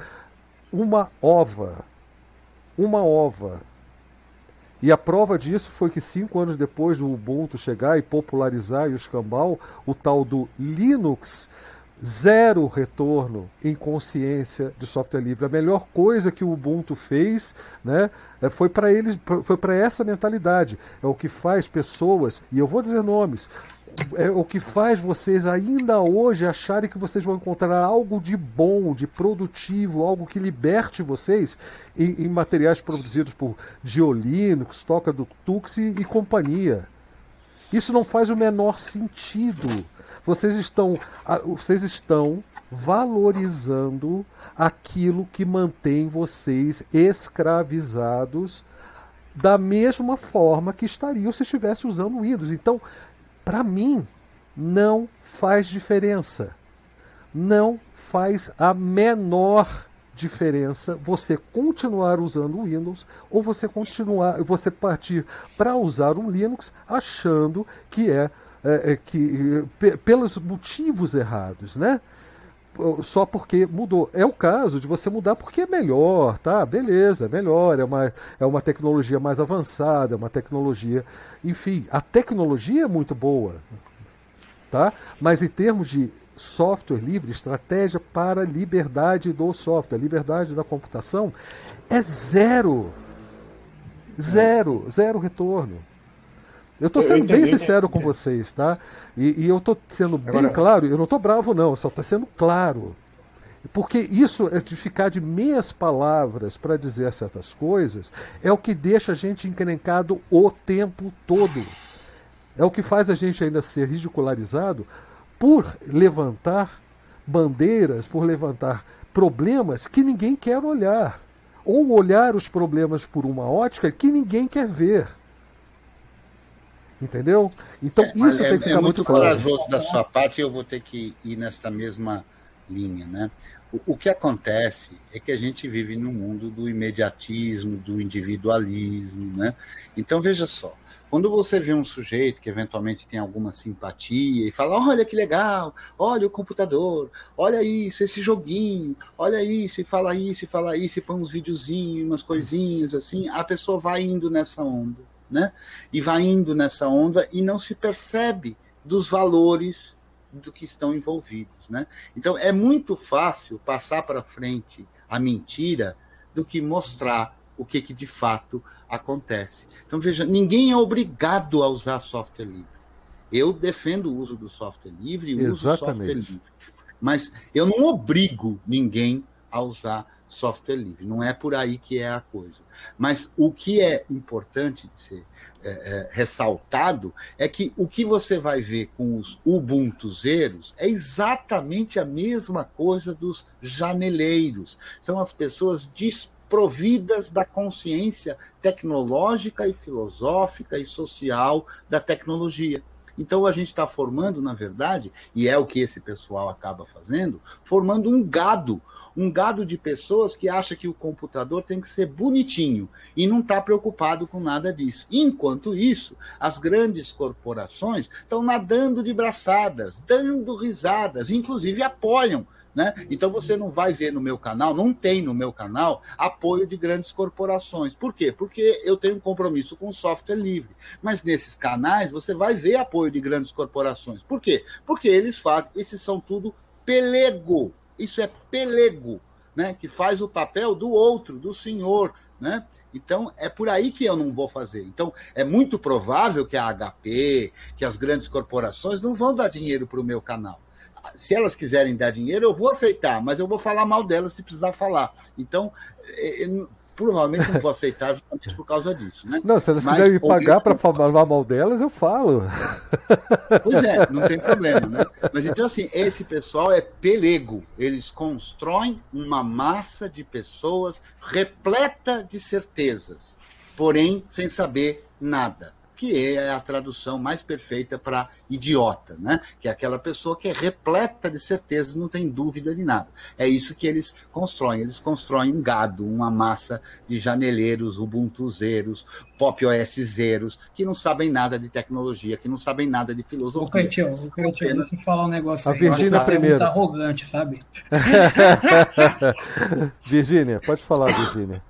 uma ova, uma ova. E a prova disso foi que cinco anos depois do Ubuntu chegar e popularizar e o escambau, o tal do Linux, zero retorno em consciência de software livre. A melhor coisa que o Ubuntu fez, né, foi para eles, foi para essa mentalidade. É o que faz pessoas, e eu vou dizer nomes, é o que faz vocês ainda hoje acharem que vocês vão encontrar algo de bom, de produtivo, algo que liberte vocês em, em materiais produzidos por G N U Linux, Toca do Tux e, e companhia. Isso não faz o menor sentido. Vocês estão, vocês estão valorizando aquilo que mantém vocês escravizados da mesma forma que estariam se estivesse usando o Windows. Então, para mim, não faz diferença. Não faz a menor diferença você continuar usando o Windows ou você continuar, você partir para usar um Linux achando que é, é, é que é, pelos motivos errados, né? Só porque mudou. É o caso de você mudar porque é melhor, tá? Beleza, é melhor, é uma, é uma tecnologia mais avançada, é uma tecnologia... Enfim, a tecnologia é muito boa, tá? Mas em termos de software livre, estratégia para a liberdade do software, a liberdade da computação, é zero. Zero, zero retorno. Eu estou sendo eu entendi, bem sincero com vocês, tá? E, e eu estou sendo bem Agora... claro, eu não estou bravo não, eu só estou sendo claro. Porque isso é de ficar de meias palavras para dizer certas coisas, é o que deixa a gente encrencado o tempo todo. É o que faz a gente ainda ser ridicularizado por levantar bandeiras, por levantar problemas que ninguém quer olhar. Ou olhar os problemas por uma ótica que ninguém quer ver. Entendeu? Então é, isso tem que ficar é, é muito, muito claro. Corajoso da sua parte, eu vou ter que ir nessa mesma linha, né? O, o que acontece é que a gente vive num mundo do imediatismo, do individualismo, né? Então veja só, quando você vê um sujeito que eventualmente tem alguma simpatia e fala, olha que legal, olha o computador, olha isso, esse joguinho, olha isso, e fala isso, e fala isso, e põe uns videozinhos, umas coisinhas assim, a pessoa vai indo nessa onda. Né? E vai indo nessa onda e não se percebe dos valores do que estão envolvidos. Né? Então, é muito fácil passar para frente a mentira do que mostrar o que, que de fato acontece. Então, veja, ninguém é obrigado a usar software livre. Eu defendo o uso do software livre e uso software livre. Mas eu não obrigo ninguém a usar software livre, não é por aí que é a coisa. Mas o que é importante de ser é, é, ressaltado é que o que você vai ver com os ubuntuzeiros é exatamente a mesma coisa dos janeleiros. São as pessoas desprovidas da consciência tecnológica e filosófica e social da tecnologia. Então, a gente está formando, na verdade, e é o que esse pessoal acaba fazendo, formando um gado, um gado de pessoas que acha que o computador tem que ser bonitinho e não está preocupado com nada disso. Enquanto isso, as grandes corporações estão nadando de braçadas, dando risadas, inclusive apoiam. Né? Então você não vai ver no meu canal, não tem no meu canal apoio de grandes corporações. Por quê? Porque eu tenho um compromisso com software livre. Mas nesses canais você vai ver apoio de grandes corporações. Por quê? Porque eles fazem, esses são tudo pelego. Isso é pelego, né? Que faz o papel do outro, do senhor, né? Então, é por aí que eu não vou fazer. Então, é muito provável que a H P, que as grandes corporações não vão dar dinheiro para o meu canal. Se elas quiserem dar dinheiro, eu vou aceitar, mas eu vou falar mal delas se precisar falar. Então, provavelmente não vou aceitar justamente por causa disso, né? Não, se elas quiserem me pagar para falar mal delas, eu falo. Pois é, não tem problema, né? Mas então assim, esse pessoal é pelego. Eles constroem uma massa de pessoas repleta de certezas, porém sem saber nada, que é a tradução mais perfeita para idiota, né? Que é aquela pessoa que é repleta de certezas, não tem dúvida de nada. É isso que eles constroem. Eles constroem um gado, uma massa de janeleiros, ubuntuzeiros, popOSzeiros, que não sabem nada de tecnologia, que não sabem nada de filosofia. Ô, Cretil, o Cretil, eu apenas... vou te falar um negócio. A Virgínia primeiro. Tá arrogante, sabe? Virgínia, pode falar, Virgínia.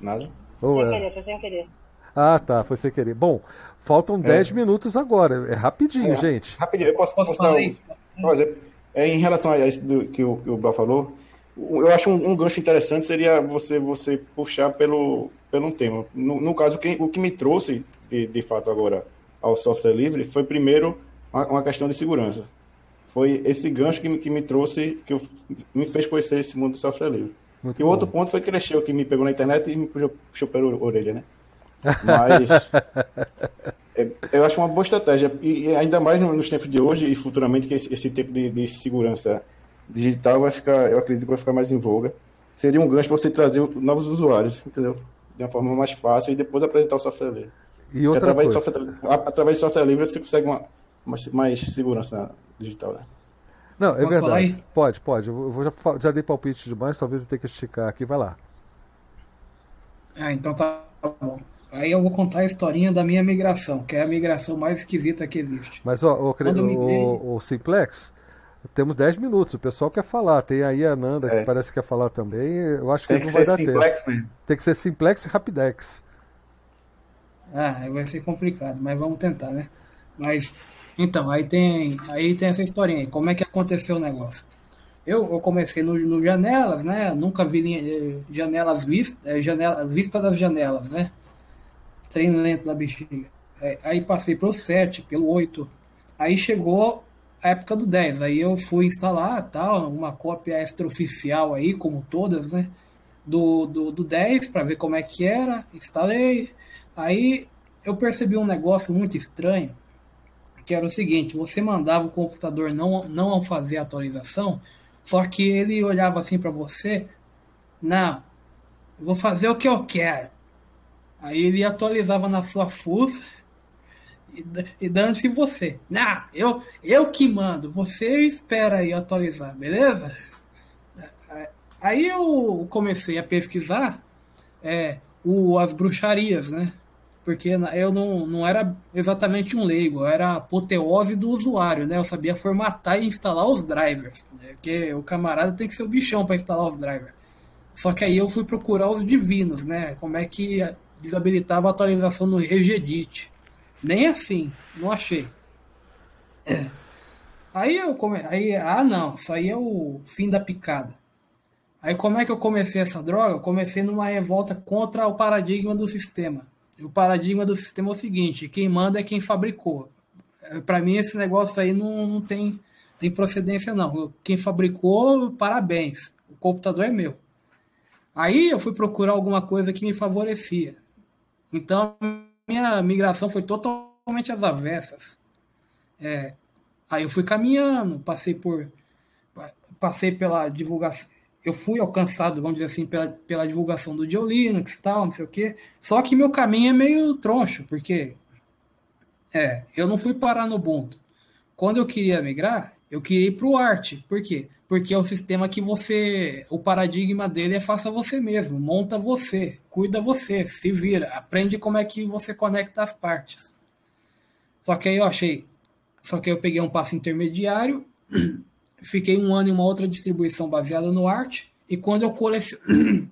Nada? Oh, sem é. querer, foi sem querer. Ah, tá, foi sem querer. Bom, faltam dez minutos agora, é rapidinho, é, gente. Rapidinho, eu posso, posso falar isso? Fazer. É, em relação a isso do, que o, o Blau falou, eu acho um, um gancho interessante seria você, você puxar pelo, pelo um tema. No, no caso, que, o que me trouxe, de, de fato, agora ao software livre, foi primeiro uma, uma questão de segurança. Foi esse gancho que me, que me trouxe, que eu, me fez conhecer esse mundo do software livre. Muito e o outro ponto foi que ele que me pegou na internet e me puxou, puxou pela orelha, né? Mas é, eu acho uma boa estratégia, e ainda mais nos tempos de hoje e futuramente, que esse, esse tipo de, de segurança digital vai ficar, eu acredito que vai ficar mais em voga. Seria um gancho para você trazer novos usuários, entendeu? De uma forma mais fácil e depois apresentar o software livre. E outra através, coisa. De software, através de software livre você consegue uma, mais, mais segurança digital, né? Não, é verdade. Pode, pode. Eu vou já, já dei palpite demais, talvez eu tenha que esticar aqui. Vai lá. Ah, então tá bom. Aí eu vou contar a historinha da minha migração, que é a migração mais esquisita que existe. Mas, ó, o, o, o Simplex, temos dez minutos. O pessoal quer falar. Tem aí a Nanda, é. que parece que quer falar também. Eu acho que, que não vai dar simplex, tempo. Né? Tem que ser Simplex e Rapidex. Ah, aí vai ser complicado, mas vamos tentar, né? Mas... Então, aí tem, aí tem essa historinha aí. Como é que aconteceu o negócio? Eu, eu comecei no, no Janelas, né? Nunca vi janelas vista, janela, vista das janelas, né? Trem lento da bexiga. Aí passei pelo sete, pelo oito. Aí chegou a época do dez. Aí eu fui instalar tal, uma cópia extraoficial aí, como todas, né? Do, do, do dez, para ver como é que era. Instalei. Aí eu percebi um negócio muito estranho, que era o seguinte: você mandava o computador não, não fazer a atualização, só que ele olhava assim para você, não, eu vou fazer o que eu quero. Aí ele atualizava na sua fuça e, e dando-se você, não, eu, eu que mando, você espera aí atualizar, beleza? Aí eu comecei a pesquisar é, o, as bruxarias, né? Porque eu não, não era exatamente um leigo, eu era a apoteose do usuário, né? Eu sabia formatar e instalar os drivers, né? Porque o camarada tem que ser o bichão para instalar os drivers. Só que aí eu fui procurar os divinos, né? Como é que desabilitava a atualização no Regedit. Nem assim, não achei. É. Aí eu comecei... Aí, ah, não, isso aí é o fim da picada. Aí como é que eu comecei essa droga? Eu comecei numa revolta contra o paradigma do sistema. O paradigma do sistema é o seguinte: quem manda é quem fabricou. Para mim esse negócio aí não, não tem, tem procedência não. Quem fabricou, parabéns, o computador é meu. Aí eu fui procurar alguma coisa que me favorecia. Então minha migração foi totalmente às avessas. É, aí eu fui caminhando, passei por passei pela divulgação. Eu fui alcançado, vamos dizer assim, pela, pela divulgação do G N U Linux e tal, não sei o quê. Só que meu caminho é meio troncho, porque é, eu não fui parar no Ubuntu. Quando eu queria migrar, eu queria ir para o Arch. Por quê? Porque é um sistema que você... O paradigma dele é faça você mesmo, monta você, cuida você, se vira, aprende como é que você conecta as partes. Só que aí eu achei... Só que aí eu peguei um passo intermediário... Fiquei um ano em uma outra distribuição baseada no Arch. E quando eu colecionei...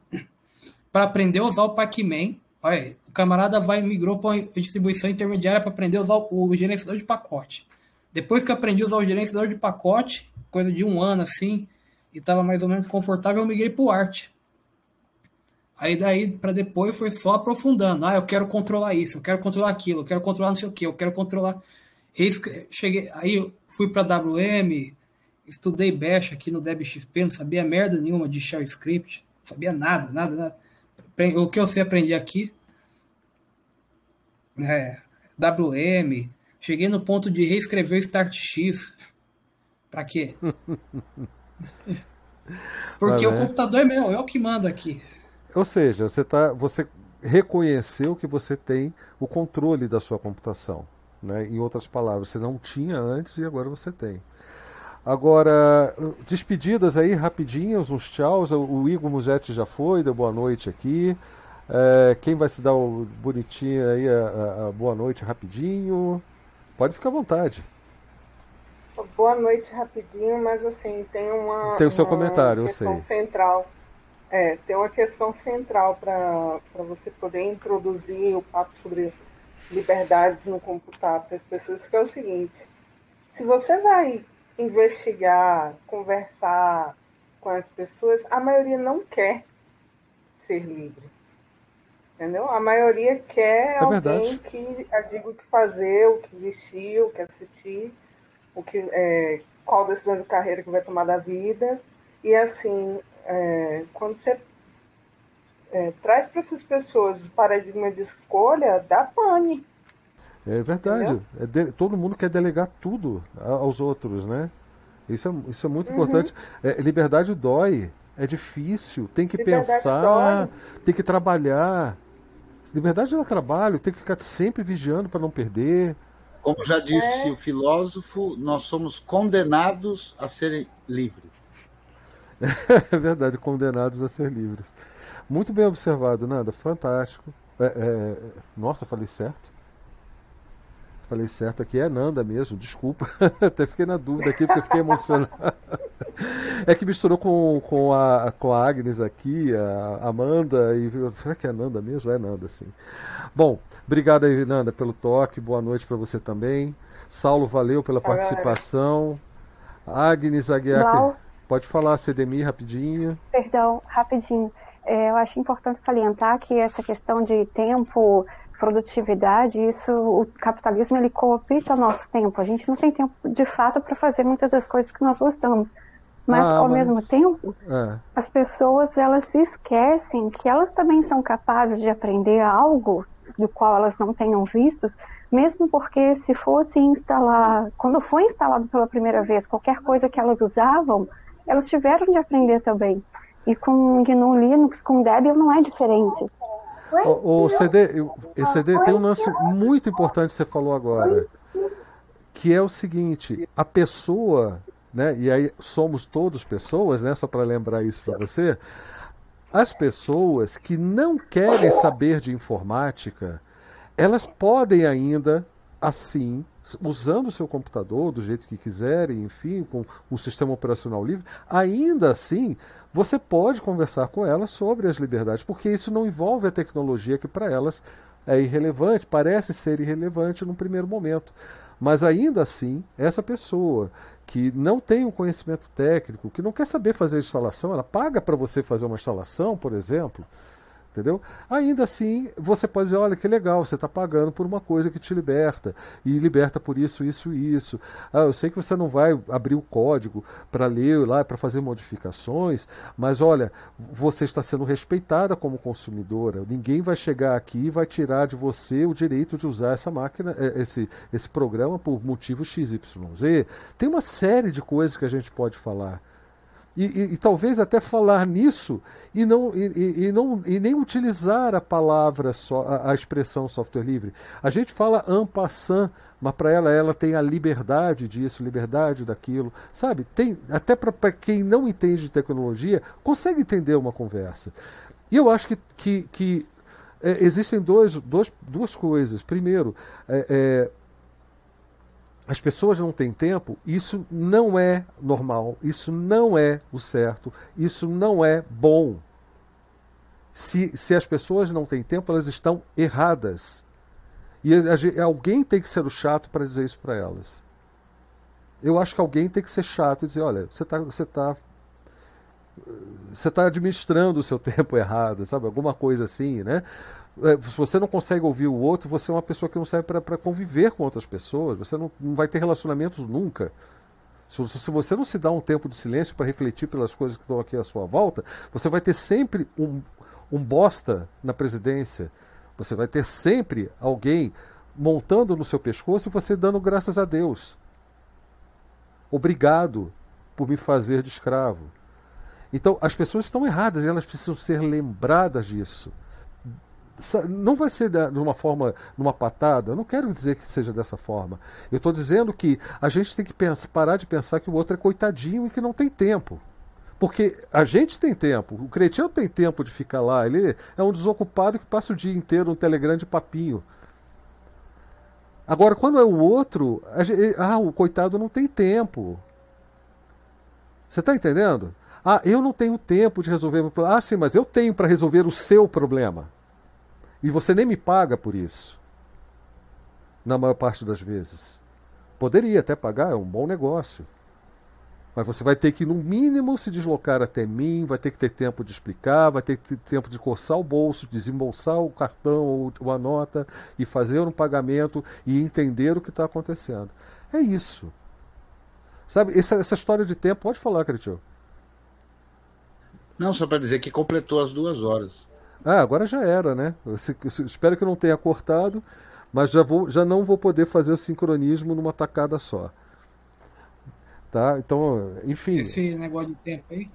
para aprender a usar o Pac-Man... Olha, o camarada vai e migrou para uma distribuição intermediária para aprender a usar o gerenciador de pacote. Depois que eu aprendi a usar o gerenciador de pacote, coisa de um ano assim, e estava mais ou menos confortável, eu migrei para o Arch. Aí daí para depois foi só aprofundando. Ah, eu quero controlar isso, eu quero controlar aquilo, eu quero controlar não sei o que, eu quero controlar... Cheguei, aí eu fui para a W M... estudei Bash aqui no DebXP, não sabia merda nenhuma de shell script, não sabia nada, nada, nada. O que eu sei aprender aqui, né, W M, cheguei no ponto de reescrever o StartX. Pra quê? Porque ah, né? O computador é meu, eu que mando aqui. Ou seja, você, tá, você reconheceu que você tem o controle da sua computação, né? Em outras palavras, você não tinha antes e agora você tem. Agora, despedidas aí rapidinhas, uns tchauz. O Igor Musetti já foi, deu boa noite aqui. É, quem vai se dar o bonitinho aí, a, a boa noite rapidinho? Pode ficar à vontade. Boa noite rapidinho, mas assim, tem uma, tem o seu uma comentário, questão eu sei. central. É, tem uma questão central para você poder introduzir o papo sobre liberdades no computador para as pessoas, que é o seguinte: se você vai investigar, conversar com as pessoas, a maioria não quer ser livre. Entendeu? A maioria quer é alguém verdade. que diga o que fazer, o que vestir, o que assistir, o que, é, qual decisão de carreira que vai tomar da vida. E assim, é, quando você é, traz para essas pessoas o paradigma de escolha, dá pane. É verdade. É de, todo mundo quer delegar tudo aos outros, né? Isso é, isso é muito uhum. importante. É, liberdade dói, é difícil, tem que liberdade pensar, dói. tem que trabalhar. Liberdade dá trabalho, tem que ficar sempre vigiando para não perder. Como já disse é. o filósofo, nós somos condenados a ser livres. É verdade, condenados a ser livres. Muito bem observado, Nanda, fantástico. É, é... Nossa, falei certo? Falei certo aqui, é Nanda mesmo, desculpa. Até fiquei na dúvida aqui, porque eu fiquei emocionado. É que misturou com, com, a, com a Agnes aqui, a Amanda, e será que é Nanda mesmo? É Nanda, sim. Bom, obrigado aí, Nanda, pelo toque, boa noite para você também. Saulo, valeu pela participação. Agnes Aguiar, pode falar, C D M I, rapidinho. Perdão, rapidinho. É, eu acho importante salientar que essa questão de tempo, produtividade, isso, o capitalismo, ele coopta o nosso tempo. A gente não tem tempo, de fato, para fazer muitas das coisas que nós gostamos. Mas, ah, ao mas... mesmo tempo, é. as pessoas, elas se esquecem que elas também são capazes de aprender algo do qual elas não tenham visto, mesmo porque se fosse instalar, quando foi instalado pela primeira vez, qualquer coisa que elas usavam, elas tiveram de aprender também. E com G N U Linux, com Debian, não é diferente. O, o C D, o C D tem um lance muito importante que você falou agora, que é o seguinte: a pessoa, né, e aí somos todos pessoas, né, só para lembrar isso para você, as pessoas que não querem saber de informática, elas podem ainda, assim, usando o seu computador do jeito que quiserem, enfim, com um sistema operacional livre, ainda assim, você pode conversar com elas sobre as liberdades, porque isso não envolve a tecnologia que para elas é irrelevante, parece ser irrelevante num primeiro momento. Mas ainda assim, essa pessoa que não tem um conhecimento técnico, que não quer saber fazer instalação, ela paga para você fazer uma instalação, por exemplo, entendeu? Ainda assim, você pode dizer, olha que legal, você está pagando por uma coisa que te liberta, e liberta por isso, isso e isso. Ah, eu sei que você não vai abrir o código para ler lá, para fazer modificações, mas olha, você está sendo respeitada como consumidora, ninguém vai chegar aqui e vai tirar de você o direito de usar essa máquina, esse, esse programa por motivo X Y Z. Tem uma série de coisas que a gente pode falar. E, e, e talvez até falar nisso e, não, e, e, não, e nem utilizar a palavra, só, a, a expressão software livre. A gente fala en passant, mas para ela, ela tem a liberdade disso, liberdade daquilo, sabe? Tem, até para quem não entende de tecnologia, consegue entender uma conversa. E eu acho que, que, que é, existem dois, dois, duas coisas. Primeiro, é, é, as pessoas não têm tempo, isso não é normal, isso não é o certo, isso não é bom. Se, se as pessoas não têm tempo, elas estão erradas. E a, a, alguém tem que ser o chato para dizer isso para elas. Eu acho que alguém tem que ser chato e dizer, olha, você está você tá, você tá administrando o seu tempo errado, sabe? Alguma coisa assim, né? Se você não consegue ouvir o outro, você é uma pessoa que não serve para conviver com outras pessoas, você não, não vai ter relacionamentos nunca. Se você não se dá um tempo de silêncio para refletir pelas coisas que estão aqui à sua volta, você vai ter sempre um, um bosta na presidência. Você vai ter sempre alguém montando no seu pescoço e você dando graças a Deus. Obrigado por me fazer de escravo. Então, as pessoas estão erradas e elas precisam ser lembradas disso. Não vai ser de uma forma, numa patada, eu não quero dizer que seja dessa forma. Eu estou dizendo que a gente tem que pensar, parar de pensar que o outro é coitadinho e que não tem tempo. Porque a gente tem tempo, o Cretil tem tempo de ficar lá, ele é um desocupado que passa o dia inteiro no Telegram de papinho. Agora, quando é o outro, a gente, ah, o coitado não tem tempo. Você está entendendo? Ah, eu não tenho tempo de resolver meu problema. Ah, sim, mas eu tenho para resolver o seu problema. E você nem me paga por isso, na maior parte das vezes. Poderia até pagar, é um bom negócio. Mas você vai ter que, no mínimo, se deslocar até mim, vai ter que ter tempo de explicar, vai ter que ter tempo de coçar o bolso, desembolsar o cartão ou, ou a nota, e fazer um pagamento e entender o que está acontecendo. É isso. Sabe, essa, essa história de tempo, pode falar, Cretil. Não, só para dizer que completou as duas horas. Ah, agora já era, né? Eu espero que eu não tenha cortado, mas já, vou, já não vou poder fazer o sincronismo numa tacada só. Tá? Então, enfim. Esse negócio de tempo aí.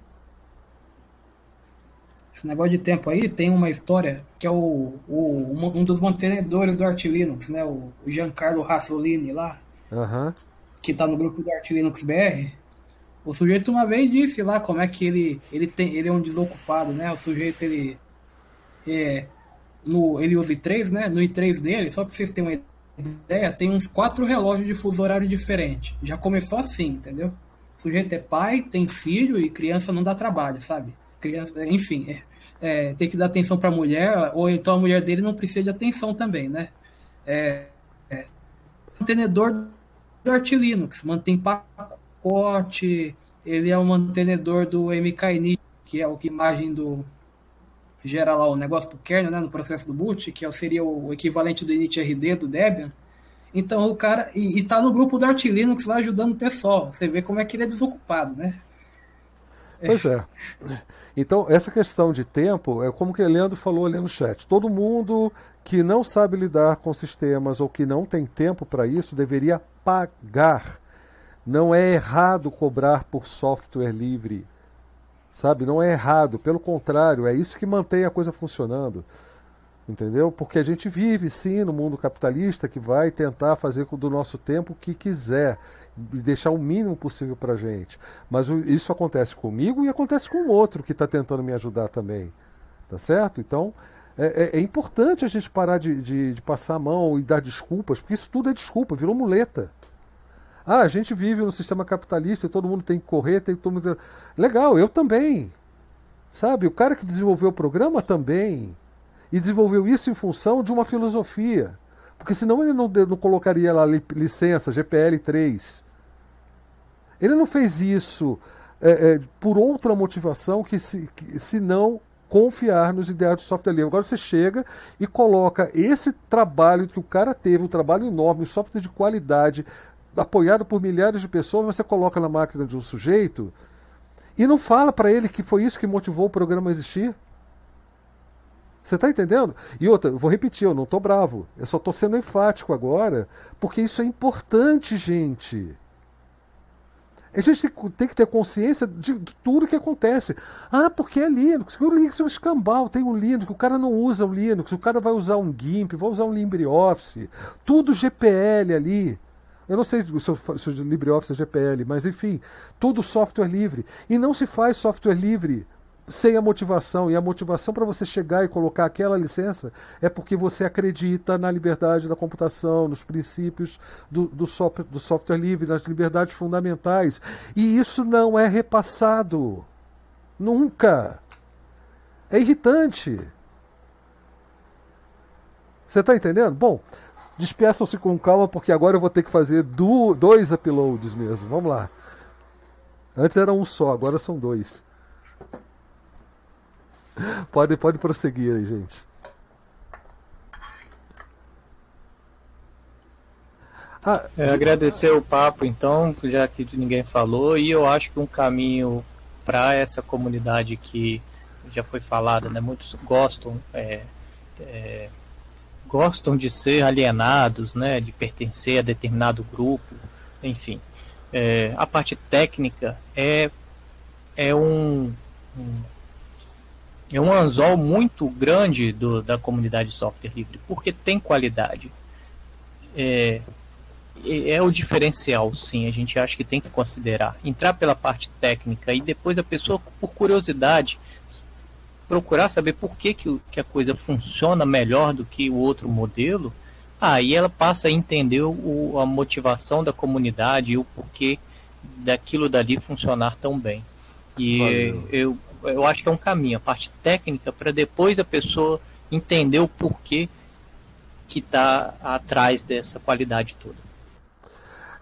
Esse negócio de tempo aí tem uma história que é o, o, um dos mantenedores do Arch Linux, né? O Giancarlo Rassolini lá, uhum. Que está no grupo do Arch Linux B R. O sujeito uma vez disse lá como é que ele, ele, tem, ele é um desocupado, né? O sujeito, ele. É, no, ele usa I três, né? No I três dele, só para vocês terem uma ideia, tem uns quatro relógios de fuso horário diferente. Já começou assim, entendeu? O sujeito é pai, tem filho e criança não dá trabalho, sabe? Criança, enfim, é, é, tem que dar atenção para a mulher, ou então a mulher dele não precisa de atenção também, né? É, é, mantenedor do Arch Linux, mantém pacote, ele é o mantenedor do M K N I, que é o que imagem do... gera lá o negócio pro kernel, né, no processo do boot, que seria o equivalente do initrd do Debian. Então o cara, e, e tá no grupo do Arch Linux lá ajudando o pessoal, você vê como é que ele é desocupado, né? Pois é. Então essa questão de tempo, é como que o Leandro falou ali no chat, todo mundo que não sabe lidar com sistemas ou que não tem tempo para isso, deveria pagar. Não é errado cobrar por software livre. Sabe, não é errado, pelo contrário, é isso que mantém a coisa funcionando, entendeu? Porque a gente vive, sim, no mundo capitalista, que vai tentar fazer do nosso tempo o que quiser, e deixar o mínimo possível para a gente. Mas isso acontece comigo e acontece com o outro que está tentando me ajudar também, tá certo? Então, é, é importante a gente parar de, de, de passar a mão e dar desculpas, porque isso tudo é desculpa, virou muleta. Ah, a gente vive no sistema capitalista e todo mundo tem que correr, tem que todo mundo... Legal, eu também. Sabe, o cara que desenvolveu o programa também. E desenvolveu isso em função de uma filosofia. Porque senão ele não, não colocaria lá licença, G P L três. Ele não fez isso é, é, por outra motivação que se, que, se não confiar nos ideais do software livre. Agora você chega e coloca esse trabalho que o cara teve, um trabalho enorme, um software de qualidade... apoiado por milhares de pessoas, você coloca na máquina de um sujeito e não fala para ele que foi isso que motivou o programa a existir. Você está entendendo? E outra, eu vou repetir, eu não estou bravo, eu só estou sendo enfático agora, porque isso é importante, gente. A gente tem que ter consciência de tudo que acontece. Ah, porque é Linux. O Linux é um escambau, tem um Linux, o cara não usa o Linux, o cara vai usar um GIMP, vai usar um LibreOffice, tudo G P L ali. Eu não sei se o LibreOffice é G P L, mas enfim, tudo software livre. E não se faz software livre sem a motivação. E a motivação para você chegar e colocar aquela licença é porque você acredita na liberdade da computação, nos princípios do, do, software, do software livre, nas liberdades fundamentais. E isso não é repassado. Nunca. É irritante. Você está entendendo? Bom... Despeçam-se com calma, porque agora eu vou ter que fazer do, dois uploads mesmo. Vamos lá. Antes era um só, agora são dois. Pode, pode prosseguir aí, gente. Ah, é, agradecer o papo, então, já que ninguém falou, e eu acho que um caminho para essa comunidade que já foi falada, né? Muitos gostam, é, é, gostam de ser alienados, né? De pertencer a determinado grupo, enfim. É, a parte técnica é, é um, um é um anzol muito grande do, da comunidade de software livre, porque tem qualidade. É, é o diferencial, sim, a gente acha que tem que considerar. Entrar pela parte técnica e depois a pessoa, por curiosidade, procurar saber por que, que, que a coisa funciona melhor do que o outro modelo, aí ela passa a entender o, a motivação da comunidade e o porquê daquilo dali funcionar tão bem. E Valeu. eu eu acho que é um caminho, a parte técnica, para depois a pessoa entender o porquê que está atrás dessa qualidade toda.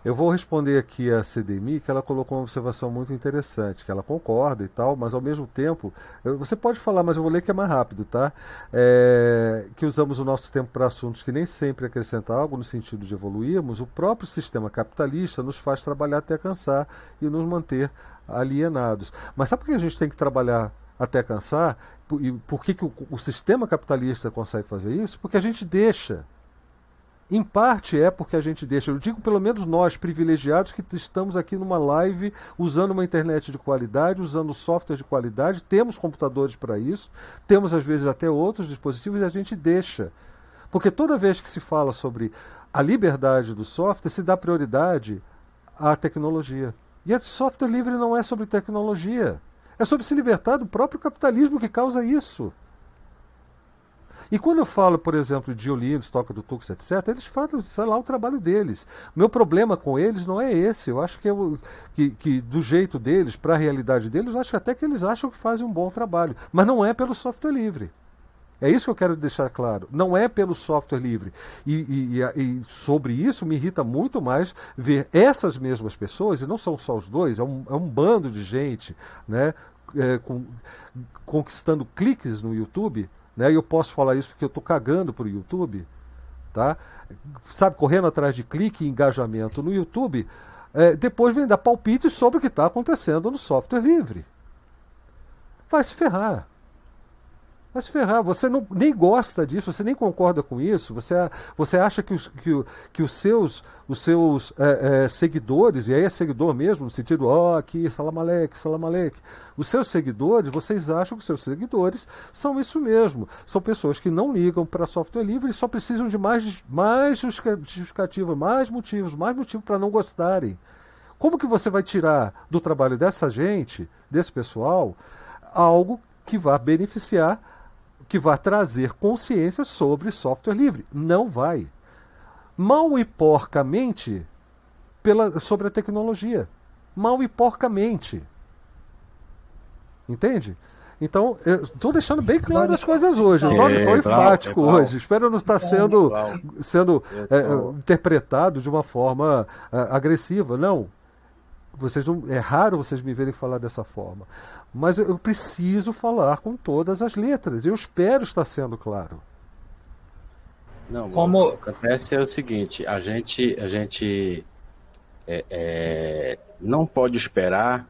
Eu vou responder aqui a C D M I, que ela colocou uma observação muito interessante, que ela concorda e tal, mas ao mesmo tempo, eu, você pode falar, mas eu vou ler que é mais rápido, tá? É, que usamos o nosso tempo para assuntos que nem sempre acrescentam algo no sentido de evoluirmos, o próprio sistema capitalista nos faz trabalhar até cansar e nos manter alienados. Mas sabe por que a gente tem que trabalhar até cansar? E por que, que o, o sistema capitalista consegue fazer isso? Porque a gente deixa. Em parte é porque a gente deixa, eu digo pelo menos nós, privilegiados, que estamos aqui numa live, usando uma internet de qualidade, usando software de qualidade, temos computadores para isso, temos às vezes até outros dispositivos e a gente deixa. Porque toda vez que se fala sobre a liberdade do software, se dá prioridade à tecnologia. E o software livre não é sobre tecnologia, é sobre se libertar do próprio capitalismo que causa isso. E quando eu falo, por exemplo, de Linux, Toca do Tux, etcétera, eles falam, falam lá o trabalho deles. Meu problema com eles não é esse. Eu acho que, eu, que, que do jeito deles, para a realidade deles, eu acho até que eles acham que fazem um bom trabalho. Mas não é pelo software livre. É isso que eu quero deixar claro. Não é pelo software livre. E, e, e sobre isso me irrita muito mais ver essas mesmas pessoas, e não são só os dois, é um, é um bando de gente, né, é, com, conquistando cliques no YouTube. Né? Eu posso falar isso porque eu estou cagando para o YouTube, tá? Sabe, correndo atrás de clique e engajamento no YouTube, é, depois vem dar palpite sobre o que está acontecendo no software livre. Vai se ferrar. Vai se ferrar. Você não, nem gosta disso, você nem concorda com isso, você, você acha que os, que, que os seus, os seus é, é, seguidores, e aí é seguidor mesmo, no sentido, ó, oh, aqui, salamaleque, salamaleque. Os seus seguidores, vocês acham que os seus seguidores são isso mesmo. São pessoas que não ligam para software livre e só precisam de mais, mais justificativa, mais motivos, mais motivo para não gostarem. Como que você vai tirar do trabalho dessa gente, desse pessoal, algo que vá beneficiar, que vai trazer consciência sobre software livre? Não vai. Mal e porcamente pela, sobre a tecnologia. Mal e porcamente. Entende? Então, estou deixando bem claro as coisas hoje. Estou enfático é, é, é, é, hoje. Espero não estar sendo, sendo é, interpretado de uma forma é, agressiva. Não. Vocês não, é raro vocês me verem falar dessa forma. Mas eu preciso falar com todas as letras. Eu espero estar sendo claro. Não, como acontece é o seguinte, a gente, a gente é, é, não pode esperar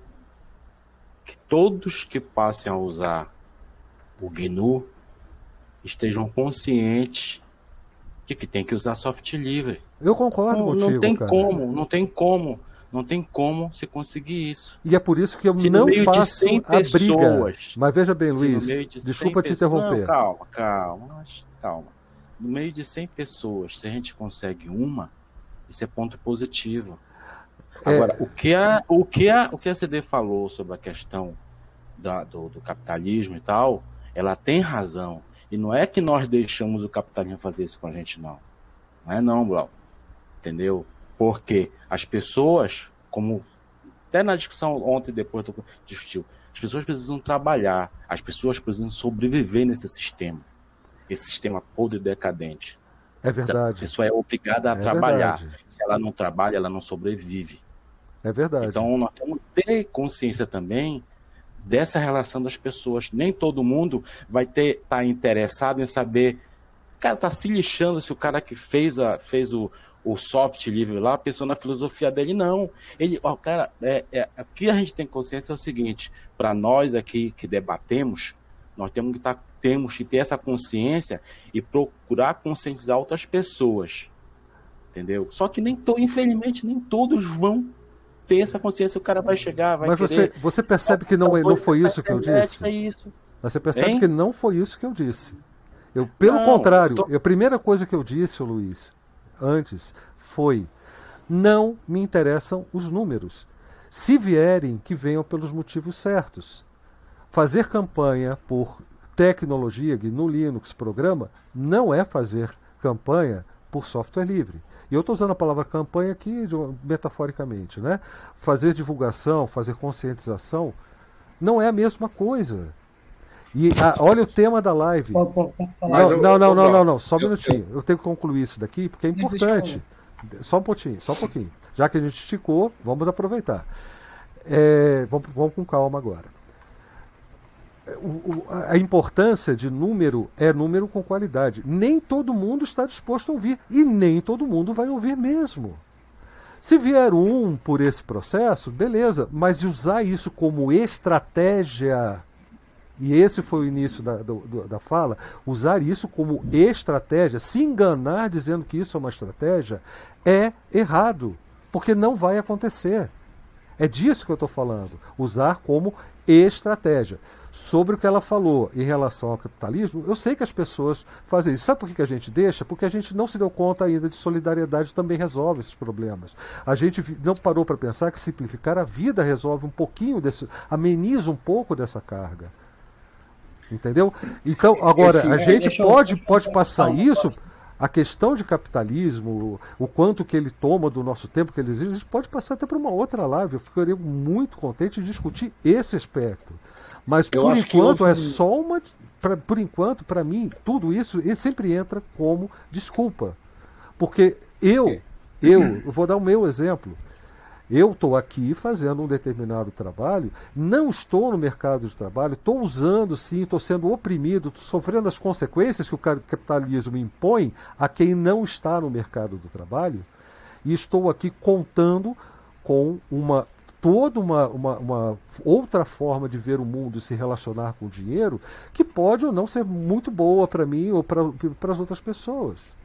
que todos que passem a usar o G N U estejam conscientes de que tem que usar soft livre. Eu concordo não, contigo, não tem cara. como, não tem como. Não tem como se conseguir isso. E é por isso que eu se não faço a pessoas, briga. Mas veja bem, Luiz, de desculpa te pessoas, interromper. Não, calma, calma, calma. No meio de cem pessoas, se a gente consegue uma, isso é ponto positivo. É... Agora, o que a, o que a, o que a C D falou sobre a questão da, do, do capitalismo e tal, ela tem razão. E não é que nós deixamos o capitalismo fazer isso com a gente, não. Não é não, Blau. Entendeu? Porque as pessoas, como até na discussão ontem e depois discutiu, as pessoas precisam trabalhar, as pessoas precisam sobreviver nesse sistema, esse sistema podre e decadente. É verdade. A pessoa é obrigada a é trabalhar. Verdade. Se ela não trabalha, ela não sobrevive. É verdade. Então nós temos que ter consciência também dessa relação das pessoas. Nem todo mundo vai ter tá interessado em saber. O cara tá se lixando se o cara que fez a fez o o soft livre lá, pensou na filosofia dele, não. Ele, ó, cara, é, é, o que a gente tem consciência é o seguinte, para nós aqui que debatemos, nós temos que, tá, temos que ter essa consciência e procurar conscientizar outras pessoas, entendeu? Só que, nem to, infelizmente, nem todos vão ter essa consciência, o cara vai chegar, vai Mas querer... Mas você, você percebe que não, não foi isso que eu disse? É isso. Você percebe hein? que não foi isso que eu disse. Eu, pelo não, contrário, tô... a primeira coisa que eu disse, Luiz, antes, foi, não me interessam os números. Se vierem, que venham pelos motivos certos. Fazer campanha por tecnologia, G N U Linux, programa, não é fazer campanha por software livre. E eu estou usando a palavra campanha aqui metaforicamente, né? Fazer divulgação, fazer conscientização, não é a mesma coisa. E ah, olha o tema da live. Pode, pode, pode falar. Não, eu, não, não, eu, não, não, não, só um minutinho. Eu tenho que concluir isso daqui porque é importante. Só um pouquinho, só um pouquinho. Já que a gente esticou, vamos aproveitar. É, vamos, vamos com calma agora. O, o, a importância de número é número com qualidade. Nem todo mundo está disposto a ouvir e nem todo mundo vai ouvir mesmo. Se vier um por esse processo, beleza, mas usar isso como estratégia... E esse foi o início da, do, da fala, usar isso como estratégia, se enganar dizendo que isso é uma estratégia, é errado, porque não vai acontecer. É disso que eu estou falando, usar como estratégia. Sobre o que ela falou em relação ao capitalismo, eu sei que as pessoas fazem isso. Sabe por que a gente deixa? Porque a gente não se deu conta ainda de solidariedade também resolve esses problemas. A gente não parou para pensar que simplificar a vida resolve um pouquinho desse, ameniza um pouco dessa carga. Entendeu? Então, agora, a gente pode, pode passar isso, a questão de capitalismo, o quanto que ele toma do nosso tempo, que ele exige, a gente pode passar até para uma outra live. Eu ficaria muito contente de discutir esse aspecto. Mas, por enquanto, é só uma... Pra, por enquanto, para mim, tudo isso sempre entra como desculpa. Porque eu, eu, eu vou dar o meu exemplo. Eu estou aqui fazendo um determinado trabalho, não estou no mercado de trabalho, estou usando sim, estou sendo oprimido, estou sofrendo as consequências que o capitalismo impõe a quem não está no mercado do trabalho, e estou aqui contando com uma, toda uma, uma, uma outra forma de ver o mundo e se relacionar com o dinheiro, que pode ou não ser muito boa para mim ou para as outras pessoas.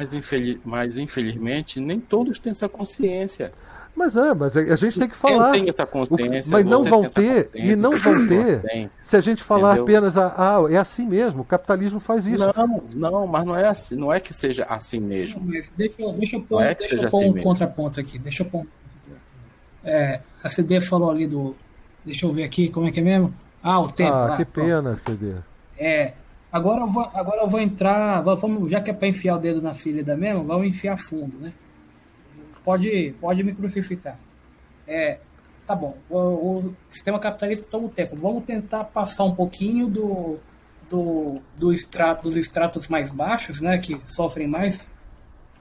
Mas, infeliz, mas, infelizmente, nem todos têm essa consciência. Mas é, mas a gente tem que falar. Eu tenho essa consciência. Mas não vão ter, e não vão ter, se a gente falar entendeu? apenas, ah, é assim mesmo, o capitalismo faz isso. Não, não, mas não é assim, não é que seja assim mesmo. Deixa, deixa eu pôr, é deixa eu pôr assim um mesmo. contraponto aqui. Deixa eu pôr. É, a C D falou ali do... Deixa eu ver aqui, como é que é mesmo? Ah, o tempo. Ah, ah que pena, pronto. C D. É... Agora eu, vou, agora eu vou entrar, vamos, já que é para enfiar o dedo na ferida mesmo, vamos enfiar fundo, né? Pode, pode me crucificar. É, tá bom, o, o sistema capitalista toma um tempo. Vamos tentar passar um pouquinho do, do, do extrato, dos estratos mais baixos, né, que sofrem mais,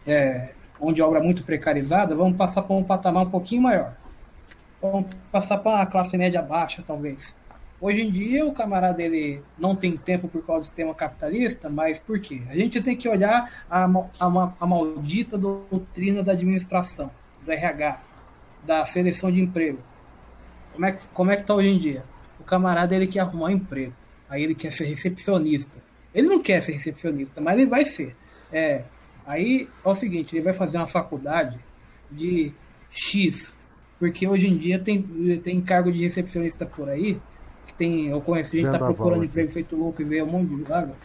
é, onde a obra é muito precarizada, vamos passar para um patamar um pouquinho maior. Vamos passar para a classe média baixa, talvez. Hoje em dia, o camarada ele não tem tempo por causa do sistema capitalista, mas por quê? A gente tem que olhar a, a, a maldita doutrina da administração, do R H, da seleção de emprego. Como é, como é que está hoje em dia? O camarada ele quer arrumar um emprego, aí ele quer ser recepcionista. Ele não quer ser recepcionista, mas ele vai ser. É, aí é o seguinte, ele vai fazer uma faculdade de X, porque hoje em dia tem, tem cargo de recepcionista por aí, Tem, eu conheci, a gente está procurando emprego feito louco e veio um monte de vaga.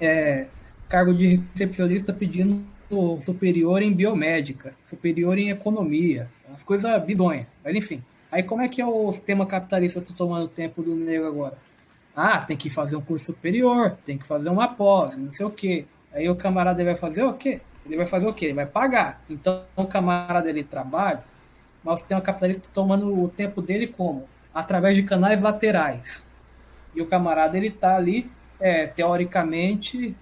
É, cargo de recepcionista pedindo superior em biomédica, superior em economia, as coisas bizonhas, mas enfim. Aí como é que é o sistema capitalista tô tomando tempo do nego agora? Ah, tem que fazer um curso superior, tem que fazer uma pós, não sei o quê. Aí o camarada vai fazer o quê? Ele vai fazer o quê? Ele vai pagar. Então o camarada ele trabalha, mas o sistema capitalista tá tomando o tempo dele como? Através de canais laterais. E o camarada, ele tá ali, é, teoricamente,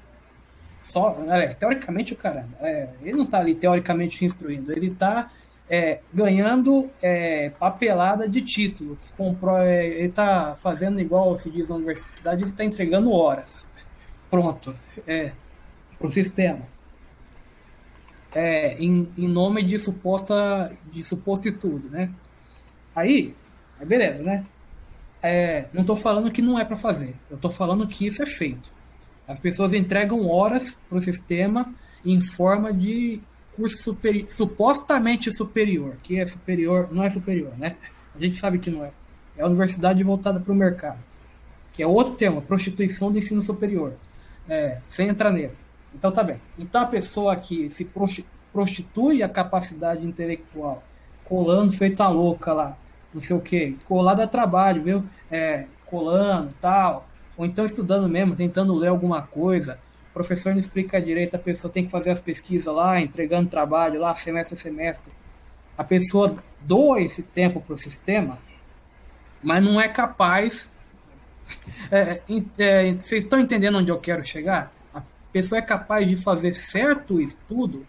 só, aliás, teoricamente o cara, é, ele não tá ali teoricamente se instruindo, ele tá é, ganhando é, papelada de título, que comprou, é, ele tá fazendo igual se diz na universidade, ele tá entregando horas, pronto, é, pro sistema. é, em, em nome de suposta, de suposto e tudo, né? Aí, é beleza, né? É, não estou falando que não é para fazer. Eu estou falando que isso é feito. As pessoas entregam horas para o sistema em forma de curso superi- supostamente superior, que é superior, não é superior, né? A gente sabe que não é. É a universidade voltada para o mercado, que é outro tema, prostituição do ensino superior, é, sem entrar nele. Então tá bem. Então a pessoa que se prostitui a capacidade intelectual, colando feita louca lá, não sei o que, colar dá trabalho, viu? É, colando, tal, ou então estudando mesmo, tentando ler alguma coisa, o professor não explica direito, a pessoa tem que fazer as pesquisas lá, entregando trabalho lá, semestre a semestre. A pessoa doa esse tempo para o sistema, mas não é capaz... É, é, vocês estão entendendo onde eu quero chegar? A pessoa é capaz de fazer certo estudo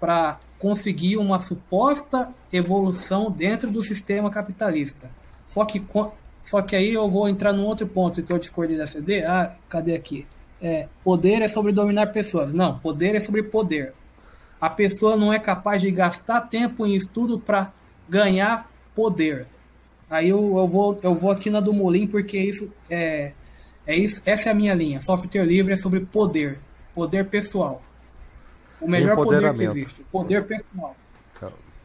para conseguir uma suposta evolução dentro do sistema capitalista. Só que, só que aí eu vou entrar num outro ponto que eu discordei da C D. Ah, cadê aqui? É, poder é sobre dominar pessoas. Não, poder é sobre poder. A pessoa não é capaz de gastar tempo em estudo para ganhar poder. Aí eu, eu, vou, eu vou aqui na do Molim, porque isso é, é isso, essa é a minha linha. Software livre é sobre poder, poder pessoal. O melhor poder que existe, poder pessoal.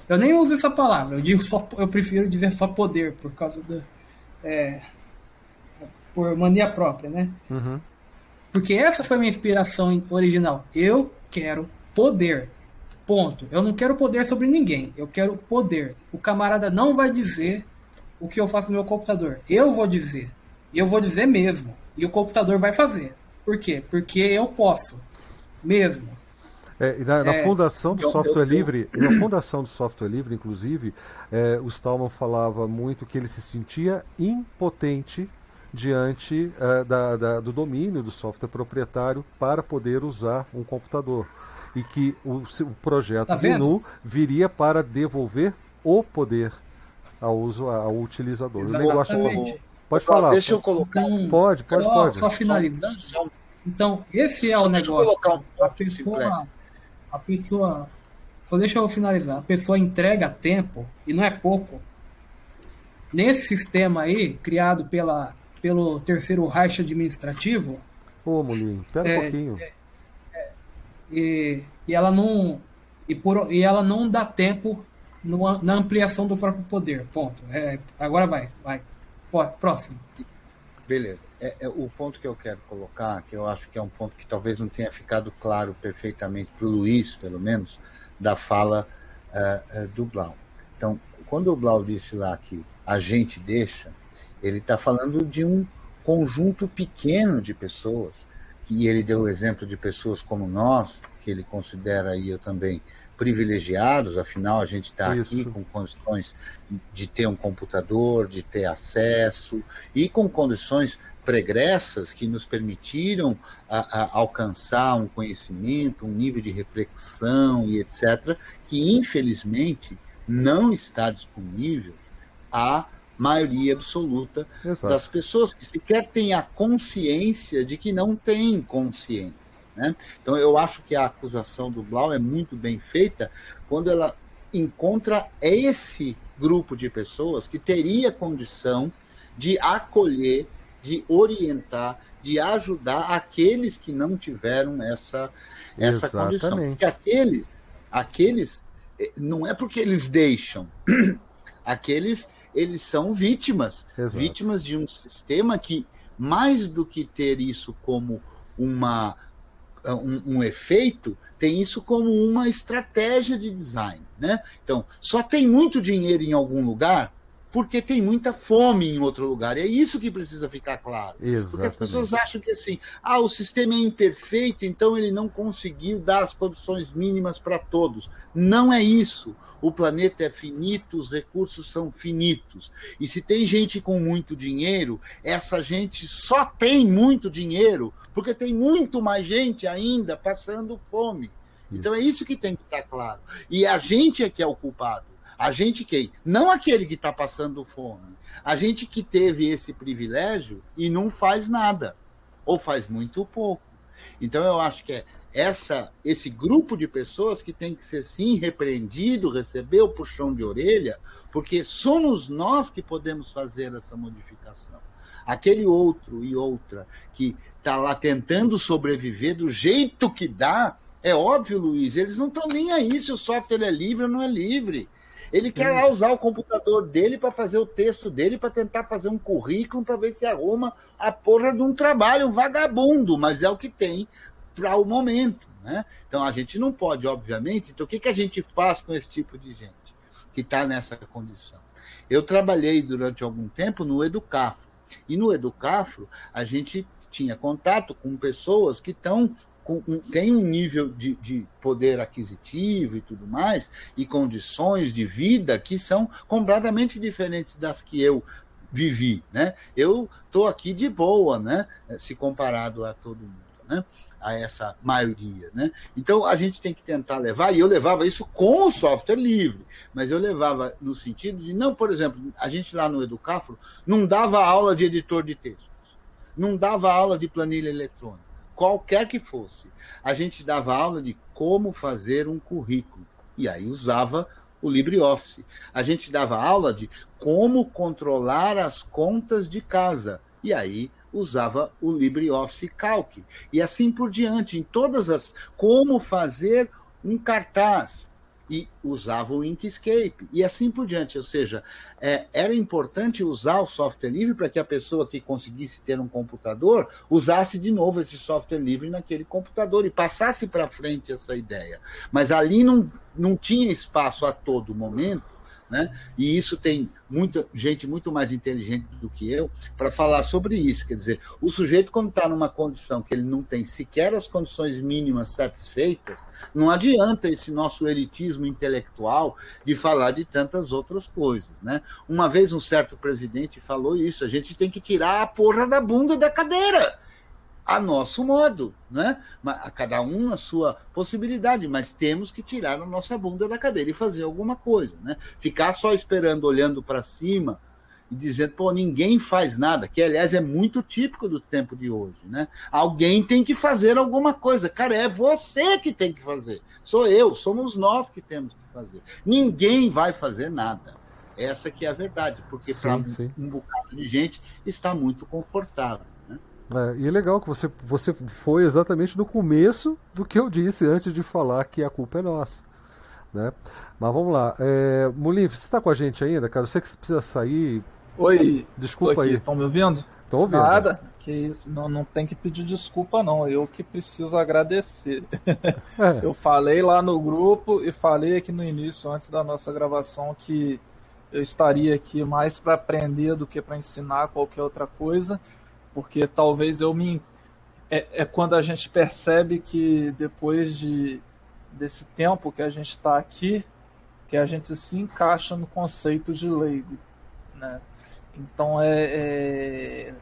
Eu nem uso essa palavra, eu, digo só, eu prefiro dizer só poder, por causa da... É, por mania própria, né? Uhum. Porque essa foi a minha inspiração original. Eu quero poder, ponto. Eu não quero poder sobre ninguém, eu quero poder. O camarada não vai dizer... o que eu faço no meu computador. Eu vou dizer. Eu vou dizer mesmo. E o computador vai fazer. Por quê? Porque eu posso. Mesmo. É, na, na é, fundação do eu, software eu, eu, livre, eu... na fundação do software livre, inclusive, é, o Stallman falava muito que ele se sentia impotente diante é, da, da, do domínio do software proprietário para poder usar um computador. E que o, o projeto tá G N U viria para devolver o poder ao uso, ao utilizador. Eu acho que... Pode falar. Deixa eu colocar. Então, pode, pode, só, pode. Só finalizando. Então, esse é só o negócio. Um a pessoa, a pessoa, só deixa eu finalizar. A pessoa entrega tempo, e não é pouco. Nesse sistema aí, criado pela, pelo terceiro Reich administrativo. Ô, Molinho, pera é, um pouquinho. É, é, e, e ela não, e, por, e ela não dá tempo na ampliação do próprio poder, ponto. É, agora vai, vai. Próximo. Beleza. É, é, o ponto que eu quero colocar, que eu acho que é um ponto que talvez não tenha ficado claro perfeitamente para o Luiz, pelo menos, da fala uh, uh, do Blau. Então, quando o Blau disse lá que a gente deixa, ele está falando de um conjunto pequeno de pessoas, e ele deu o exemplo de pessoas como nós, que ele considera, aí eu também, privilegiados, afinal a gente está aqui com condições de ter um computador, de ter acesso e com condições pregressas que nos permitiram a, a, alcançar um conhecimento, um nível de reflexão e etcétera, que infelizmente não está disponível à maioria absoluta Exato. Das pessoas que sequer têm a consciência de que não têm consciência. Né? Então eu acho que a acusação do Blau é muito bem feita quando ela encontra esse grupo de pessoas que teria condição de acolher, de orientar, de ajudar aqueles que não tiveram essa, essa condição. Porque aqueles, aqueles, não é porque eles deixam, aqueles eles são vítimas, Exato. Vítimas de um sistema que, mais do que ter isso como uma... Um, um efeito, tem isso como uma estratégia de design, né? Então, só tem muito dinheiro em algum lugar porque tem muita fome em outro lugar. É isso que precisa ficar claro. Exatamente. Porque as pessoas acham que assim, ah, o sistema é imperfeito, então ele não conseguiu dar as condições mínimas para todos. Não é isso. O planeta é finito, os recursos são finitos. E se tem gente com muito dinheiro, essa gente só tem muito dinheiro porque tem muito mais gente ainda passando fome. Isso. Então é isso que tem que estar claro. E a gente é que é o culpado. A gente quem? Não aquele que está passando fome. A gente que teve esse privilégio e não faz nada. Ou faz muito pouco. Então eu acho que é, essa, esse grupo de pessoas que tem que ser, sim, repreendido, receber o puxão de orelha, porque somos nós que podemos fazer essa modificação. Aquele outro e outra que está lá tentando sobreviver do jeito que dá, é óbvio, Luiz, eles não estão nem aí se o software é livre ou não é livre. Ele quer lá usar o computador dele para fazer o texto dele, para tentar fazer um currículo, para ver se arruma a porra de um trabalho vagabundo, mas é o que tem para o momento, né? Então, a gente não pode, obviamente. Então, o que, que a gente faz com esse tipo de gente que está nessa condição? Eu trabalhei durante algum tempo no Educafro, e no Educafro a gente tinha contato com pessoas que estão... tem um nível de, de poder aquisitivo e tudo mais, e condições de vida que são completamente diferentes das que eu vivi, né? Eu estou aqui de boa, né? Se comparado a todo mundo, né? A essa maioria, né? Então, a gente tem que tentar levar, e eu levava isso com o software livre, mas eu levava no sentido de, não, por exemplo, a gente lá no Educafro não dava aula de editor de textos, não dava aula de planilha eletrônica, qualquer que fosse. A gente dava aula de como fazer um currículo, e aí usava o LibreOffice. A gente dava aula de como controlar as contas de casa, e aí usava o LibreOffice Calc. E assim por diante, em todas as... como fazer um cartaz, e usava o Inkscape, e assim por diante. Ou seja, é, era importante usar o software livre para que a pessoa que conseguisse ter um computador usasse de novo esse software livre naquele computador e passasse para frente essa ideia. Mas ali não, não tinha espaço a todo momento, né? E isso tem muita gente muito mais inteligente do que eu para falar sobre isso. Quer dizer, o sujeito, quando está numa condição que ele não tem sequer as condições mínimas satisfeitas, não adianta esse nosso elitismo intelectual de falar de tantas outras coisas, né? Uma vez um certo presidente falou isso: a gente tem que tirar a porra da bunda da cadeira, a nosso modo, né? A cada um na sua possibilidade, mas temos que tirar a nossa bunda da cadeira e fazer alguma coisa, né? Ficar só esperando, olhando para cima e dizendo, pô, ninguém faz nada, que, aliás, é muito típico do tempo de hoje, né? Alguém tem que fazer alguma coisa. Cara, é você que tem que fazer. Sou eu, somos nós que temos que fazer. Ninguém vai fazer nada. Essa que é a verdade, porque para um bocado de gente está muito confortável. É, e é legal que você, você foi exatamente no começo do que eu disse antes de falar que a culpa é nossa, né? Mas vamos lá. É, Mulim, você está com a gente ainda, cara? Eu sei que você precisa sair. Oi. Desculpa aí. Estão me ouvindo? Estão ouvindo. Nada. Que isso. Não, não tem que pedir desculpa, não. Eu que preciso agradecer. É. Eu falei lá no grupo e falei aqui no início, antes da nossa gravação, que eu estaria aqui mais para aprender do que para ensinar qualquer outra coisa. Porque talvez eu me... É, é quando a gente percebe que depois de, desse tempo que a gente está aqui, que a gente se encaixa no conceito de leigo, né? Então é, é...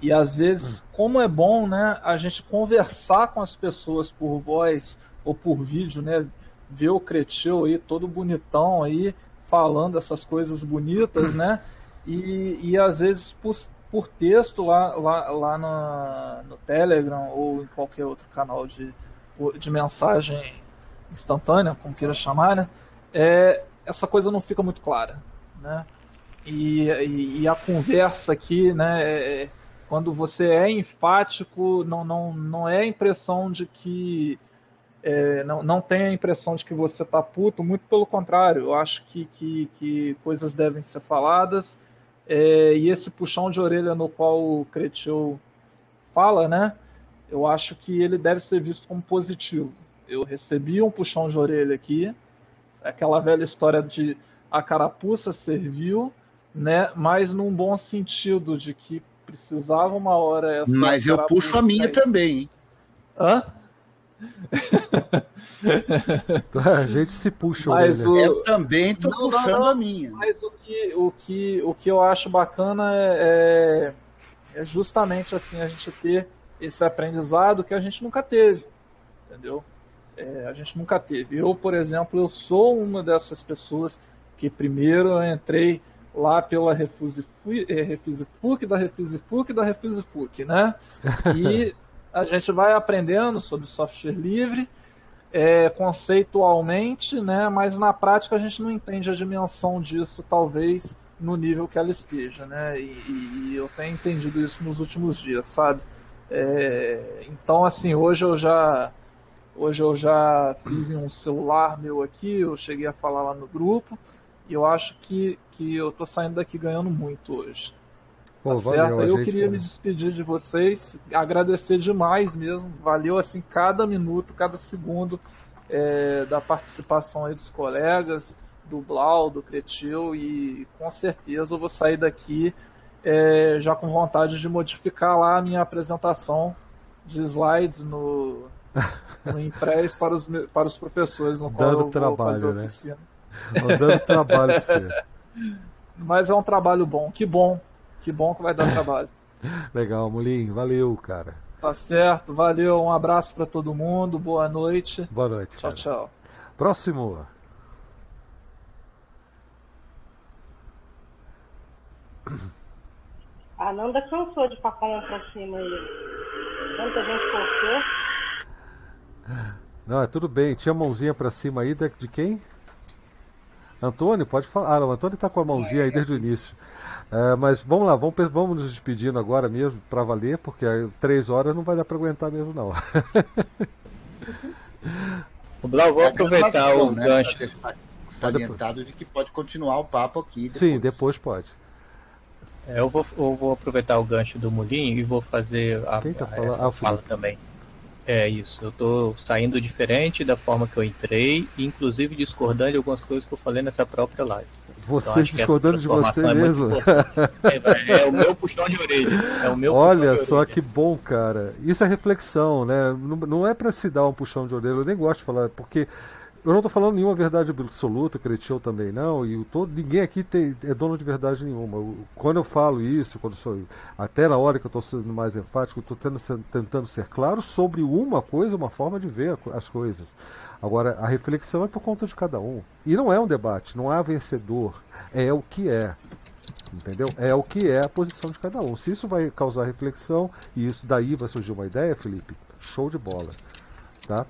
E às vezes, como é bom, né, a gente conversar com as pessoas por voz ou por vídeo, né? Ver o Cretil aí, todo bonitão aí, falando essas coisas bonitas, né? E, e às vezes... Por... por texto lá, lá, lá na, no Telegram ou em qualquer outro canal de, de mensagem instantânea, como queira chamar, né? É, essa coisa não fica muito clara, né? E, e, e a conversa aqui, né? É, quando você é enfático, não, não, não é a impressão de que... É, não, não tem a impressão de que você tá puto, muito pelo contrário. Eu acho que, que, que coisas devem ser faladas. É, e esse puxão de orelha no qual o Cretil fala, né? Eu acho que ele deve ser visto como positivo. Eu recebi um puxão de orelha aqui, aquela velha história de a carapuça serviu, né? Mas num bom sentido, de que precisava uma hora... Essa mas eu puxo a minha aí também, hein? Hã? A gente se puxa, mas o... eu também tô não, puxando não, não, a minha. Mas o que, o, que, o que eu acho bacana é, é justamente assim, a gente ter esse aprendizado que a gente nunca teve, entendeu? É, a gente nunca teve. Eu, por exemplo, eu sou uma dessas pessoas que primeiro eu entrei lá pela Refusifuc, é, Refusifuc, da Refusifuc, da Refusifuc, né? E a gente vai aprendendo sobre software livre, é, conceitualmente, né, mas na prática a gente não entende a dimensão disso, talvez, no nível que ela esteja, né? E, e, e eu tenho entendido isso nos últimos dias, sabe? É, então, assim, hoje eu já hoje eu já fiz em um celular meu aqui, eu cheguei a falar lá no grupo, e eu acho que, que eu tô saindo daqui ganhando muito hoje. Pô, tá valeu, certo? Eu gente... queria me despedir de vocês, agradecer demais mesmo, valeu assim cada minuto, cada segundo, é, da participação aí dos colegas, do Blau, do Cretil, e com certeza eu vou sair daqui, é, já com vontade de modificar lá a minha apresentação de slides no, no Impress para os, para os professores, no qual eu trabalho, vou fazer, né? Oficina. Dando trabalho pra você. Mas é um trabalho bom, que bom, que bom que vai dar trabalho. Legal, Mulim, valeu, cara. Tá certo, valeu, um abraço pra todo mundo, boa noite. Boa noite, tchau, cara. Tchau. Próximo. A Nanda cansou de passar uma pra cima aí. Tanta gente cortou. Não, é tudo bem. Tinha a mãozinha pra cima aí de quem? Antônio, pode falar. Ah, o Antônio tá com a mãozinha aí desde o início. É, mas vamos lá, vamos, vamos nos despedindo agora mesmo, pra valer, porque três horas não vai dar pra aguentar mesmo, não. O Blau, vou aproveitar o gancho. Né? Pra salientado de que pode continuar o papo aqui. Depois. Sim, depois pode. Eu vou, eu vou aproveitar o gancho do Mulinho e vou fazer a, tá a, essa ah, fala também. É isso, eu estou saindo diferente da forma que eu entrei, inclusive discordando de algumas coisas que eu falei nessa própria live. Você então, discordando de você é mesmo? É, é o meu puxão de orelha. É o meu Olha só que bom, cara. Isso é reflexão, né? Não, não é para se dar um puxão de orelha, eu nem gosto de falar, porque... Eu não estou falando nenhuma verdade absoluta, Cretil também não, e eu tô, ninguém aqui tem, é dono de verdade nenhuma. Eu, quando eu falo isso, quando eu sou, até na hora que eu estou sendo mais enfático, eu estou tentando ser claro sobre uma coisa, uma forma de ver as coisas. Agora, a reflexão é por conta de cada um. E não é um debate, não há vencedor, é o que é. Entendeu? É o que é a posição de cada um. Se isso vai causar reflexão, e isso daí vai surgir uma ideia, Felipe, show de bola. Tá?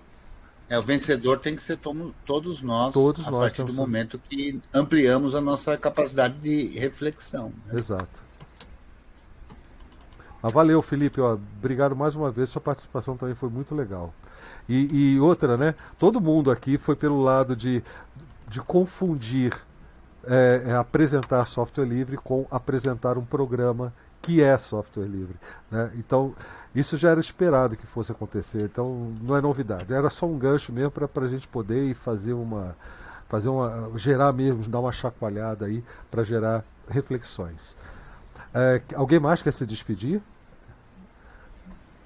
É, o vencedor tem que ser to todos nós, todos a nós partir do sendo... momento que ampliamos a nossa capacidade de reflexão. Né? Exato. Ah, valeu, Felipe. Ó, obrigado mais uma vez. Sua participação também foi muito legal. E, e outra, né? Todo mundo aqui foi pelo lado de, de confundir é, é, apresentar software livre com apresentar um programa que é software livre. Né? Então... Isso já era esperado que fosse acontecer, então não é novidade. Era só um gancho mesmo para a gente poder fazer uma, fazer uma, gerar mesmo, dar uma chacoalhada aí para gerar reflexões. É, alguém mais quer se despedir?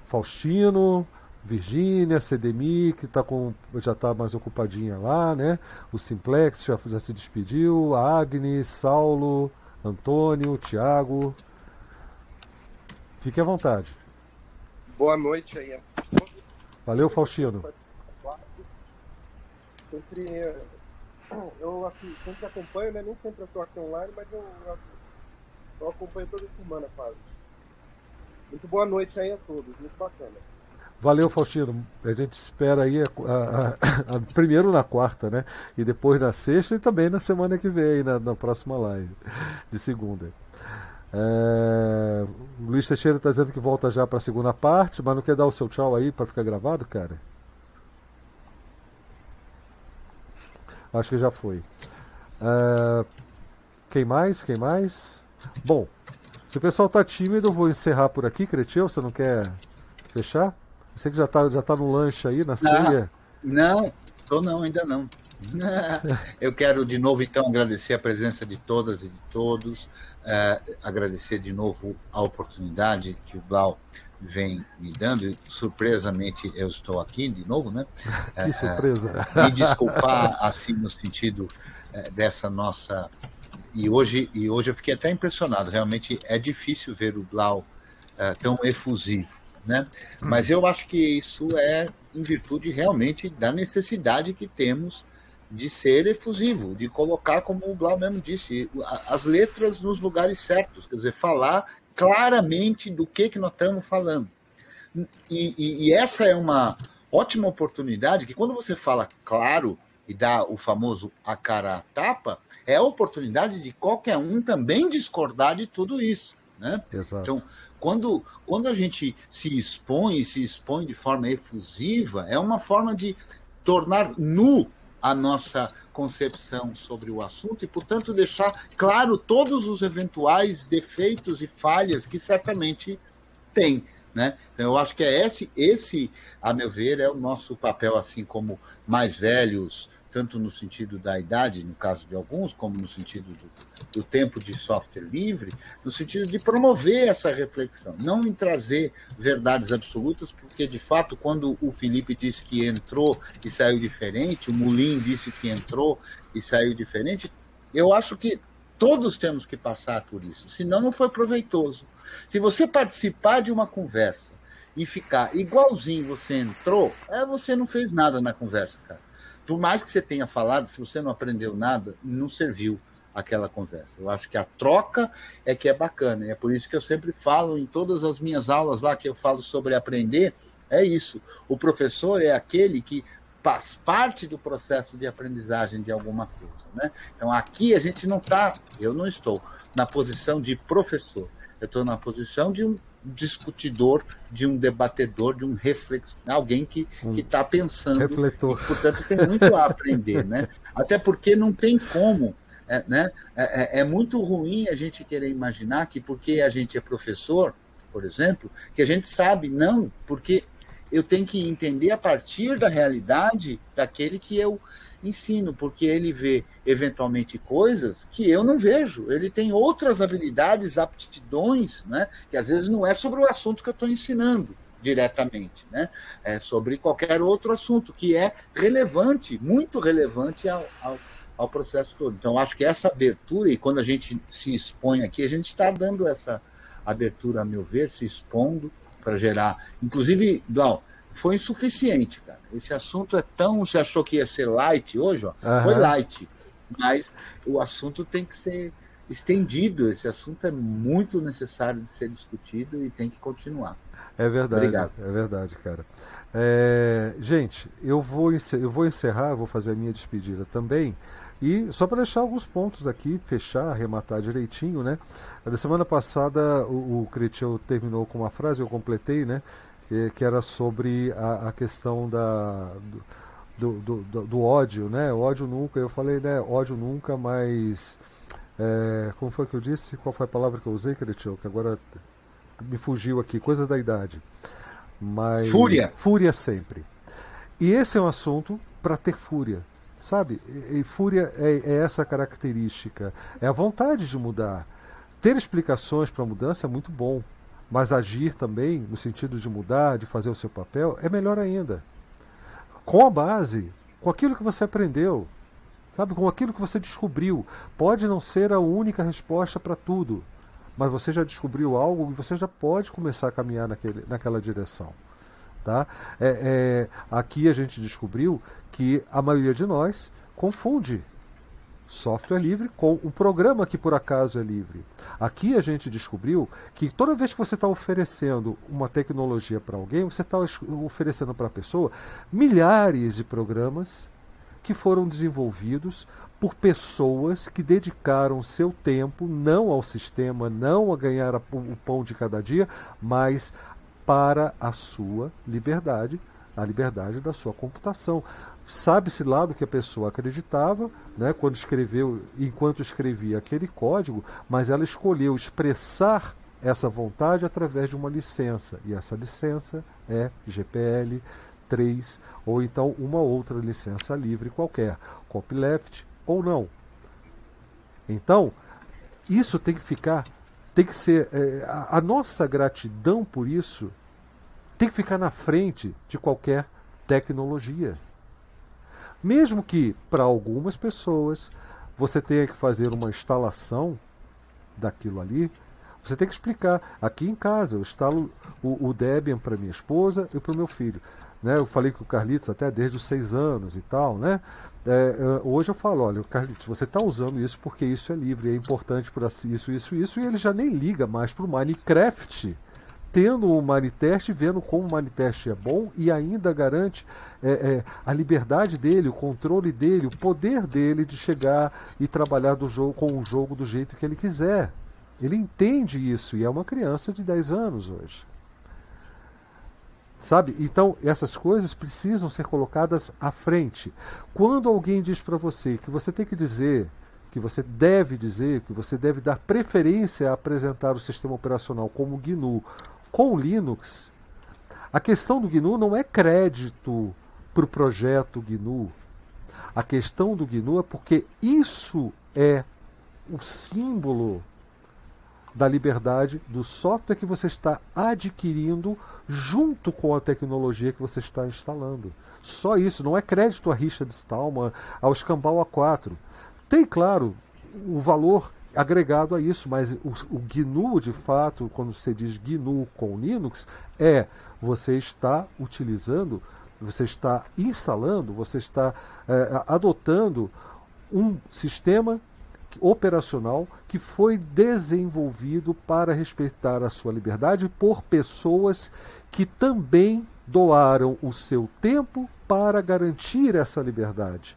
Faustino, Virgínia, C D M I, que tá com, já está mais ocupadinha lá, né? O Simplex já, já se despediu, a Agnes, Saulo, Antônio, Tiago. Fique à vontade. Boa noite aí a todos. Valeu, Faustino. Sempre, eu sempre acompanho, né? Nem sempre eu estou aqui online, mas eu, eu acompanho toda semana quase. Muito boa noite aí a todos, muito bacana. Valeu, Faustino. A gente espera aí, a, a, a, a, primeiro na quarta, né? E depois na sexta e também na semana que vem, aí, na, na próxima live de segunda. É, o Luiz Teixeira está dizendo que volta já para a segunda parte, mas não quer dar o seu tchau aí para ficar gravado, cara? Acho que já foi. É, quem mais? Quem mais? Bom, se o pessoal está tímido, eu vou encerrar por aqui, Cretil. Você não quer fechar? Você que já está já tá no lanche aí, na ceia? Não, tô não, ainda não. Eu quero de novo, então, agradecer a presença de todas e de todos. É, agradecer de novo a oportunidade que o Blau vem me dando, e surpresamente eu estou aqui de novo, né? É, que surpresa! É, me desculpar assim no sentido é, dessa nossa... E hoje, e hoje eu fiquei até impressionado, realmente é difícil ver o Blau é, tão efusivo, né? Mas eu acho que isso é em virtude realmente da necessidade que temos de ser efusivo, de colocar, como o Blau mesmo disse, as letras nos lugares certos, quer dizer, falar claramente do que, que nós estamos falando. E, e, e essa é uma ótima oportunidade que, quando você fala claro e dá o famoso a cara a tapa, é a oportunidade de qualquer um também discordar de tudo isso, né? Exato. Então, quando, quando a gente se expõe e se expõe de forma efusiva, é uma forma de tornar nu a nossa concepção sobre o assunto e, portanto, deixar claro todos os eventuais defeitos e falhas que certamente tem, né? Então, eu acho que é esse, esse, a meu ver, é o nosso papel, assim como mais velhos, tanto no sentido da idade, no caso de alguns, como no sentido do, do tempo de software livre, no sentido de promover essa reflexão, não em trazer verdades absolutas, porque, de fato, quando o Felipe disse que entrou e saiu diferente, o Mulin disse que entrou e saiu diferente, eu acho que todos temos que passar por isso, senão não foi proveitoso. Se você participar de uma conversa e ficar igualzinho você entrou, é, você não fez nada na conversa, cara. Por mais que você tenha falado, se você não aprendeu nada, não serviu aquela conversa. Eu acho que a troca é que é bacana. E é por isso que eu sempre falo em todas as minhas aulas lá que eu falo sobre aprender, é isso. O professor é aquele que faz parte do processo de aprendizagem de alguma coisa, né? Então, aqui a gente não está, eu não estou na posição de professor. Eu estou na posição de um discutidor, de um debatedor, de um reflexo, alguém que está pensando. Refletor. E, portanto, tem muito a aprender, né? Até porque não tem como, é, né? É, é muito ruim a gente querer imaginar que porque a gente é professor, por exemplo, que a gente sabe, não, porque eu tenho que entender a partir da realidade daquele que eu ensino, porque ele vê eventualmente coisas que eu não vejo, ele tem outras habilidades, aptidões, né, que às vezes não é sobre o assunto que eu estou ensinando diretamente, né, é sobre qualquer outro assunto que é relevante, muito relevante ao, ao, ao processo todo. Então, acho que essa abertura, e quando a gente se expõe aqui, a gente está dando essa abertura, a meu ver, se expondo para gerar, inclusive, Blau, foi insuficiente, cara. Esse assunto é tão... Você achou que ia ser light hoje? Ó, uhum. Foi light. Mas o assunto tem que ser estendido. Esse assunto é muito necessário de ser discutido e tem que continuar. É verdade. Obrigado. É verdade, cara. É, gente, eu vou, encerrar, eu vou encerrar, vou fazer a minha despedida também. E só para deixar alguns pontos aqui, fechar, arrematar direitinho, né? Na semana passada o, o Cretil terminou com uma frase, eu completei, né? Que era sobre a, a questão da, do, do, do, do ódio, né? Ódio nunca, eu falei, né? Ódio nunca, mas... É, como foi que eu disse? Qual foi a palavra que eu usei, Cretil? Que agora me fugiu aqui, coisa da idade. Mas, fúria! Fúria sempre. E esse é um assunto para ter fúria, sabe? E, e fúria é, é essa característica. É a vontade de mudar. Ter explicações para a mudança é muito bom. Mas agir também, no sentido de mudar, de fazer o seu papel, é melhor ainda. Com a base, com aquilo que você aprendeu, sabe? Com aquilo que você descobriu. Pode não ser a única resposta para tudo, mas você já descobriu algo e você já pode começar a caminhar naquele, naquela direção. Tá? É, é, aqui a gente descobriu que a maioria de nós confunde software livre com um programa que por acaso é livre. Aqui a gente descobriu que toda vez que você está oferecendo uma tecnologia para alguém, você está oferecendo para a pessoa milhares de programas que foram desenvolvidos por pessoas que dedicaram seu tempo não ao sistema, não a ganhar o pão de cada dia, mas para a sua liberdade, a liberdade da sua computação. Sabe-se lá do que a pessoa acreditava, né, quando escreveu, enquanto escrevia aquele código, mas ela escolheu expressar essa vontade através de uma licença, e essa licença é G P L três, ou então uma outra licença livre qualquer, copyleft ou não. Então, isso tem que ficar, tem que ser, é, a, a nossa gratidão por isso tem que ficar na frente de qualquer tecnologia. Mesmo que, para algumas pessoas, você tenha que fazer uma instalação daquilo ali, você tem que explicar. Aqui em casa, eu instalo o, o Debian para minha esposa e para o meu filho. Né? Eu falei com o Carlitos até desde os seis anos e tal. Né? É, hoje eu falo, olha, Carlitos, você está usando isso porque isso é livre, é importante para isso, isso, isso. E ele já nem liga mais para o Minecraft tendo o MineTest, vendo como o MineTest é bom e ainda garante é, é, a liberdade dele, o controle dele, o poder dele de chegar e trabalhar do jogo, com o jogo do jeito que ele quiser. Ele entende isso e é uma criança de dez anos hoje. Sabe? Então, essas coisas precisam ser colocadas à frente. Quando alguém diz para você que você tem que dizer, que você deve dizer, que você deve dar preferência a apresentar o sistema operacional como G N U com Linux, a questão do G N U não é crédito para o projeto G N U. A questão do G N U é porque isso é o símbolo da liberdade do software que você está adquirindo junto com a tecnologia que você está instalando. Só isso, não é crédito a Richard Stallman, ao Escambau A quatro. Tem, claro, o valor agregado a isso, mas o, o G N U, de fato, quando você diz G N U com Linux, é você está utilizando, você está instalando, você está é, adotando um sistema operacional que foi desenvolvido para respeitar a sua liberdade por pessoas que também doaram o seu tempo para garantir essa liberdade.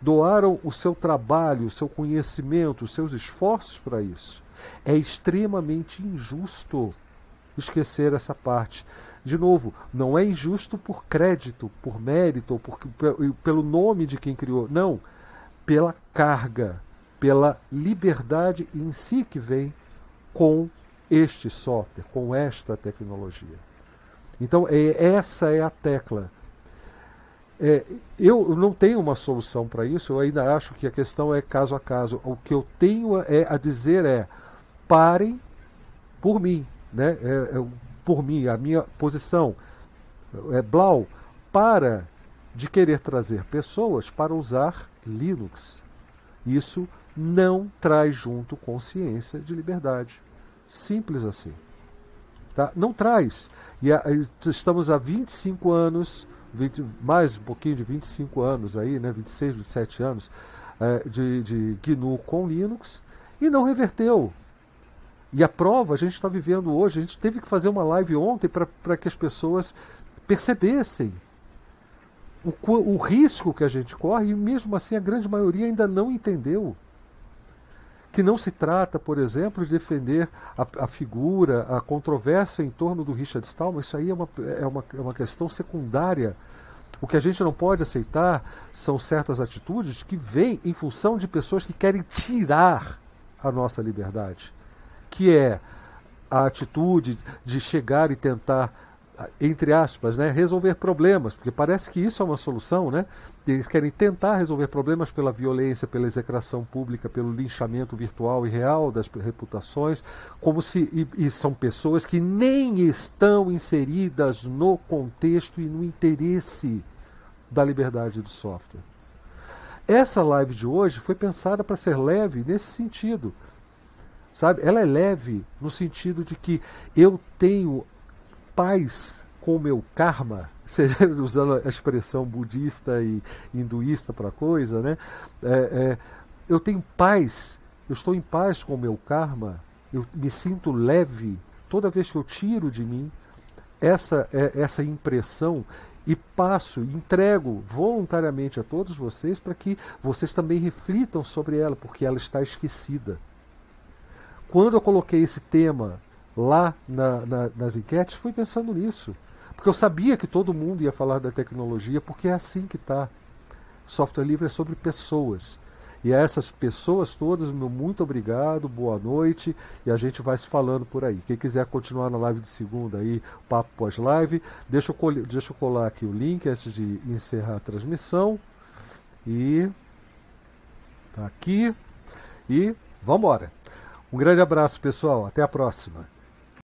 Doaram o seu trabalho, o seu conhecimento, os seus esforços para isso. É extremamente injusto esquecer essa parte. De novo, não é injusto por crédito, por mérito, por, pelo nome de quem criou. Não, pela carga, pela liberdade em si que vem com este software, com esta tecnologia. Então, é, essa é a tecla. É, eu não tenho uma solução para isso, eu ainda acho que a questão é caso a caso. O que eu tenho é, a dizer é, parem por mim, né? é, é, por mim, a minha posição. É, Blau, para de querer trazer pessoas para usar Linux. Isso não traz junto consciência de liberdade. Simples assim. Tá? Não traz. E a, estamos há vinte e cinco anos... vinte, mais um pouquinho de vinte e cinco anos aí, né, vinte e seis, vinte e sete anos é, de, de G N U com Linux e não reverteu. E a prova a gente está vivendo hoje. A gente teve que fazer uma live ontem para que as pessoas percebessem o, o risco que a gente corre e mesmo assim a grande maioria ainda não entendeu. Que não se trata, por exemplo, de defender a, a figura, a controvérsia em torno do Richard Stallman. Isso aí é uma, é, uma, é uma questão secundária. O que a gente não pode aceitar são certas atitudes que vêm em função de pessoas que querem tirar a nossa liberdade. Que é a atitude de chegar e tentar, entre aspas, né, resolver problemas, porque parece que isso é uma solução, né? Eles querem tentar resolver problemas pela violência, pela execração pública, pelo linchamento virtual e real das reputações, como se e, e são pessoas que nem estão inseridas no contexto e no interesse da liberdade do software. Essa live de hoje foi pensada para ser leve nesse sentido, sabe? Ela é leve no sentido de que eu tenho paz com o meu karma, seja usando a expressão budista e hinduísta para a coisa, né? É, é, eu tenho paz, eu estou em paz com o meu karma, eu me sinto leve toda vez que eu tiro de mim essa, é, essa impressão e passo, entrego voluntariamente a todos vocês para que vocês também reflitam sobre ela, porque ela está esquecida. Quando eu coloquei esse tema lá na, na, nas enquetes, fui pensando nisso, porque eu sabia que todo mundo ia falar da tecnologia, porque é assim que está. Software livre é sobre pessoas, e a essas pessoas todas, meu muito obrigado, boa noite, e a gente vai se falando por aí. Quem quiser continuar na live de segunda aí, papo pós-live, deixa eu, col deixa eu colar aqui o link antes de encerrar a transmissão, e tá aqui, e vamos embora. Um grande abraço, pessoal. Até a próxima.